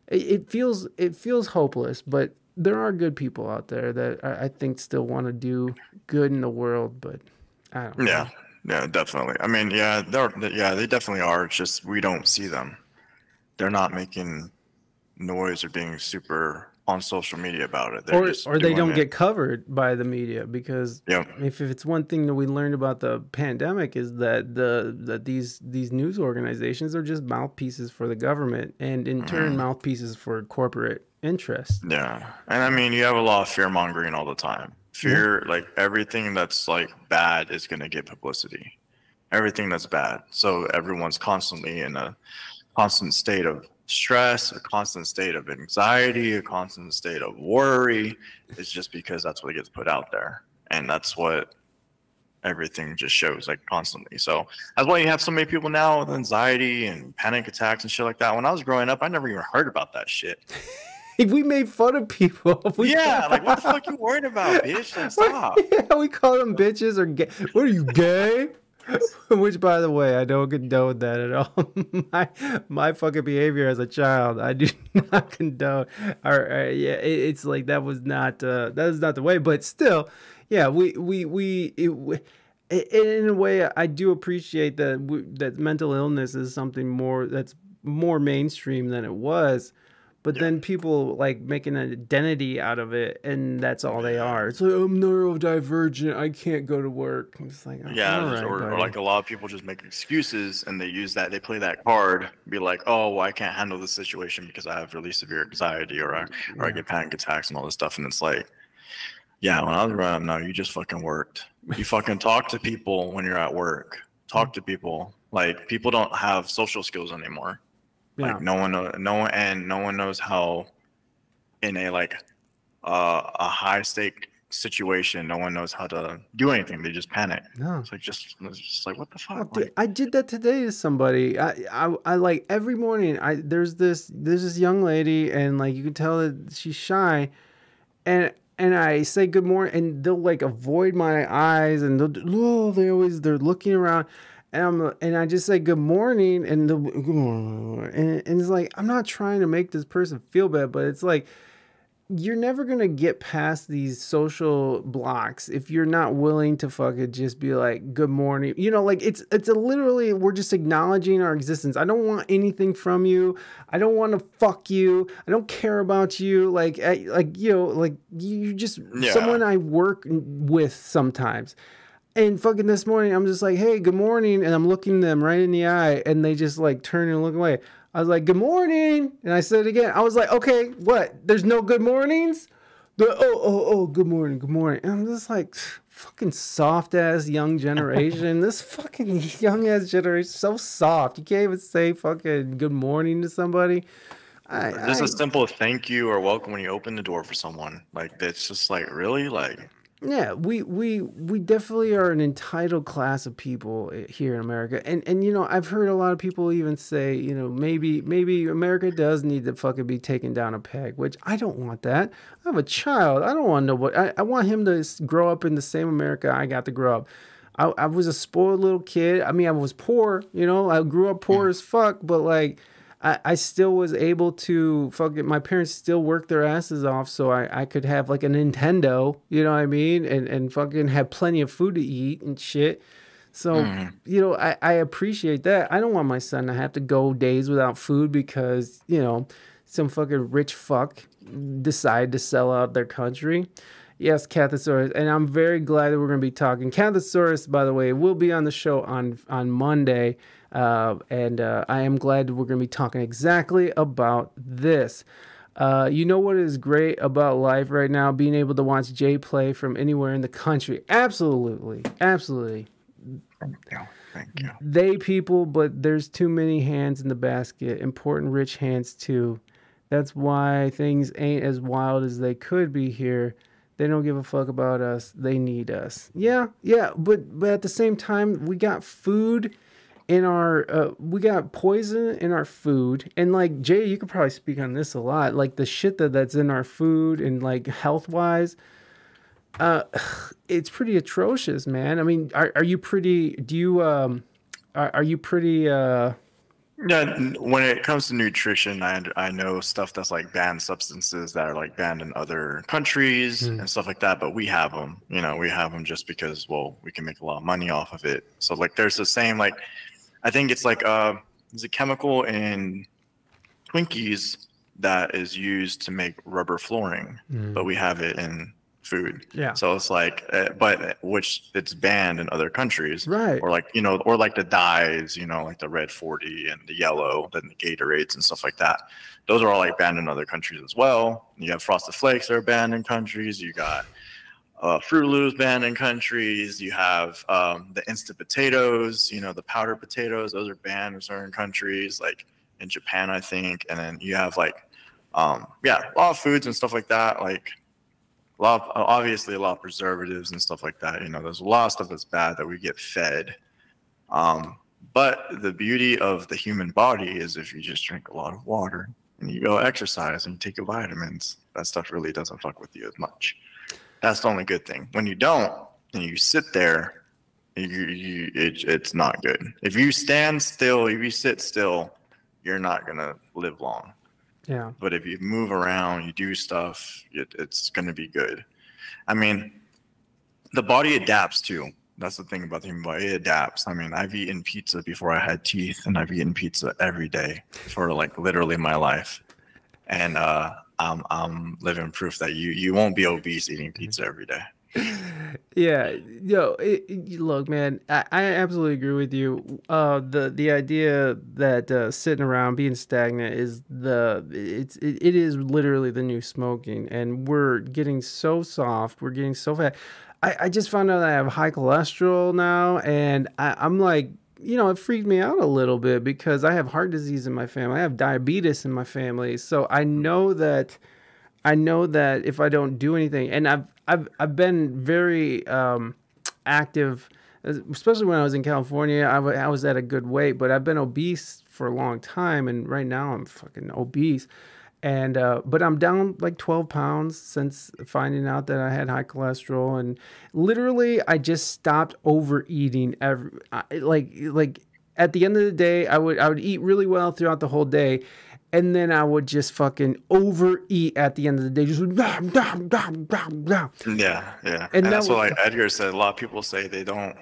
It feels hopeless. But there are good people out there that I think still want to do good in the world. But I don't know. Yeah, definitely. I mean, they definitely are. It's just we don't see them. They're not making noise or being super on social media about it. They're or they don't get covered by the media, because if it's one thing that we learned about the pandemic is that these news organizations are just mouthpieces for the government, and in turn mouthpieces for corporate interests. Yeah. And I mean, you have a lot of fear mongering all the time. Fear, like everything that's like bad is going to get publicity. Everything that's bad. So everyone's constantly in a constant state of stress, a constant state of anxiety, a constant state of worry. It's just because that's what gets put out there, and that's what everything just shows, like, constantly. So that's why you have so many people now with anxiety and panic attacks and shit like that. When I was growing up, I never even heard about that shit. If we made fun of people, yeah, like, what the fuck you worried about, bitch? Like, stop. Yeah, we call them bitches or gay. What are you, gay? Which, by the way, I don't condone that at all. my fucking behavior as a child, I do not condone. Yeah, it's like that was not the way. But still, yeah, in a way, I do appreciate that that mental illness is something more that's more mainstream than it was. But then people like make an identity out of it, and that's all they are. It's like, I'm neurodivergent, I can't go to work. I'm just like, oh, yeah, all right, or like a lot of people just make excuses, and they use that, they play that card, be like, oh, well, I can't handle this situation because I have really severe anxiety, or I get panic attacks and all this stuff. And it's like, yeah, when I was growing up, no, you just fucking worked. You fucking talk to people when you're at work. Talk to people. Like, people don't have social skills anymore. Like, no one knows how, in a like a high stake situation, no one knows how to do anything. They just panic. No, it's like just like, what the fuck? Dude, like, I did that today to somebody. I like every morning. There's this young lady, and like you can tell that she's shy, and I say good morning, and they'll like avoid my eyes, and they're looking around. And I just say good morning, and it's like, I'm not trying to make this person feel bad, but it's like, you're never gonna get past these social blocks if you're not willing to fucking just be like, good morning. You know, like, it's literally, we're just acknowledging our existence. I don't want anything from you. I don't want to fuck you. I don't care about you. Like, you just someone I work with sometimes. And fucking this morning, I'm just like, hey, good morning. And I'm looking them right in the eye, and they just like turn and look away. I was like, good morning. And I said it again. I was like, okay, what? There's no good mornings? Oh, good morning, good morning. And I'm just like, fucking soft ass young generation. This fucking young ass generation, so soft. You can't even say fucking good morning to somebody. Just a simple thank you or welcome when you open the door for someone. Like, that's just like, really? Like, yeah, we definitely are an entitled class of people here in America, and you know, I've heard a lot of people even say, you know, maybe America does need to fucking be taken down a peg, which I don't want that. I have a child. I don't want to know what I want him to grow up in the same America I got to grow up. I was a spoiled little kid. I mean, I was poor, you know, I grew up poor as fuck, but like, I still was able to fucking, my parents still worked their asses off so I could have like a Nintendo, you know what I mean? And fucking have plenty of food to eat and shit. So, you know, I appreciate that. I don't want my son to have to go days without food because, you know, some fucking rich fuck decide to sell out their country. Yes, Cathosaurus, and I'm very glad that we're going to be talking. Cathosaurus, by the way, will be on the show on Monday, I am glad we're going to be talking exactly about this. You know what is great about life right now? Being able to watch Jay play from anywhere in the country. Absolutely, absolutely. Thank you. Thank you. They people, but there's too many hands in the basket. Important rich hands too. That's why things ain't as wild as they could be here. They don't give a fuck about us. They need us. Yeah. But at the same time, we got food in our, we got poison in our food. And like, Jay, you could probably speak on this a lot. Like the shit that's in our food and like health wise, it's pretty atrocious, man. I mean, are you pretty, yeah, when it comes to nutrition, I know stuff that's like banned substances that are like banned in other countries and stuff like that, but we have them, you know, we have them just because, well, we can make a lot of money off of it. So like, there's the same, like, I think it's like, there's a chemical in Twinkies that is used to make rubber flooring, but we have it in food. Yeah. So it's like, but which it's banned in other countries. Right. Or like, you know, or like the dyes, you know, like the red 40 and the yellow, then the Gatorades and stuff like that. Those are all like banned in other countries as well. You have Frosted Flakes that are banned in countries. You got Fruit Loops banned in countries. You have the instant potatoes, you know, the powder potatoes. Those are banned in certain countries, like in Japan, I think. And then you have like, yeah, a lot of foods and stuff like that. Like, a lot of, obviously a lot of preservatives and stuff like that. You know, there's a lot of stuff that's bad that we get fed. But the beauty of the human body is if you just drink a lot of water and you go exercise and you take your vitamins, that stuff really doesn't fuck with you as much. That's the only good thing. When you don't and you sit there, it's not good. If you stand still, if you sit still, you're not going to live long. Yeah. But if you move around, you do stuff, it's going to be good. I mean, the body adapts too. That's the thing about the human body. It adapts. I mean, I've eaten pizza before I had teeth, and I've eaten pizza every day for like literally my life. And I'm living proof that you won't be obese eating pizza every day. Yeah. Yo, look, man, I absolutely agree with you. The idea that sitting around, being stagnant is it is literally the new smoking, and we're getting so soft, we're getting so fat. I just found out that I have high cholesterol now, and I'm like, you know, it freaked me out a little bit because I have heart disease in my family. I have diabetes in my family. So I know that if I don't do anything, and I've been very active, especially when I was in California. I was at a good weight, but I've been obese for a long time, and right now I'm fucking obese. And but I'm down like 12 pounds since finding out that I had high cholesterol, and literally I just stopped overeating. Like at the end of the day, I would eat really well throughout the whole day. And then I would just fucking overeat at the end of the day. Just yeah. And that's what, like Edgar said, a lot of people say they don't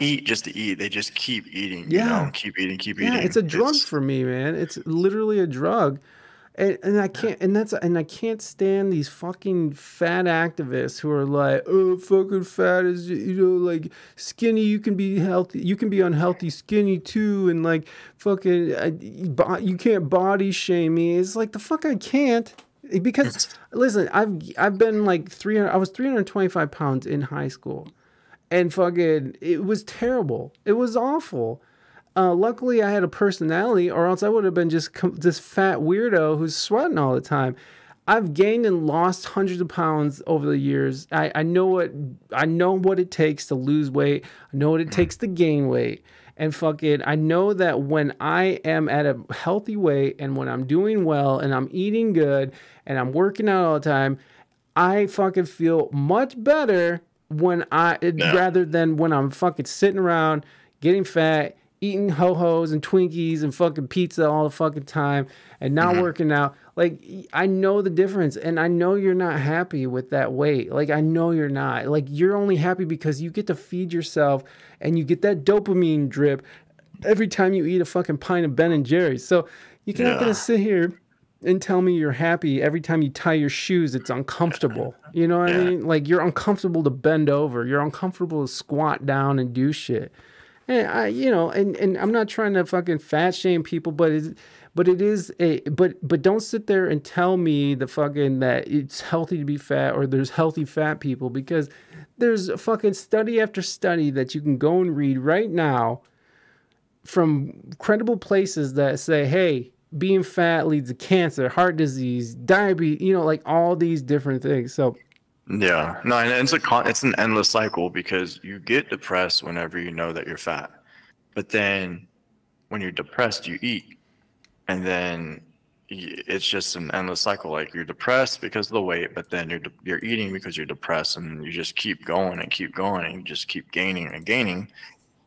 eat just to eat. They just keep eating. Yeah, you know? keep eating. It's a drug for me, man. It's literally a drug. And I can't, and I can't stand these fucking fat activists who are like, oh, fucking fat is, you know, like skinny, you can be healthy, you can be unhealthy skinny too, and like fucking, you can't body shame me. It's like, the fuck I can't, because listen, I've been like 300, I was 325 pounds in high school, and fucking, it was terrible. It was awful. Luckily, I had a personality, or else I would have been just this fat weirdo who's sweating all the time. I've gained and lost hundreds of pounds over the years. I know what it takes to lose weight. I know what it takes to gain weight. And fuck it, I know that when I am at a healthy weight, and when I'm doing well, and I'm eating good, and I'm working out all the time, I fucking feel much better when rather than when I'm fucking sitting around getting fat, eating ho-hos and Twinkies and fucking pizza all the fucking time and not working out. Like, I know the difference, and I know you're not happy with that weight. Like, I know you're not. Like, you're only happy because you get to feed yourself, and you get that dopamine drip every time you eat a fucking pint of Ben and Jerry's. So you can't gonna sit here and tell me you're happy every time you tie your shoes. It's uncomfortable. You know what I mean? Like, you're uncomfortable to bend over. You're uncomfortable to squat down and do shit. And and I'm not trying to fucking fat shame people, but don't sit there and tell me the fucking that it's healthy to be fat, or there's healthy fat people, because there's a fucking study after study that you can go and read right now from credible places that say, hey, being fat leads to cancer, heart disease, diabetes, you know, like all these different things. So yeah, no, and it's an endless cycle, because you get depressed whenever you know that you're fat, but then when you're depressed, you eat, and then it's just an endless cycle. Like, you're depressed because of the weight, but then you're eating because you're depressed, and you just keep going and keep going, and you just keep gaining and gaining,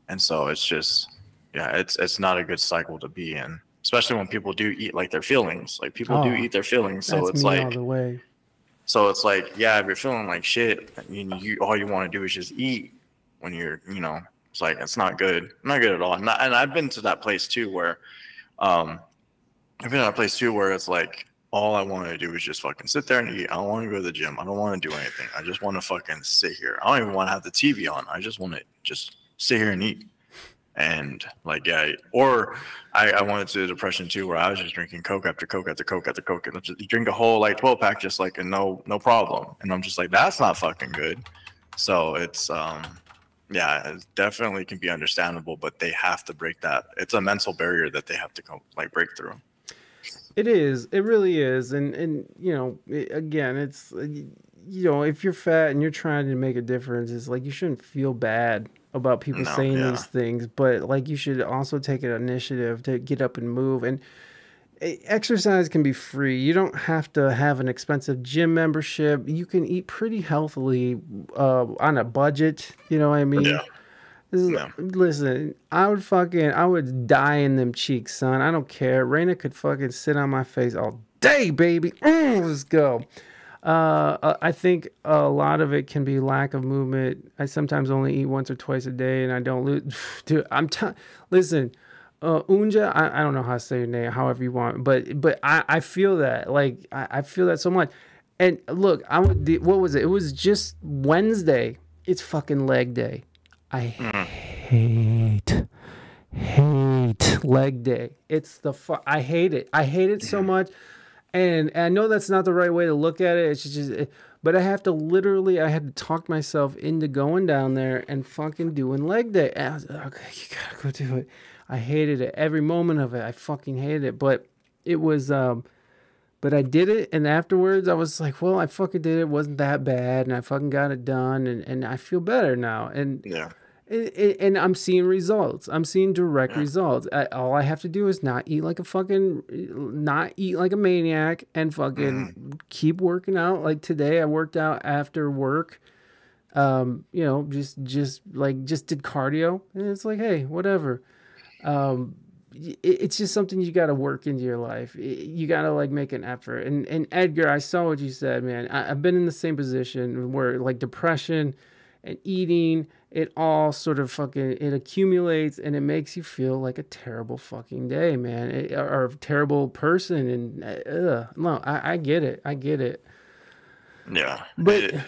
and so it's just, yeah, it's not a good cycle to be in, especially when people do eat like their feelings. Like, people do eat their feelings, so it's like all the way. So it's like, yeah, if you're feeling like shit, you all you want to do is just eat when you're, you know, it's like, it's not good. Not good at all. And I've been to that place too, where I've been on a place too where it's like, all I want to do is just fucking sit there and eat. I don't want to go to the gym. I don't want to do anything. I just want to fucking sit here. I don't even want to have the TV on. I just want to just sit here and eat. And like, yeah, or I went to depression too, where I was just drinking Coke after Coke after Coke after Coke. And just, you drink a whole like 12 pack, just like, and no problem. And I'm just like, that's not fucking good. So it's, yeah, it definitely can be understandable, but they have to break that. It's a mental barrier that they have to come like break through. It is. It really is. And you know, again, it's, you know, if you're fat and you're trying to make a difference, it's like, you shouldn't feel bad about people saying these things, but like, you should also take an initiative to get up and move. And exercise can be free. You don't have to have an expensive gym membership. You can eat pretty healthily on a budget. You know what I mean? Yeah. This is, listen, I would die in them cheeks, son. I don't care. Raina could fucking sit on my face all day, baby. Let's go. I think a lot of it can be lack of movement. I sometimes only eat once or twice a day, and I don't lose. Dude, listen, Unja, I don't know how to say your name, however you want, but I feel that, like, I feel that so much. And look, what was it? It was just Wednesday. It's fucking leg day. I hate leg day. It's the I hate it. I hate it so much. And I know that's not the right way to look at it. It's just, but I had to talk myself into going down there and fucking doing leg day. And I was like, okay, you gotta go do it. I hated it. Every moment of it. I fucking hated it. But it was, but I did it. And afterwards I was like, well, I fucking did it. It wasn't that bad. And I fucking got it done. And I feel better now. And yeah. And I'm seeing results. I'm seeing direct results. All I have to do is not eat like a maniac and fucking keep working out. Like today I worked out after work. You know, just did cardio, and it's like, hey, whatever. It's just something you got to work into your life. You got to like make an effort. And Edgar, I saw what you said, man. I've been in the same position where like depression and eating, it all sort of fucking, it accumulates, and it makes you feel like a terrible fucking day, man, or a terrible person. And no, I get it. I get it. Yeah. But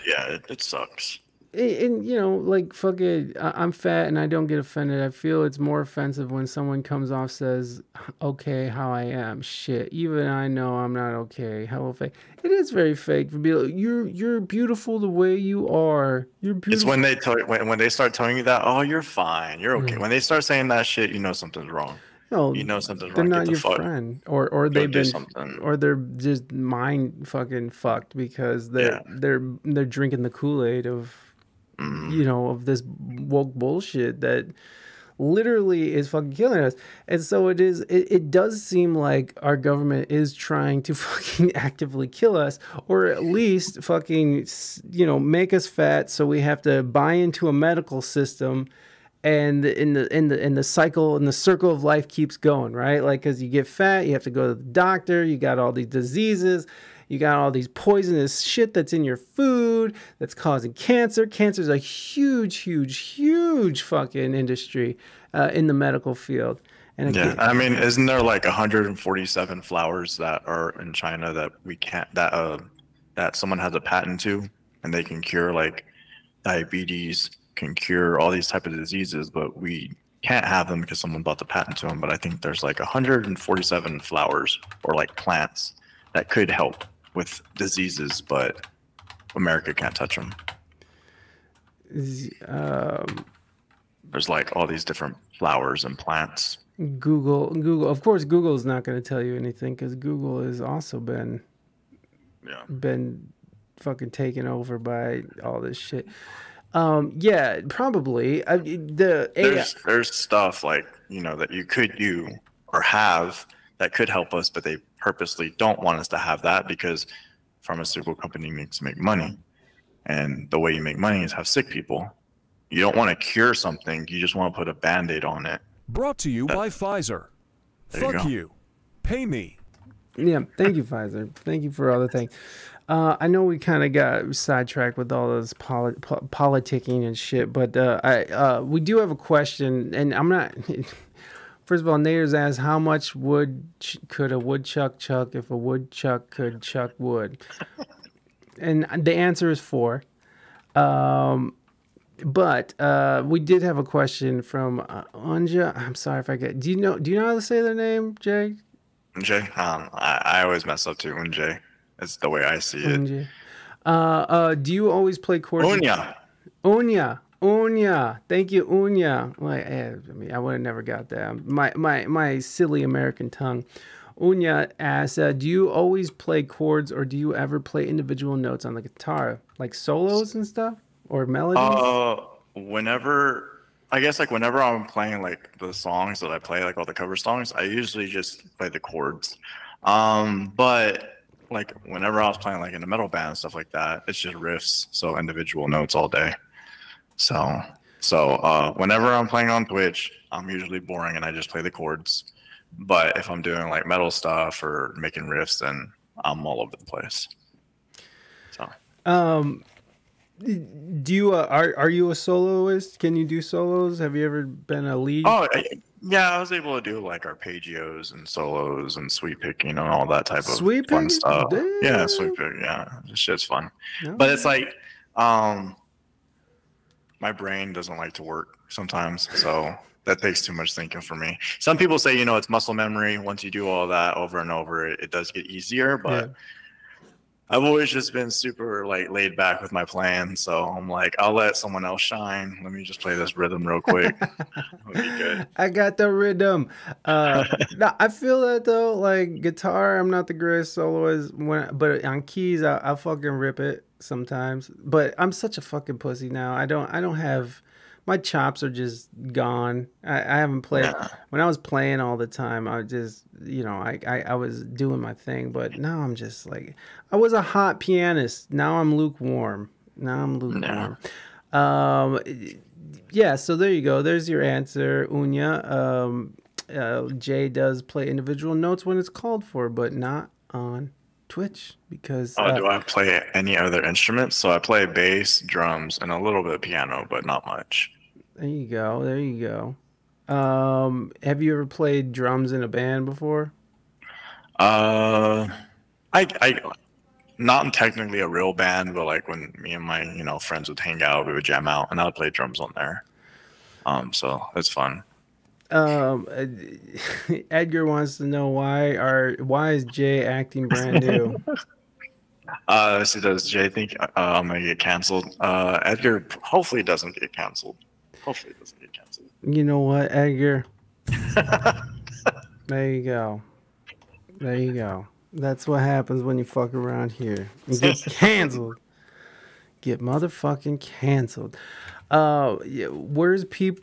it sucks. And you know, like, fuck it, I'm fat and I don't get offended. I feel it's more offensive when someone comes off, says, okay, how I am. Shit, even I know I'm not okay. Hello, fake. It is very fake. You're beautiful the way you are. You're beautiful. It's when they tell you, when they start telling you that, oh, you're fine, you're okay. When they start saying that shit, you know something's wrong. No, you know something's wrong. They're not your friend, or they've been, or they're just mind fucking fucked because they're drinking the Kool-Aid of, you know, of this woke bullshit that literally is fucking killing us. And so it is, it does seem like our government is trying to fucking actively kill us, or at least fucking, you know, make us fat so we have to buy into a medical system. And in the cycle, and the circle of life keeps going, right? Like, because you get fat, you have to go to the doctor, you got all these diseases. You got all these poisonous shit that's in your food that's causing cancer. Cancer is a huge, huge, huge fucking industry in the medical field. And again, yeah, I mean, isn't there like 147 flowers that are in China that we can't, that someone has a patent to, and they can cure like diabetes, can cure all these type of diseases, but we can't have them because someone bought the patent to them. But I think there's like 147 flowers or like plants that could help with diseases, but America can't touch them. There's like all these different flowers and plants. Google, of course, Google is not going to tell you anything, because Google has also been fucking taken over by all this shit. Yeah, probably. There's stuff like, you know, that you could do or have that could help us, but they purposely don't want us to have that because pharmaceutical company needs to make money, and the way you make money is have sick people. You don't want to cure something, you just want to put a band-aid on it. Brought to you by Pfizer. Fuck you, pay me. Yeah, thank you, Pfizer. Thank you for all the things. I know we kind of got sidetracked with all those politicking and shit, but we do have a question, and I'm not First of all, Naders asked, how much wood could a woodchuck chuck if a woodchuck could chuck wood? And the answer is 4. But we did have a question from Anja. I'm sorry if I get. Do you know how to say their name, Jay? Unjay. I always mess up too. Unjay. It's the way I see it. Do you always play chords? Unya. Thank you, Unya. Well, I mean, I would have never got that. My silly American tongue. Unya asks, do you always play chords, or do you ever play individual notes on the guitar, like solos and stuff, or melodies? Whenever, I guess, like whenever I'm playing like the songs that I play, like all the cover songs, I usually just play the chords. But like whenever I was playing like in a metal band and stuff like that, it's just riffs, so individual notes all day. So whenever I'm playing on Twitch, I'm usually boring and I just play the chords. But if I'm doing like metal stuff or making riffs, then I'm all over the place. So, do you are you a soloist? Can you do solos? Have you ever been a lead? Oh yeah, I was able to do like arpeggios and solos and sweep picking and all that type of sweep fun stuff. Damn. Yeah, sweep picking. Yeah, this shit's fun. No. But it's like, my brain doesn't like to work sometimes, so that takes too much thinking for me. Some people say, you know, it's muscle memory. Once you do all that over and over, it does get easier. But yeah. I've always just been super like laid back with my plan, so I'm like, I'll let someone else shine. Let me just play this rhythm real quick. It'll be good. I got the rhythm. No, I feel that though. Like guitar, I'm not the greatest soloist, but on keys, I fucking rip it sometimes. But I'm such a fucking pussy now. I don't have, my chops are just gone. I haven't played. Yeah. When I was playing all the time, I just, you know, I was doing my thing, but now I'm just like, I was a hot pianist, now I'm lukewarm. Yeah, so there you go, there's your answer, Unya. Jay does play individual notes when it's called for, but not on Twitch, because do I play any other instruments? So I play bass, drums, and a little bit of piano, but not much. There you go. Have you ever played drums in a band before? I not technically a real band, but like when me and my, you know, friends would hang out, we would jam out, and I'd play drums on there. So it's fun. Edgar wants to know why is Jay acting brand new? So does Jay think I'm gonna get canceled? Edgar hopefully doesn't get canceled. You know what, Edgar? There you go. That's what happens when you fuck around here. You get canceled. Get motherfucking canceled. Where's Pepe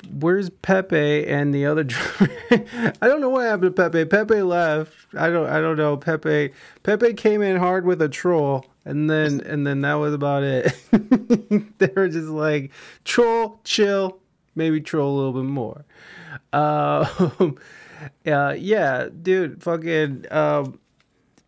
and the other drummer? I don't know what happened to Pepe. Pepe left. I don't know. Pepe came in hard with a troll, and then that was about it. They were just like, troll, chill, maybe troll a little bit more. Yeah, dude, fucking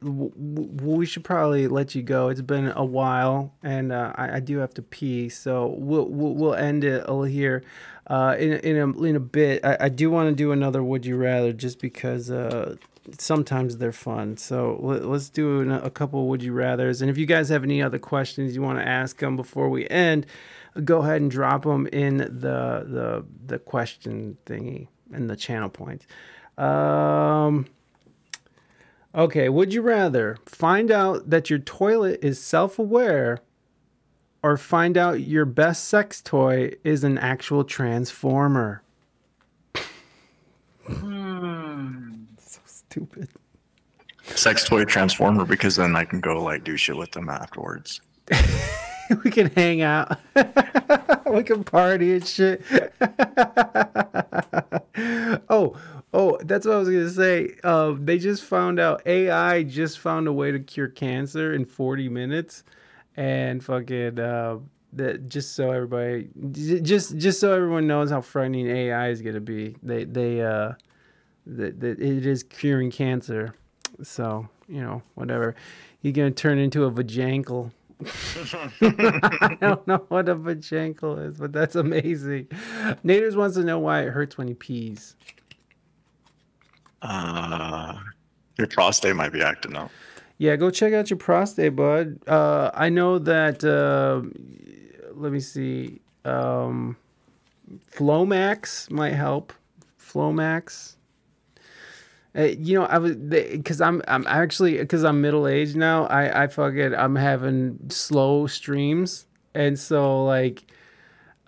we should probably let you go. It's been a while, and I do have to pee, so we'll end it all here in a bit. I do want to do another Would You Rather, just because sometimes they're fun. So let's do a couple Would You Rathers, and if you guys have any other questions you want to ask them before we end, go ahead and drop them in the question thingy and the channel points. Okay, would you rather find out that your toilet is self-aware, or find out your best sex toy is an actual transformer? So stupid. Sex toy transformer, because then I can go like do shit with them afterwards. We can hang out. We can party and shit. Oh, that's what I was going to say. They just found out, AI just found a way to cure cancer in 40 minutes. And fucking, just so everyone knows how frightening AI is going to be. It is curing cancer. So, you know, whatever. You're going to turn into a vajankle. I don't know what a vajankle is, but that's amazing. Naders wants to know why it hurts when he pees. Your prostate might be acting up. Yeah, go check out your prostate, bud. I know that, let me see, Flomax might help. Flomax. You know, I was, because I'm actually, because I'm middle-aged now, I fucking, I'm having slow streams, and so, like,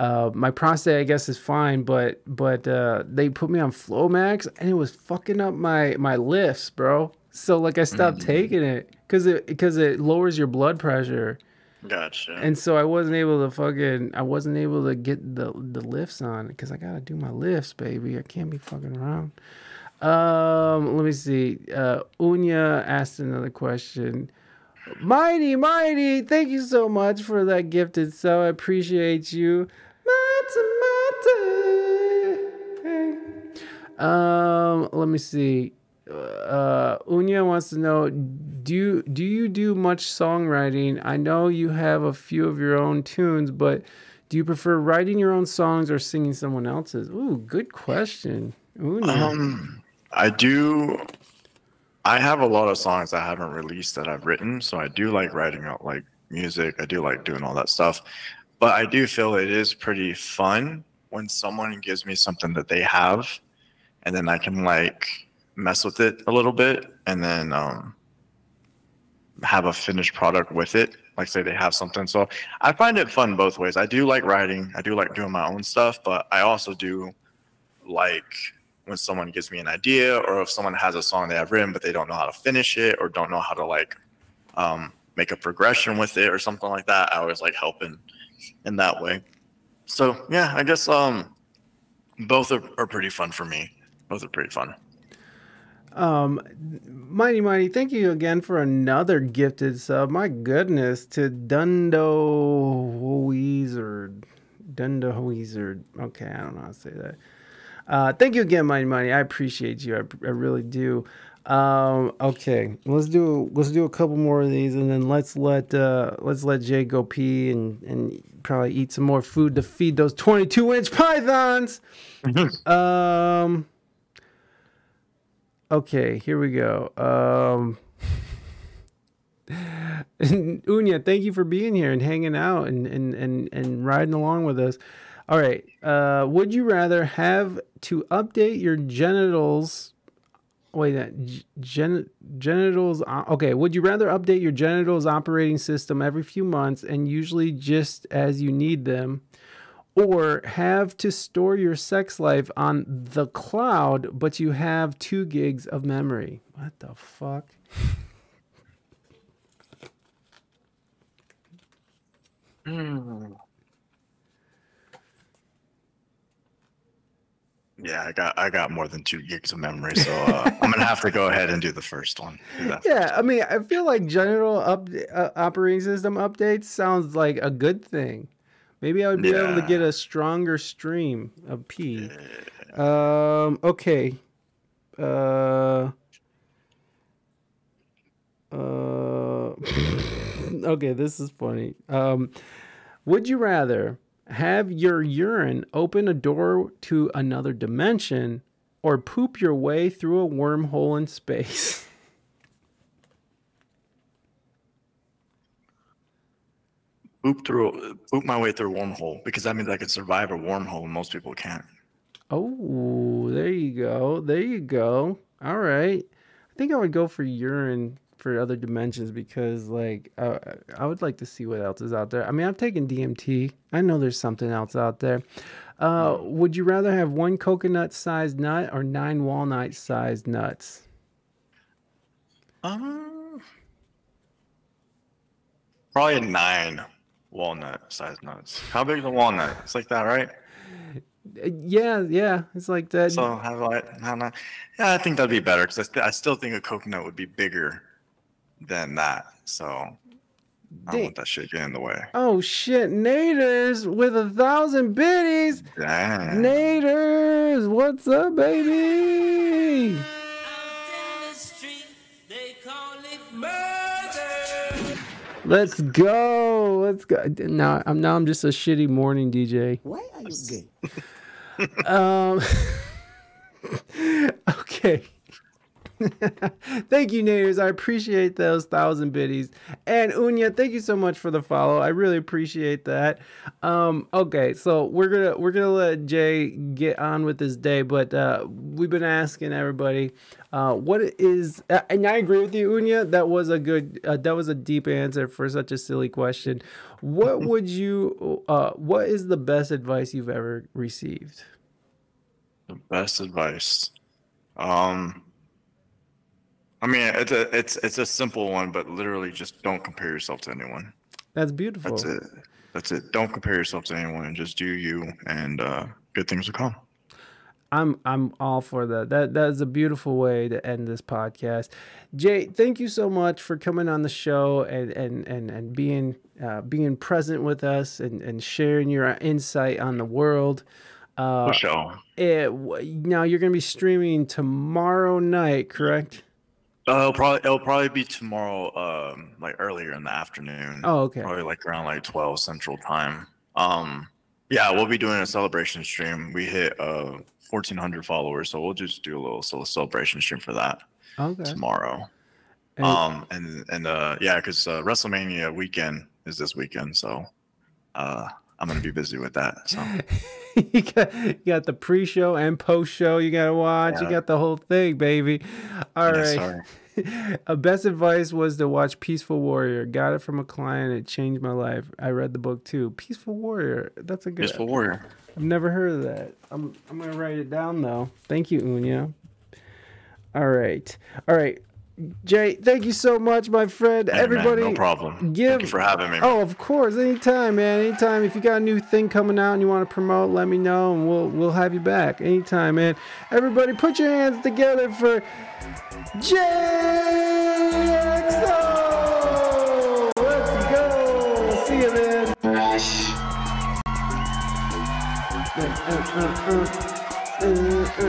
my prostate, I guess, is fine, but they put me on Flomax, and it was fucking up my lifts, bro. So, like, I stopped taking it, because it lowers your blood pressure. Gotcha. And so I wasn't able to fucking, I wasn't able to get the lifts on, because I gotta do my lifts, baby. I can't be fucking around. Let me see. Unya asked another question. Mighty, thank you so much for that gifted sub. I appreciate you. Let me see. Unya wants to know, do you do much songwriting? I know you have a few of your own tunes, but do you prefer writing your own songs or singing someone else's? Ooh, good question. Unya. I do. I have a lot of songs I haven't released that I've written, so I do like writing out like music. I do like doing all that stuff, but I do feel it is pretty fun when someone gives me something that they have, and then I can like mess with it a little bit, and then have a finished product with it. Like say they have something, so I find it fun both ways. I do like writing. I do like doing my own stuff, but I also do like when someone gives me an idea, or if someone has a song they have written but they don't know how to finish it, or don't know how to like make a progression with it or something like that, I always like helping in that way. So yeah, I guess both are pretty fun for me. Both are pretty fun. Mighty, thank you again for another gifted sub. My goodness, to Dundo Wizard. Okay, I don't know how to say that. Thank you again, Mighty. I appreciate you. I really do. Okay, let's do a couple more of these, and then let's let Jay go pee and probably eat some more food to feed those 22-inch pythons. Okay, here we go. Unya, thank you for being here and hanging out and riding along with us. All right. Would you rather have to update your genitals? Wait, genitals. Okay. Would you rather update your genitals operating system every few months, and usually just as you need them, or have to store your sex life on the cloud, but you have 2 gigs of memory? What the fuck? Yeah, I got more than 2 gigs of memory, so I'm gonna have to go ahead and do the first one. I mean, I feel like general operating system updates sounds like a good thing. Maybe I would be able to get a stronger stream of pee. Okay. Okay, this is funny. Would you rather have your urine open a door to another dimension, or poop your way through a wormhole in space? Poop my way through a wormhole, because that means I can survive a wormhole and most people can't. Oh, there you go. There you go. All right. I think I would go for urine for other dimensions, because like I would like to see what else is out there. I mean, I've taken DMT. I know there's something else out there. Would you rather have 1 coconut sized nut or 9 walnut sized nuts? Probably 9 walnut sized nuts. How big is a walnut? It's like that, right? Yeah, it's like that. So yeah, I think that'd be better, because I still think a coconut would be bigger than that, so I don't want that shit getting in the way. Oh shit, Naders with 1,000 biddies. Damn. Naders, what's up, baby? Out in the street, they call it murder. Let's go. Now I'm just a shitty morning DJ. Why are you gay? Okay. Thank you, Naders. I appreciate those 1,000 biddies. And Unya, thank you so much for the follow. I really appreciate that. Okay, so we're gonna let Jay get on with his day, but we've been asking everybody what is, and I agree with you, Unya. That was a good, that was a deep answer for such a silly question. What would you, what is the best advice you've ever received? The best advice. I mean, it's a simple one, but literally just don't compare yourself to anyone. That's beautiful. That's it. That's it. Don't compare yourself to anyone, and just do you, and good things will come. I'm all for that. That is a beautiful way to end this podcast. Jay, thank you so much for coming on the show and being present with us and sharing your insight on the world. For sure. Now you're going to be streaming tomorrow night, correct? It'll probably be tomorrow, like earlier in the afternoon. Oh, okay. Probably like around like 12 Central Time. Yeah, we'll be doing a celebration stream. We hit 1,400 followers, so we'll just do a little celebration stream for that. Okay. Tomorrow. And yeah, because WrestleMania weekend is this weekend, so I'm gonna be busy with that. So you got the pre-show and post-show you gotta watch. Yeah. You got the whole thing, baby. All right. Best advice was to watch Peaceful Warrior. Got it from a client. It changed my life. I read the book too. Peaceful Warrior. That's a good. Peaceful Warrior. I've never heard of that. I'm gonna write it down though. Thank you, Unya. All right. All right. Jay, thank you so much, my friend. Hey, everybody, man, no problem. Thank you for having me. Man. Oh, of course, anytime, man. Anytime. If you got a new thing coming out and you want to promote, let me know, and we'll have you back anytime, man. Everybody, put your hands together for JXO. Let's go. See you then.